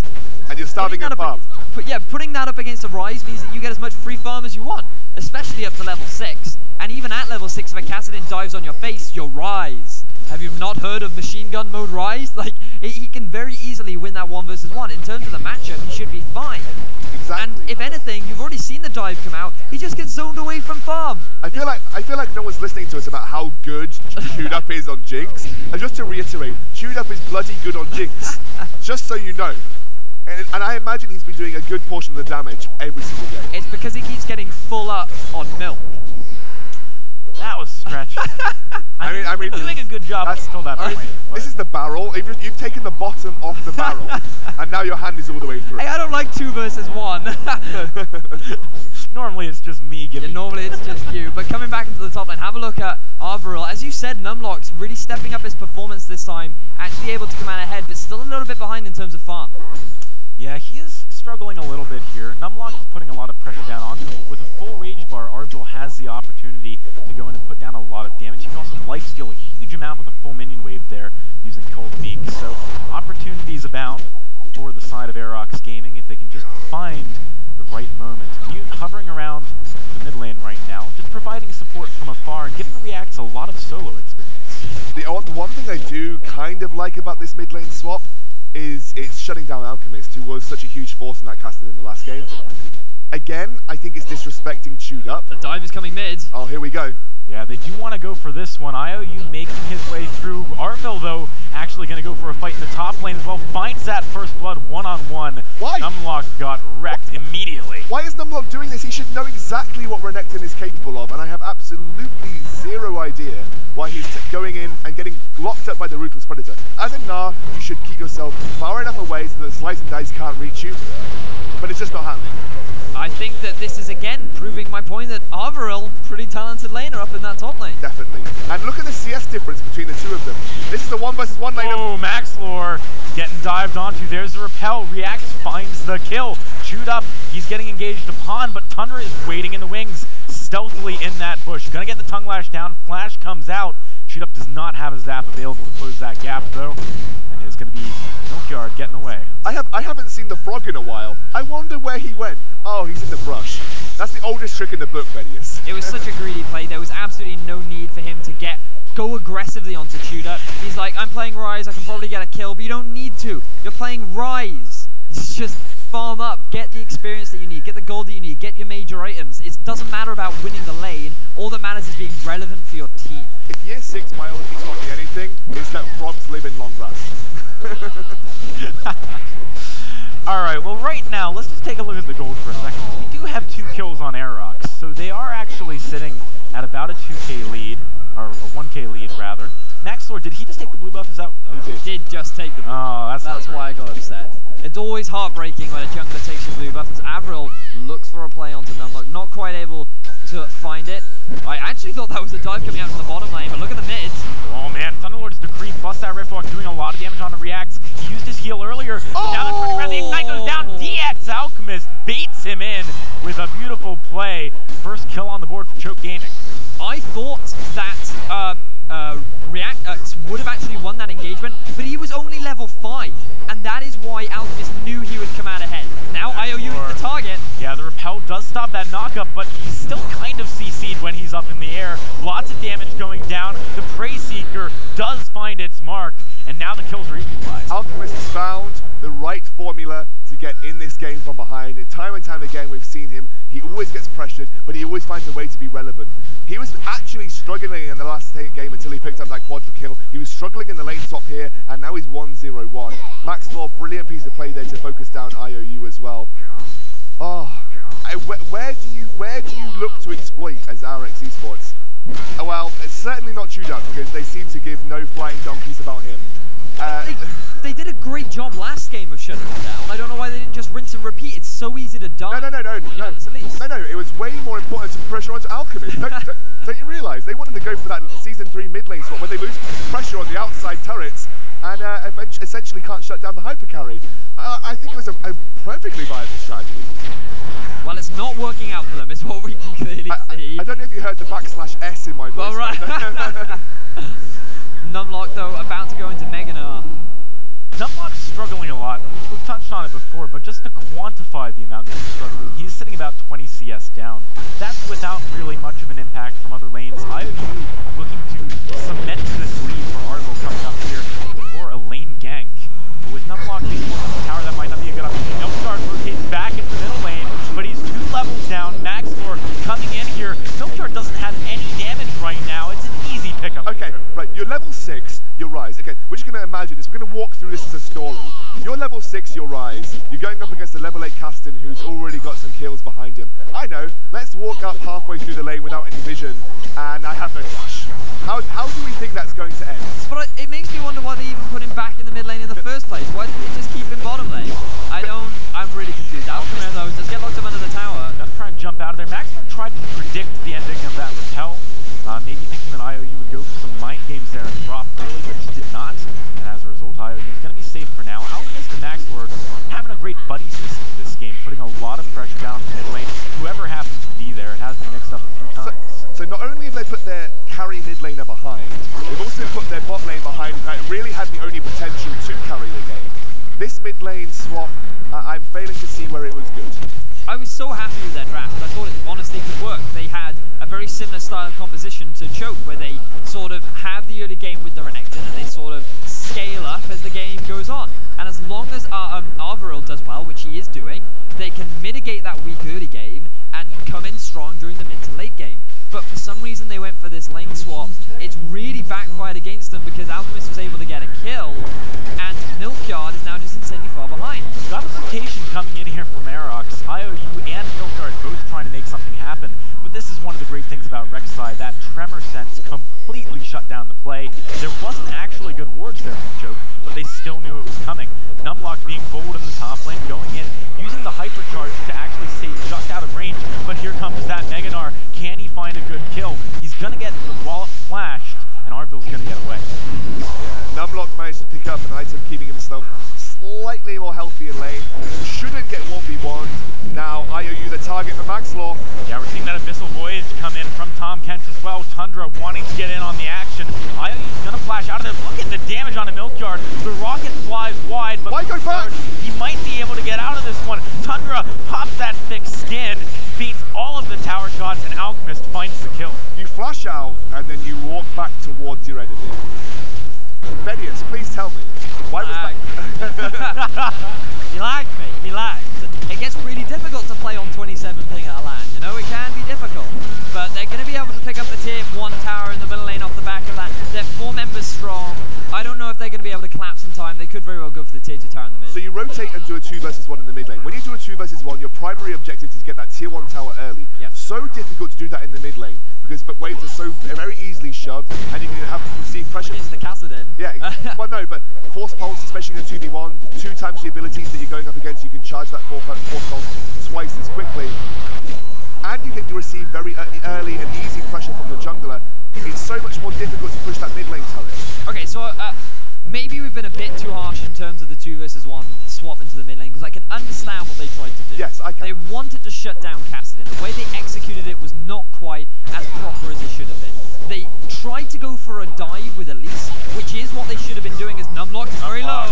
you're starving him farm. Yeah, putting that up against a Ryze means that you get as much free farm as you want, especially up to level 6. And even at level 6, if a Kassadin dives on your face, you're Ryze. Have you not heard of machine gun mode Ryze? Like, he can very easily win that 1v1. In terms of the matchup, he should be fine. Exactly. And if anything, you've already seen the dive come out. He just gets zoned away from farm. I feel like no one's listening to us about how good ChewedUp is on Jinx. And just to reiterate, ChewedUp is bloody good on Jinx. Just so you know. And I imagine he's been doing a good portion of the damage every single game. It's because he keeps getting full up on milk. That was stretched. I mean, you're doing a good job until that point. This is the barrel. You've taken the bottom off the barrel, and now your hand is all the way through. Hey, I don't like 2v1. Normally it's just me giving. Yeah, normally it's just you. But coming back into the top lane, have a look at Arveril. As you said, Numlocked really stepping up his performance this time, actually able to come out ahead, but still a little bit behind in terms of farm. Yeah, he is struggling a little bit here. Numlocked is putting a lot of pressure down on him. With a full rage bar, Arveril has the opportunity to go in and put down a lot of damage. He can also lifesteal a huge amount with a full minion wave there using Cold Meek. So opportunities abound for the side of Aerox Gaming if they can just find the right moment. Mute hovering around the mid lane right now, just providing support from afar and giving Reacts a lot of solo experience. The one thing I do kind of like about this mid lane swap is it's shutting down Alchemist, who was such a huge force in that casting in the last game. Again, I think it's disrespecting ChewedUp. The dive is coming mid. Oh, here we go. Yeah, they do want to go for this one. IOU making his way through. Arveril, though, actually going to go for a fight in the top lane as well. Finds that first blood one-on-one. Why? Numlocked got wrecked immediately. Why is Numlocked doing this? He should know exactly what Renekton is capable of, and I have absolutely zero idea why he's going in and getting locked up by the Ruthless Predator. As a Gnar, you should keep yourself far enough away so that the slice and dice can't reach you, but it's just not happening. I think that this is, again, proving my point that Arveril, pretty talented laner up in that top lane. Definitely. And look at the CS difference between the two of them. This is the 1v1 lane. Oh, Maxlore getting dived onto. There's the repel. React finds the kill. ChewedUp, he's getting engaged upon, but Tundra is waiting in the wings, stealthily in that bush. Gonna get the Tongue Lash down. Flash comes out. ChewedUp does not have his zap available to close that gap, though, and it's going to be Milkyard getting away. I haven't seen the frog in a while. I wonder where he went. Oh, he's in the brush. That's the oldest trick in the book, Vettius. It was such a greedy play. There was absolutely no need for him to go aggressively onto ChewedUp. He's like, I'm playing Ryze. I can probably get a kill, but you don't need to. You're playing Ryze. It's just farm up, get the experience. experience that you need, get the gold that you need, get your major items. It doesn't matter about winning the lane. All that matters is being relevant for your team. If year 6 my only taught me anything, it's that frogs live in long grass. Alright, well right now, let's just take a look at the gold for a second. We do have 2 kills on Aerox, so they are actually sitting at about a 2k lead, or a 1k lead rather. Maxlore, did he just take the blue buff? Is that... He did just take the blue buff. Oh, that's why I got upset. It's always heartbreaking when a jungler takes your blue buff, as Arveril looks for a play onto Numlocked, not quite able to find it. I actually thought that was a dive coming out from the bottom lane, but look at the mid. Oh man, Thunderlord's Decree busts that Riftwalk, doing a lot of damage on the Reacts. He used his heal earlier, but now they're turning around, the Ignite goes down, DX Alchemist baits him in with a beautiful play. First kill on the board for Choke Gaming. I thought that React would have actually won that engagement, but he was only level 5, and that is why Alchemist knew he would come out ahead. Now IOU is the target. Yeah, the Repel does stop that knockup, but he's still kind of CC'd when he's up in the air. Lots of damage going down. The Prey Seeker does find its mark, and now the kills are equalized. Alchemist has found the right formula to get in this game from behind. Time and time again, we've seen him. He always gets pressured, but he always finds a way to be relevant. He was actually struggling in the last game until he picked up that quadra kill. He was struggling in the lane top here, and now he's 1-0-1. Maxlore, brilliant piece of play there to focus down IOU as well. Oh, where do you look to exploit as Aerox Esports? Oh, well, it's certainly not ChewedUp, because they seem to give no flying donkeys about him. They did a great job last game of shutting him down. I don't know why they didn't just rinse and repeat. It's so easy to die. No, it was way more important to pressure onto Alchemist. Don't you realise? They wanted to go for that Season 3 mid lane spot where they lose pressure on the outside turrets and essentially can't shut down the hypercarry. I think it was a perfectly viable strategy. Well, it's not working out for them, is what we can clearly see. I don't know if you heard the /S in my voice. All right. Numlocked, though, about to go into Meganar. Numlocked's struggling a lot. We've touched on it before, but just to quantify the amount that he's struggling, he's sitting about 20 CS down. That's without really much of an impact from other lanes. IOU looking to cement this lead for Arveril coming up here before a lane gank. But with Numlocked being forced on the tower, that might not be a good opportunity. Milkyard rotates back into the middle lane, but he's 2 levels down. Maxlore coming in here. Milkyard doesn't have any damage right now. It's an easy pickup. Okay, right, you're level 6. You'll rise. Okay, we're just going to imagine this. We're going to walk through this as a story. You're level 6, you'll rise. You're going up against a level 8 Kastin who's already got some kills behind him. I know. Let's walk up halfway through the lane without any vision, and I have no flash. How do we think that's going to end? But it makes me wonder why they even put him back in the mid lane in the first place. Why didn't they just keep him bottom lane? I'm really confused. Alchemist, though, just get locked up under the tower. Not trying to jump out of there. Maxwell tried to predict the ending of that repel. Maybe thinking that IOU would go for some mind games there and drop early, but he did not. And as a result, IOU is going to be safe for now. Alchemist and Maxlore having a great buddy system this game, putting a lot of pressure down in the mid lane. Whoever happens to be there, it has been mixed up a few times. So not only have they put their carry mid laner behind, they've also put their bot lane behind. That really had the only potential to carry the game. This mid lane swap, I'm failing to see where it was good. I was so happy with their draft. I thought it honestly could work. They had a very similar style of composition to Choke, where they sort of have the early game with the Renekton and they sort of scale up as the game goes on. And as long as Arveril does well, which he is doing, they can mitigate that weak early game and come in strong during the mid to late game. But for some reason they went for this lane swap. It's really backfired against them because Alchemist was able to get a kill and Milkyard is now just insanely far behind. Got a rotation coming in here from Aerox. IOU and Milkyard both trying to make something happen, but this is one of the great things about Rek'Sai. That Tremor Sense completely shut down the play. There wasn't actually good wards there from Choke, but they still knew it was coming. Numlocked being bold in the top lane, going in, using the Hypercharge to actually stay just out of range, but here comes that Meganar. Can he find a good kill? He's going to get the wallet flashed, and Arvil's going to get away. Yeah, Numlocked managed to pick up an item, keeping himself slightly more healthy in lane. Shouldn't get 1v1. Now IOU the target for Maxlore. Yeah, we're seeing that Abyssal Voyage come in from Tom Kent as well. Tundra wanting to get in on the action. IOU's gonna flash out of there. Look at the damage on a Milkyard. The rocket flies wide, but go back? He might be able to get out of this one. Tundra pops that thick skin, beats all of the tower shots, and Alchemist finds the kill. You flash out and then you walk back towards your enemy. Vettius, please tell me. Why was that? He lagged me. He lagged. It gets really difficult to They've one tower in the middle lane off the back of that. They're four members strong. I don't know if they're going to be able to collapse in time. They could very well go for the tier 2 tower in the mid. So you rotate and do a 2 versus 1 in the mid lane. When you do a 2 versus 1, your primary objective is to get that tier 1 tower early. Yes. So difficult to do that in the mid lane because waves are so very easily shoved, and you can have receive pressure. Which is the Kassadin. Yeah. Well, no, but force pulse, especially in a 2v1, 2 times the abilities that you're going up against, you can charge that force pulse twice as quickly. And you can receive very early and easy pressure from the jungler. It's so much more difficult to push that mid lane turret. Okay, so maybe we've been a bit too harsh in terms of the 2 versus 1 swap into the mid lane, because I can understand what they tried to do. Yes, I can. They wanted to shut down Kassadin. The way they executed it was not quite as proper as it should have been. They tried to go for a dive with Elise, which is what they should have been doing, as Numlocked is very low.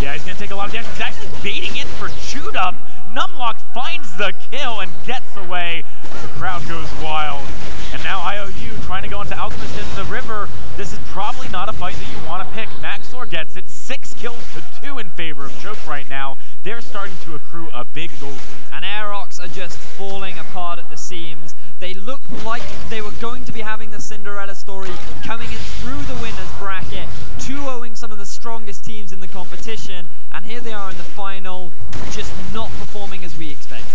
Yeah, he's going to take a lot of damage. He's actually baiting in for ChewedUp. Numlocked finds the kill and gets away. The crowd goes wild. And now IOU trying to go into Alchemist in the river. This is probably not a fight that you want to pick. Maxlore gets it. 6 kills to 2 in favor of Choke right now. They're starting to accrue a big goal. And Aerox are just falling apart at the seams. They look like they were going to be having the Cinderella story, coming in through the winner's bracket, 2-0ing some of the strongest teams in the competition, and here they are in the final, just not performing as we expected.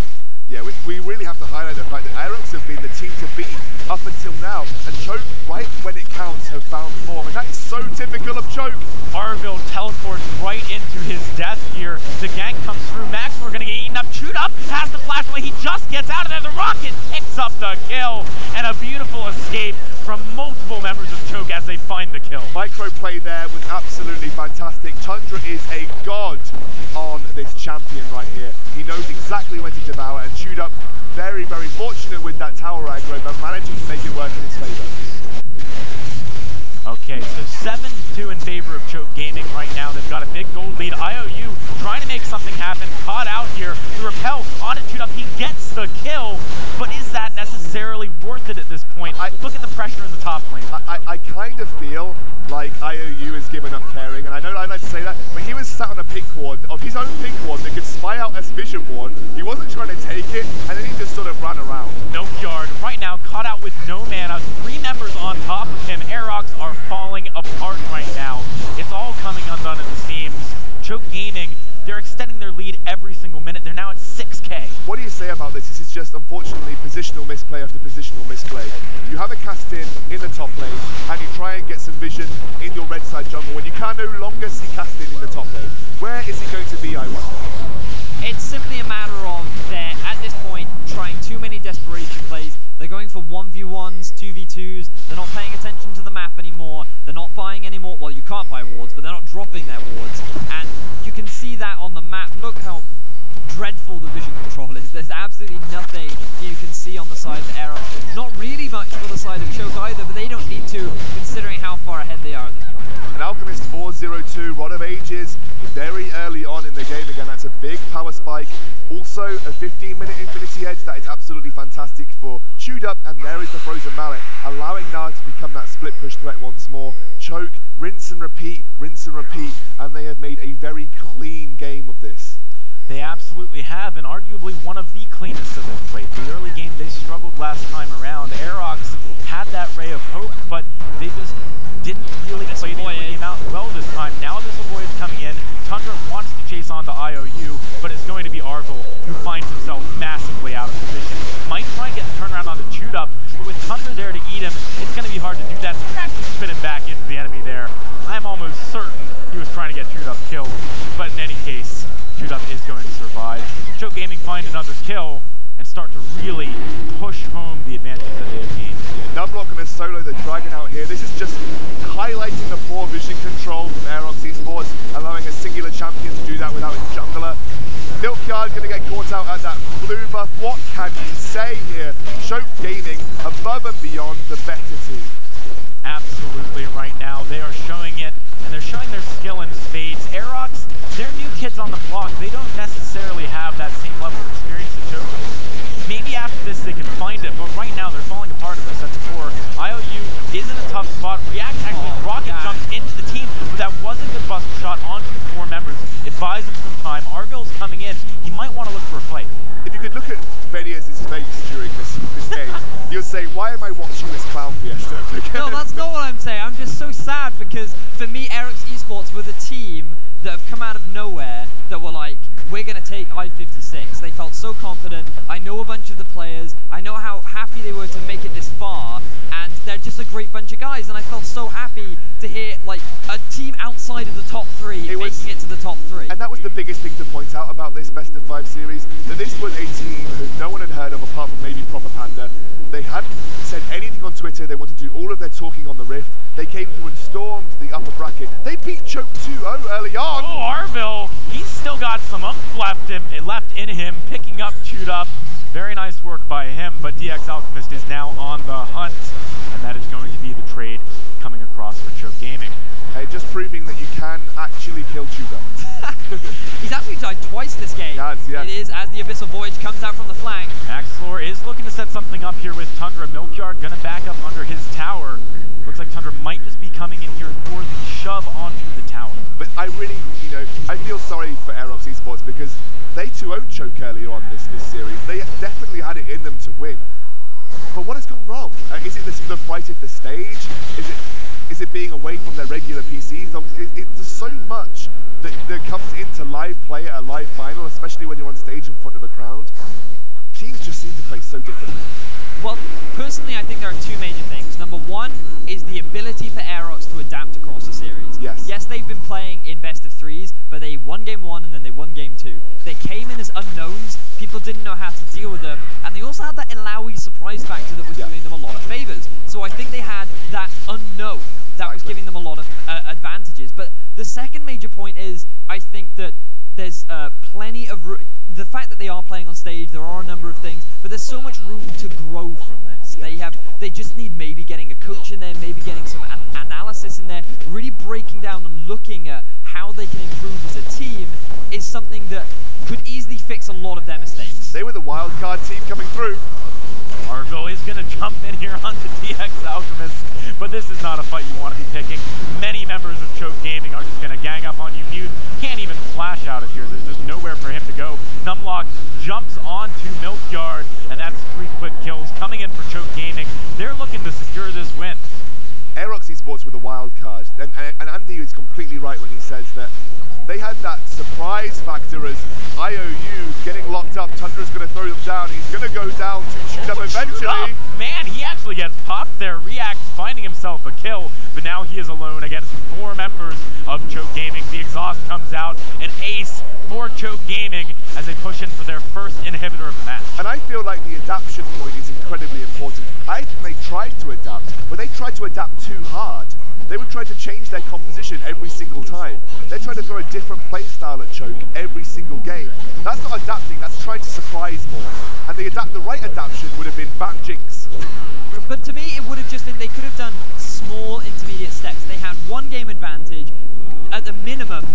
Yeah, we really have to highlight the fact that Aerox have been the team to beat up until now, and Choke, right when it counts, have found form, and that is so typical of Choke. Arveril teleports right into his death here. The gank comes through. Max, we're going to get eaten up. ChewedUp has the flashlight. He just gets out of there. The rocket picks up the kill, and a beautiful escape from multiple members of Choke as they find the kill. Microplay there was absolutely fantastic. Tundra is a god on this champion right here. He knows exactly when to devour, and ChewedUp very, very fortunate with that tower aggro, but managing to make it work in his favor. Okay, so 7-2 in favor of Choke Gaming right now. They've got a big gold lead. IOU trying to make something happen. Caught out here. The rappel on it, ChewedUp. He gets the kill, but is that necessarily worth it at this point? Look at the pressure in the top lane. I kind of feel like IOU has given up caring, and I know I like to say that, but he was sat on a pink ward, of his own pink ward, that could spy out as vision ward. He wasn't trying to take it, and then he just sort of ran around. Milkyard right now caught out with no mana. 3 members on top of him. Aerox are falling apart right now. It's all coming undone at the seams. Choke Gaming, they're extending their lead every single minute. They're now at 6K. What do you say about this? This is just, unfortunately, positional misplay after positional misplay. You have a Kassadin in the top lane, and you try and get some vision in your red side jungle when you can no longer see Kassadin in the top lane. Where is he going to be, I wonder? It's simply a matter of they're, at this point, trying too many desperation plays. They're going for 1v1s, 2v2s. They're not paying attention to the map anymore. They're not buying any more. Well, you can't buy wards, but they're not dropping their wards. And you can see that on the map. Look how dreadful the vision control is. There's absolutely nothing you can see on the side of Aerox. Not really much for the side of Choke either, but they don't need to, considering how far ahead they are at this point. An Alchemist 402, Rod of Ages, very early on in the game again. That's a big power spike. Also, a 15-minute Infinity Edge. That is absolutely fantastic for ChewedUp. And there is the Frozen Mallet, allowing Nara to become that split-push threat once more. Choke, rinse and repeat, and they have made a very clean game of this. They absolutely have, and arguably one of the cleanest that they've played. The early game, they struggled last time around. Aerox had that ray of hope, but they just didn't really play the game out well this time. Now this Void coming in. Tundra wants to chase on to IOU, but it's going to be Arveril who finds himself massively out of position. Might try and get the turnaround on the ChewedUp, but with Tundra there to eat him, it's going to be hard to do that. So they're actually spinning back into the enemy there. I'm almost certain he was trying to get ChewedUp killed, but in any case, ChewedUp is going to survive. Choke Gaming find another kill and start to really push home the advantage that they have gained. Numlocked and a solo, the dragon out here. This is just highlighting the poor vision control from Aerox Esports, allowing a singular champion to do that without his jungler. Milkyard going to get caught out at that blue buff. What can you say here? Choke Gaming, above and beyond, the better team. Absolutely, right now they are showing it, and they're showing their skill in spades. Aerox, they're new kids on the block. They don't necessarily have that same level of experience as Choke. Maybe after this they can find it, but right now they're falling apart at this at the core. IOU is in a tough spot. React actually rocket jumped into the team, but that was a good buster shot onto 4 members. It buys him some time. Arvil's coming in. He might want to look for a fight. If you could look look at Vettius' face during this game, you'll say, why am I watching this clown fiesta? Because no, that's not what I'm saying. I'm just so sad because, for me, Aerox Esports were the team that have come out of nowhere that were like, we're going to take I-56. They felt so confident. I know a bunch of the players. I know how happy they were to make it this far. And they're just a great bunch of guys. And I felt so happy to hear like a team outside of the top three making it to the top three. And that was the biggest thing to point out about this best of five series, that this was a team who no one had heard of apart from maybe Prophet Panda. They hadn't said anything on Twitter. They wanted to do all of their talking on the Rift. They came through and stormed the upper bracket. They beat Choke 2-0 early on. Oh, Arveril, he's still got some umph left in him, picking up ChewedUp. Very nice work by him, but DX Alchemist is now on the hunt, and that is going to be the trade coming across for Choke Gaming. Hey, just proving that you can actually kill ChewedUp. He's actually died twice this game. Yes. It is as the Abyssal Voyage comes out from the flank. Maxlore is looking to set something up here with Tundra. Milkyard going to back up under his tower. Looks like Tundra might just be coming in here for the shove onto the tower. But I really, you know, I feel sorry for Aerox Esports because they 2-0'd Choke earlier on this series. They definitely had it in them to win. But what has gone wrong? Is it the fright of the stage? Is it being away from their regular PCs? There's so much that comes into live play at a live final, especially when you're on stage in front of a crowd. Teams just seem to play so differently. Well, personally, I think there are two major things. Number one is the ability for Aerox to adapt across the series. Yes, they've been playing in best of threes, but they won game one and then they won game two. They came in as unknowns, people didn't know how to deal with them, and they also had that Alawi surprise factor that was doing them a lot of favors. So I think they had that unknown that was giving them a lot of advantages. But the second major point is, I think that there's plenty of room. The fact that they are playing on stage, there are a number of things, but there's so much room to grow from this. They just need maybe getting a coach in there, maybe getting some analysis in there. Really breaking down and looking at how they can improve as a team is something that could easily fix a lot of their mistakes. They were the wildcard team coming through. Arveril is going to jump in here onto DX Alchemist, but this is not a fight you want to be picking. Many members of Choke Gaming are just going to gang up on you. Mute can't even flash out of here. There's just nowhere for him to go. Numlocked jumps onto Milkyard, and that's three quick kills coming in for Choke Gaming. They're looking to secure this win. Aerox Esports with a wild card, and Andy is completely right when he says that they had that surprise factor as IOU getting locked up. Tundra's going to throw them down. He's going to go down to ChewedUp eventually. ChewedUp. Man, he actually gets popped there. React finding himself a kill, but now he is alone against four members of Choke Gaming. The exhaust comes out. An ace for Choke Gaming as they push in for their first inhibitor of the match. And I feel like the adaptation point is incredibly important. I think they tried to adapt, but they tried to adapt too hard. They would try to change their composition every single time. They're trying to throw a different play style at Choke every single game. That's not adapting, that's trying to surprise more. And the right adaptation would have been back jinx. But to me, it would have just been, they could have done small intermediate steps. They had one game advantage. At the minimum,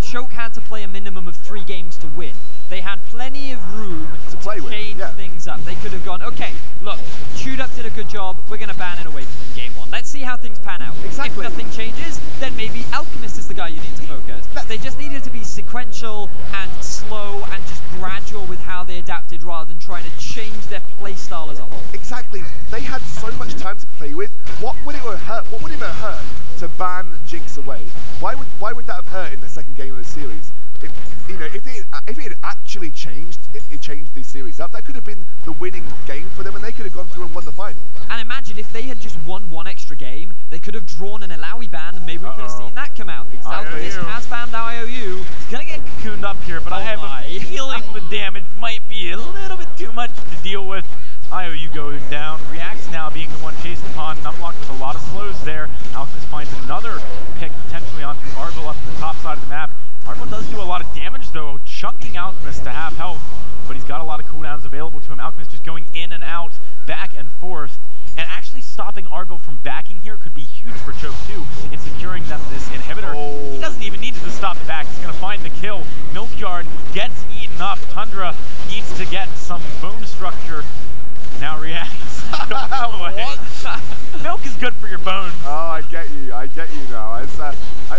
Choke had to play a minimum of 3 games to win. They had plenty of room to change things up. They could have gone, okay, look, ChewedUp did a good job. We're going to ban it away from game one. Let's see how things pan out. Exactly. If nothing changes, then maybe Alchemist is the guy you need to focus. They just needed to be sequential and slow and just gradual with how they adapted rather than trying to change their playstyle as a whole. Exactly. They had so much time to play with. What would it have hurt to ban Jinx away? Why would that have hurt in the second game of the series? If it had actually changed, it changed the series up. That could have been the winning game for them, and they could have gone through and won the final. And imagine if they had just won 1 extra game, they could have drawn an Alawi ban, and maybe we could have seen that come out. Alchemist has banned IOU. He's going to get cocooned up here, but I have a feeling the damage might be a little bit too much to deal with. IOU going down. Reacts now being the one chased upon. Numlocked with a lot of slows there. Alchemist finds another pick potentially onto Arveril up in the top side of the map. Arveril does do a lot of damage though, chunking Alchemist to half health, but he's got a lot of cooldowns available to him. Alchemist just going in and out, back and forth, and actually stopping Arveril from backing here could be huge for Choke 2 in securing them this inhibitor. Oh. He doesn't even need to stop back. He's going to find the kill. Milkyard gets eaten up. Tundra needs to get some bone structure Now React. What? Milk is good for your bones. Oh, I get you. I get you now. I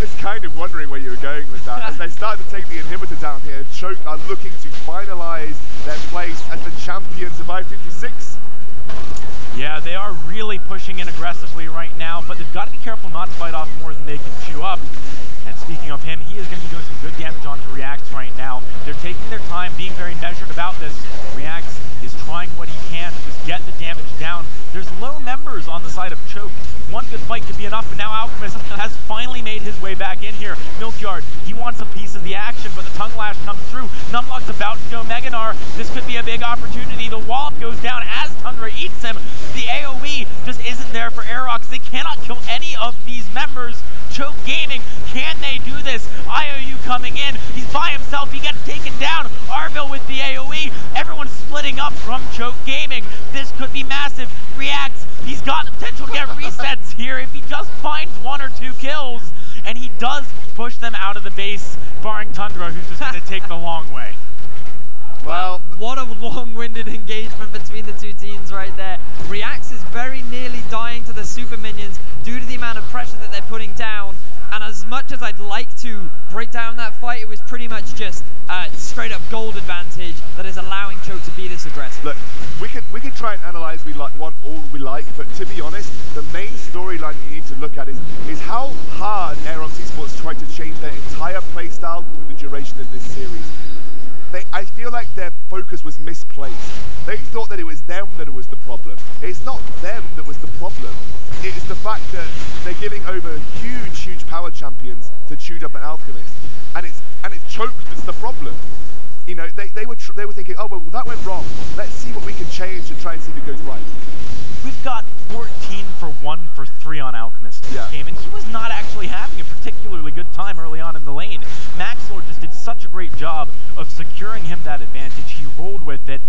was kind of wondering where you were going with that. As they start to take the inhibitor down here, Choke are looking to finalize their place as the champions of I-56. Yeah, they are really pushing in aggressively right now, but they've got to be careful not to bite off more than they can chew up. And speaking of him, he is going to be doing some good damage onto React right now. They're taking their time, being very measured about this. React is trying what he can to just get the damage down. There's low members on the side of Choke. One good fight could be enough, but now Alchemist has finally made his way back in here. Milkyard, he wants a piece of the action, but the Tongue Lash comes through. Numlock's about to go Meganar. This could be a big opportunity. The wall goes down as Tundra eats him. The AoE just isn't there for Aerox. They cannot kill any of these members. Choke Gaming, can they do this? IOU coming in. He's by himself. He gets taken down. Arveril with the AoE. Everyone's splitting up from Choke Gaming. This could be massive. Reacts. He's got the potential to get resets here if he just finds one or two kills. And he does push them out of the base, barring Tundra, who's just going to take the long way. Well, what a long-winded engagement between the two teams right there. Reax is very nearly dying to the super minions due to the amount of pressure that they're putting down. And as much as I'd like to break down that fight, it was pretty much just straight-up gold advantage that is allowing Choke to be this aggressive. Look, we could try and analyze all we like, but to be honest, the main storyline you need to look at is how hard Aerox Esports tried to change their entire playstyle through the duration of this series. I feel like their focus was misplaced. They thought that it was them that was the problem. It's not them that was the problem. It's the fact that they're giving over huge, huge power champions to ChewedUp and Alchemist, and it's Choke that's the problem. You know, they were thinking, oh well, that went wrong. Let's see what we can change and try and see if it goes right. We've got 14 for 1 for 3 on Alchemist in this game, and he was not actually having a particularly good time early on in the lane. Maxlore just did such a great job of securing him that advantage. He rolled with it.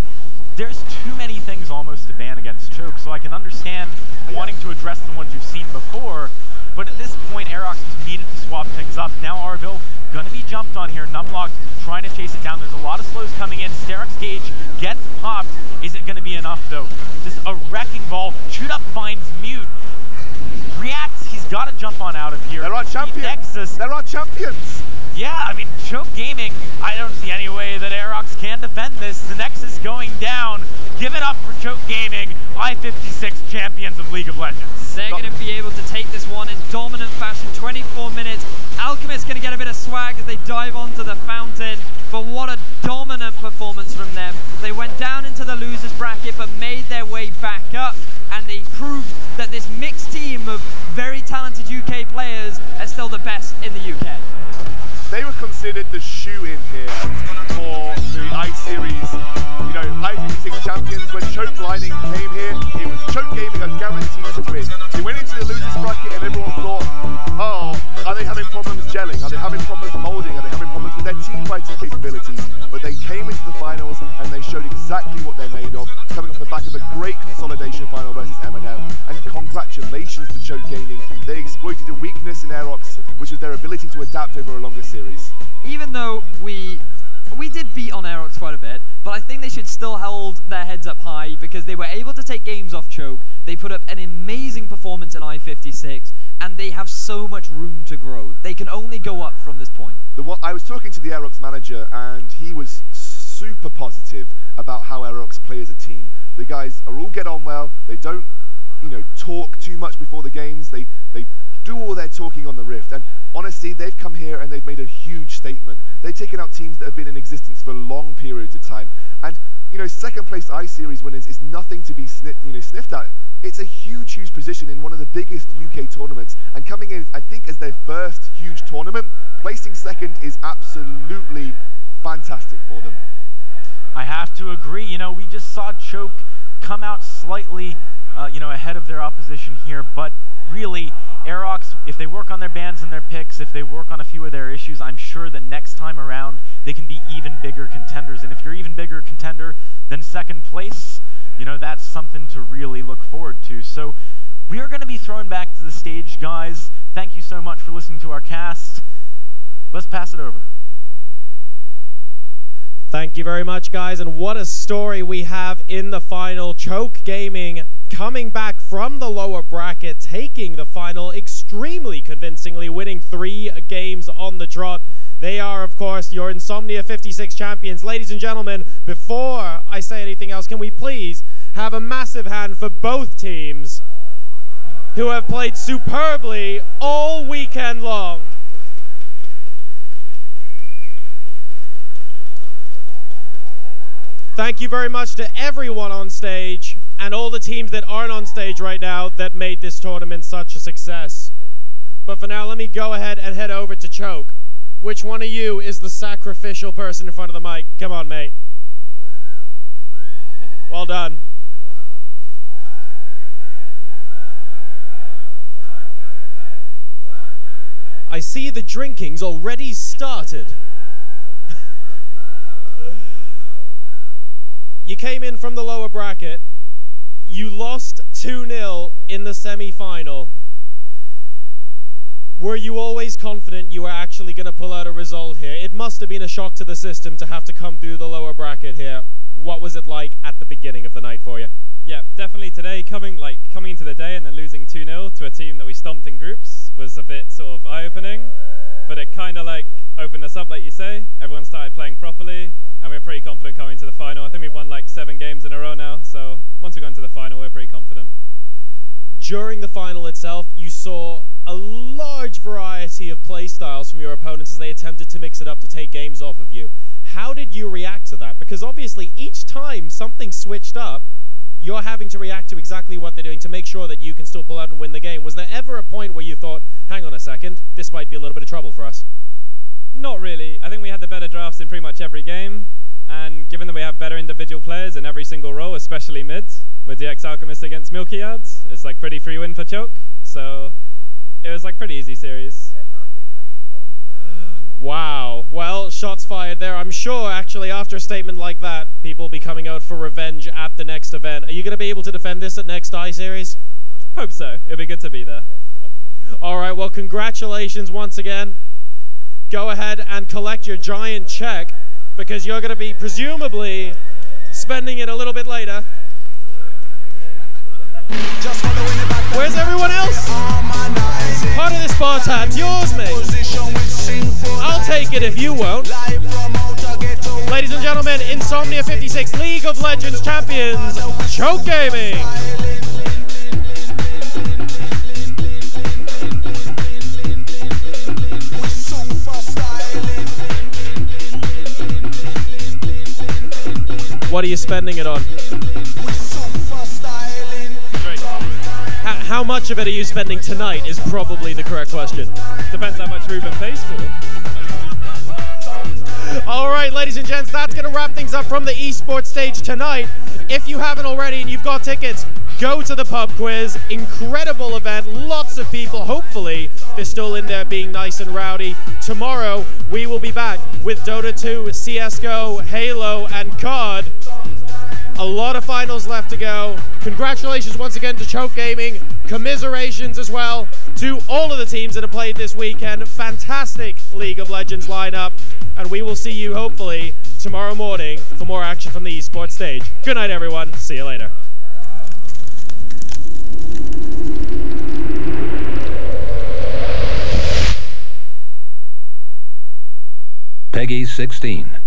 There's too many things almost to ban against Choke, so I can understand wanting to address the ones you've seen before, but at this point, Aerox just needed to swap things up. Now Arveril going to be jumped on here. Numlocked trying to chase it down. There's a lot of slows coming in. Sterix Gauge gets popped. Is it going to be enough, though? This is a wrecking ball. ChewedUp finds Mute. Reacts. He's got to jump on out of here. They're our champions. Nexus. They're our champions. Yeah, I mean, Choke Gaming, I don't see any way that Aerox can defend this. The Nexus going down. Give it up for Choke Gaming, I-56 champions of League of Legends. They're going to be able to take this one in dominant fashion, 24 minutes. Alchemist going to get a bit of swag as they dive onto the fountain, but what a dominant performance from them. They went down into the losers bracket, but made their way back up, and they proved that this mixed team of very talented UK players are still the best in the UK. They were considered the shoe-in here for the iSeries, you know, I-56 champions. When Choke Lining came here, it was Choke Gaming a guarantee to win. They went into the losers bracket and everyone thought, oh, are they having problems gelling? Are they having problems molding? Are they having problems with their team fighting capabilities? But they came into the finals and they showed exactly what they're made of, coming off the back of a great consolidation final versus M&M. And congratulations to Choke Gaming. They exploited a weakness in Aerox, which was their ability to adapt over a longer series. Even though we did beat on Aerox quite a bit, but I think they should still hold their heads up high because they were able to take games off Choke. They put up an amazing performance in I-56, and they have so much room to grow. They can only go up from this point. I was talking to the Aerox manager, and he was super positive about how Aerox play as a team. The guys are all get on well. They don't, you know, talk too much before the games. They do all their talking on the Rift, and honestly, they've come here and they've made a huge statement. They've taken out teams that have been in existence for long periods of time, and you know, second place iSeries winners is nothing to be sniffed at. It's a huge, huge position in one of the biggest UK tournaments, and coming in, I think, as their first huge tournament, placing second is absolutely fantastic for them. I have to agree. You know, we just saw Choke come out slightly, you know, ahead of their opposition here, but really, Aerox, if they work on their bans and their picks, if they work on a few of their issues, I'm sure the next time around they can be even bigger contenders. And if you're even bigger contender than second place, you know, that's something to really look forward to. So we are going to be thrown back to the stage, guys. Thank you so much for listening to our cast. Let's pass it over. Thank you very much, guys, and what a story we have in the final. Choke Gaming coming back from the lower bracket, taking the final extremely convincingly, winning 3 games on the trot. They are, of course, your Insomnia 56 champions. Ladies and gentlemen, before I say anything else, can we please have a massive hand for both teams who have played superbly all weekend long. Thank you very much to everyone on stage and all the teams that aren't on stage right now that made this tournament such a success. But for now, let me go ahead and head over to Choke. Which one of you is the sacrificial person in front of the mic? Come on, mate. Well done. I see the drinking's already started. You came in from the lower bracket. You lost 2-0 in the semi-final. Were you always confident you were actually going to pull out a result here? It must have been a shock to the system to have to come through the lower bracket here. What was it like at the beginning of the night for you? Yeah, definitely today, coming into the day and then losing 2-0 to a team that we stomped in groups was a bit sort of eye-opening. But it kind of opened us up, like you say. Everyone started playing properly. And we're pretty confident coming to the final. I think we've won 7 games in a row now, so once we go into the final, we're pretty confident. During the final itself, you saw a large variety of play styles from your opponents as they attempted to mix it up to take games off of you. How did you react to that? Because obviously each time something switched up, you're having to react to exactly what they're doing to make sure that you can still pull out and win the game. Was there ever a point where you thought, hang on a second, this might be a little bit of trouble for us? Not really. I think we had the better drafts in pretty much every game, and given that we have better individual players in every single role, especially mid, with DX Alchemist against Milkyard, it's pretty free win for Choke, so it was pretty easy series. Wow. Well, shots fired there. I'm sure, actually, after a statement like that, people will be coming out for revenge at the next event. Are you going to be able to defend this at next iSeries? Hope so. It'll be good to be there. All right, well, congratulations once again. Go ahead and collect your giant check because you're going to be presumably spending it a little bit later. Where's everyone else? Part of this bar tab's yours, mate. I'll take it if you won't. Ladies and gentlemen, Insomnia 56 League of Legends champions, Choke Gaming. What are you spending it on? How much of it are you spending tonight is probably the correct question. Depends how much Ruben pays for. All right, ladies and gents, that's going to wrap things up from the esports stage tonight. If you haven't already and you've got tickets, go to the pub quiz. Incredible event. Lots of people. Hopefully, they're still in there being nice and rowdy. Tomorrow, we will be back with Dota 2, CSGO, Halo, and COD. A lot of finals left to go. Congratulations once again to Choke Gaming. Commiserations as well to all of the teams that have played this weekend. Fantastic League of Legends lineup. And we will see you, hopefully, tomorrow morning for more action from the esports stage. Good night, everyone. See you later. Peggy 16.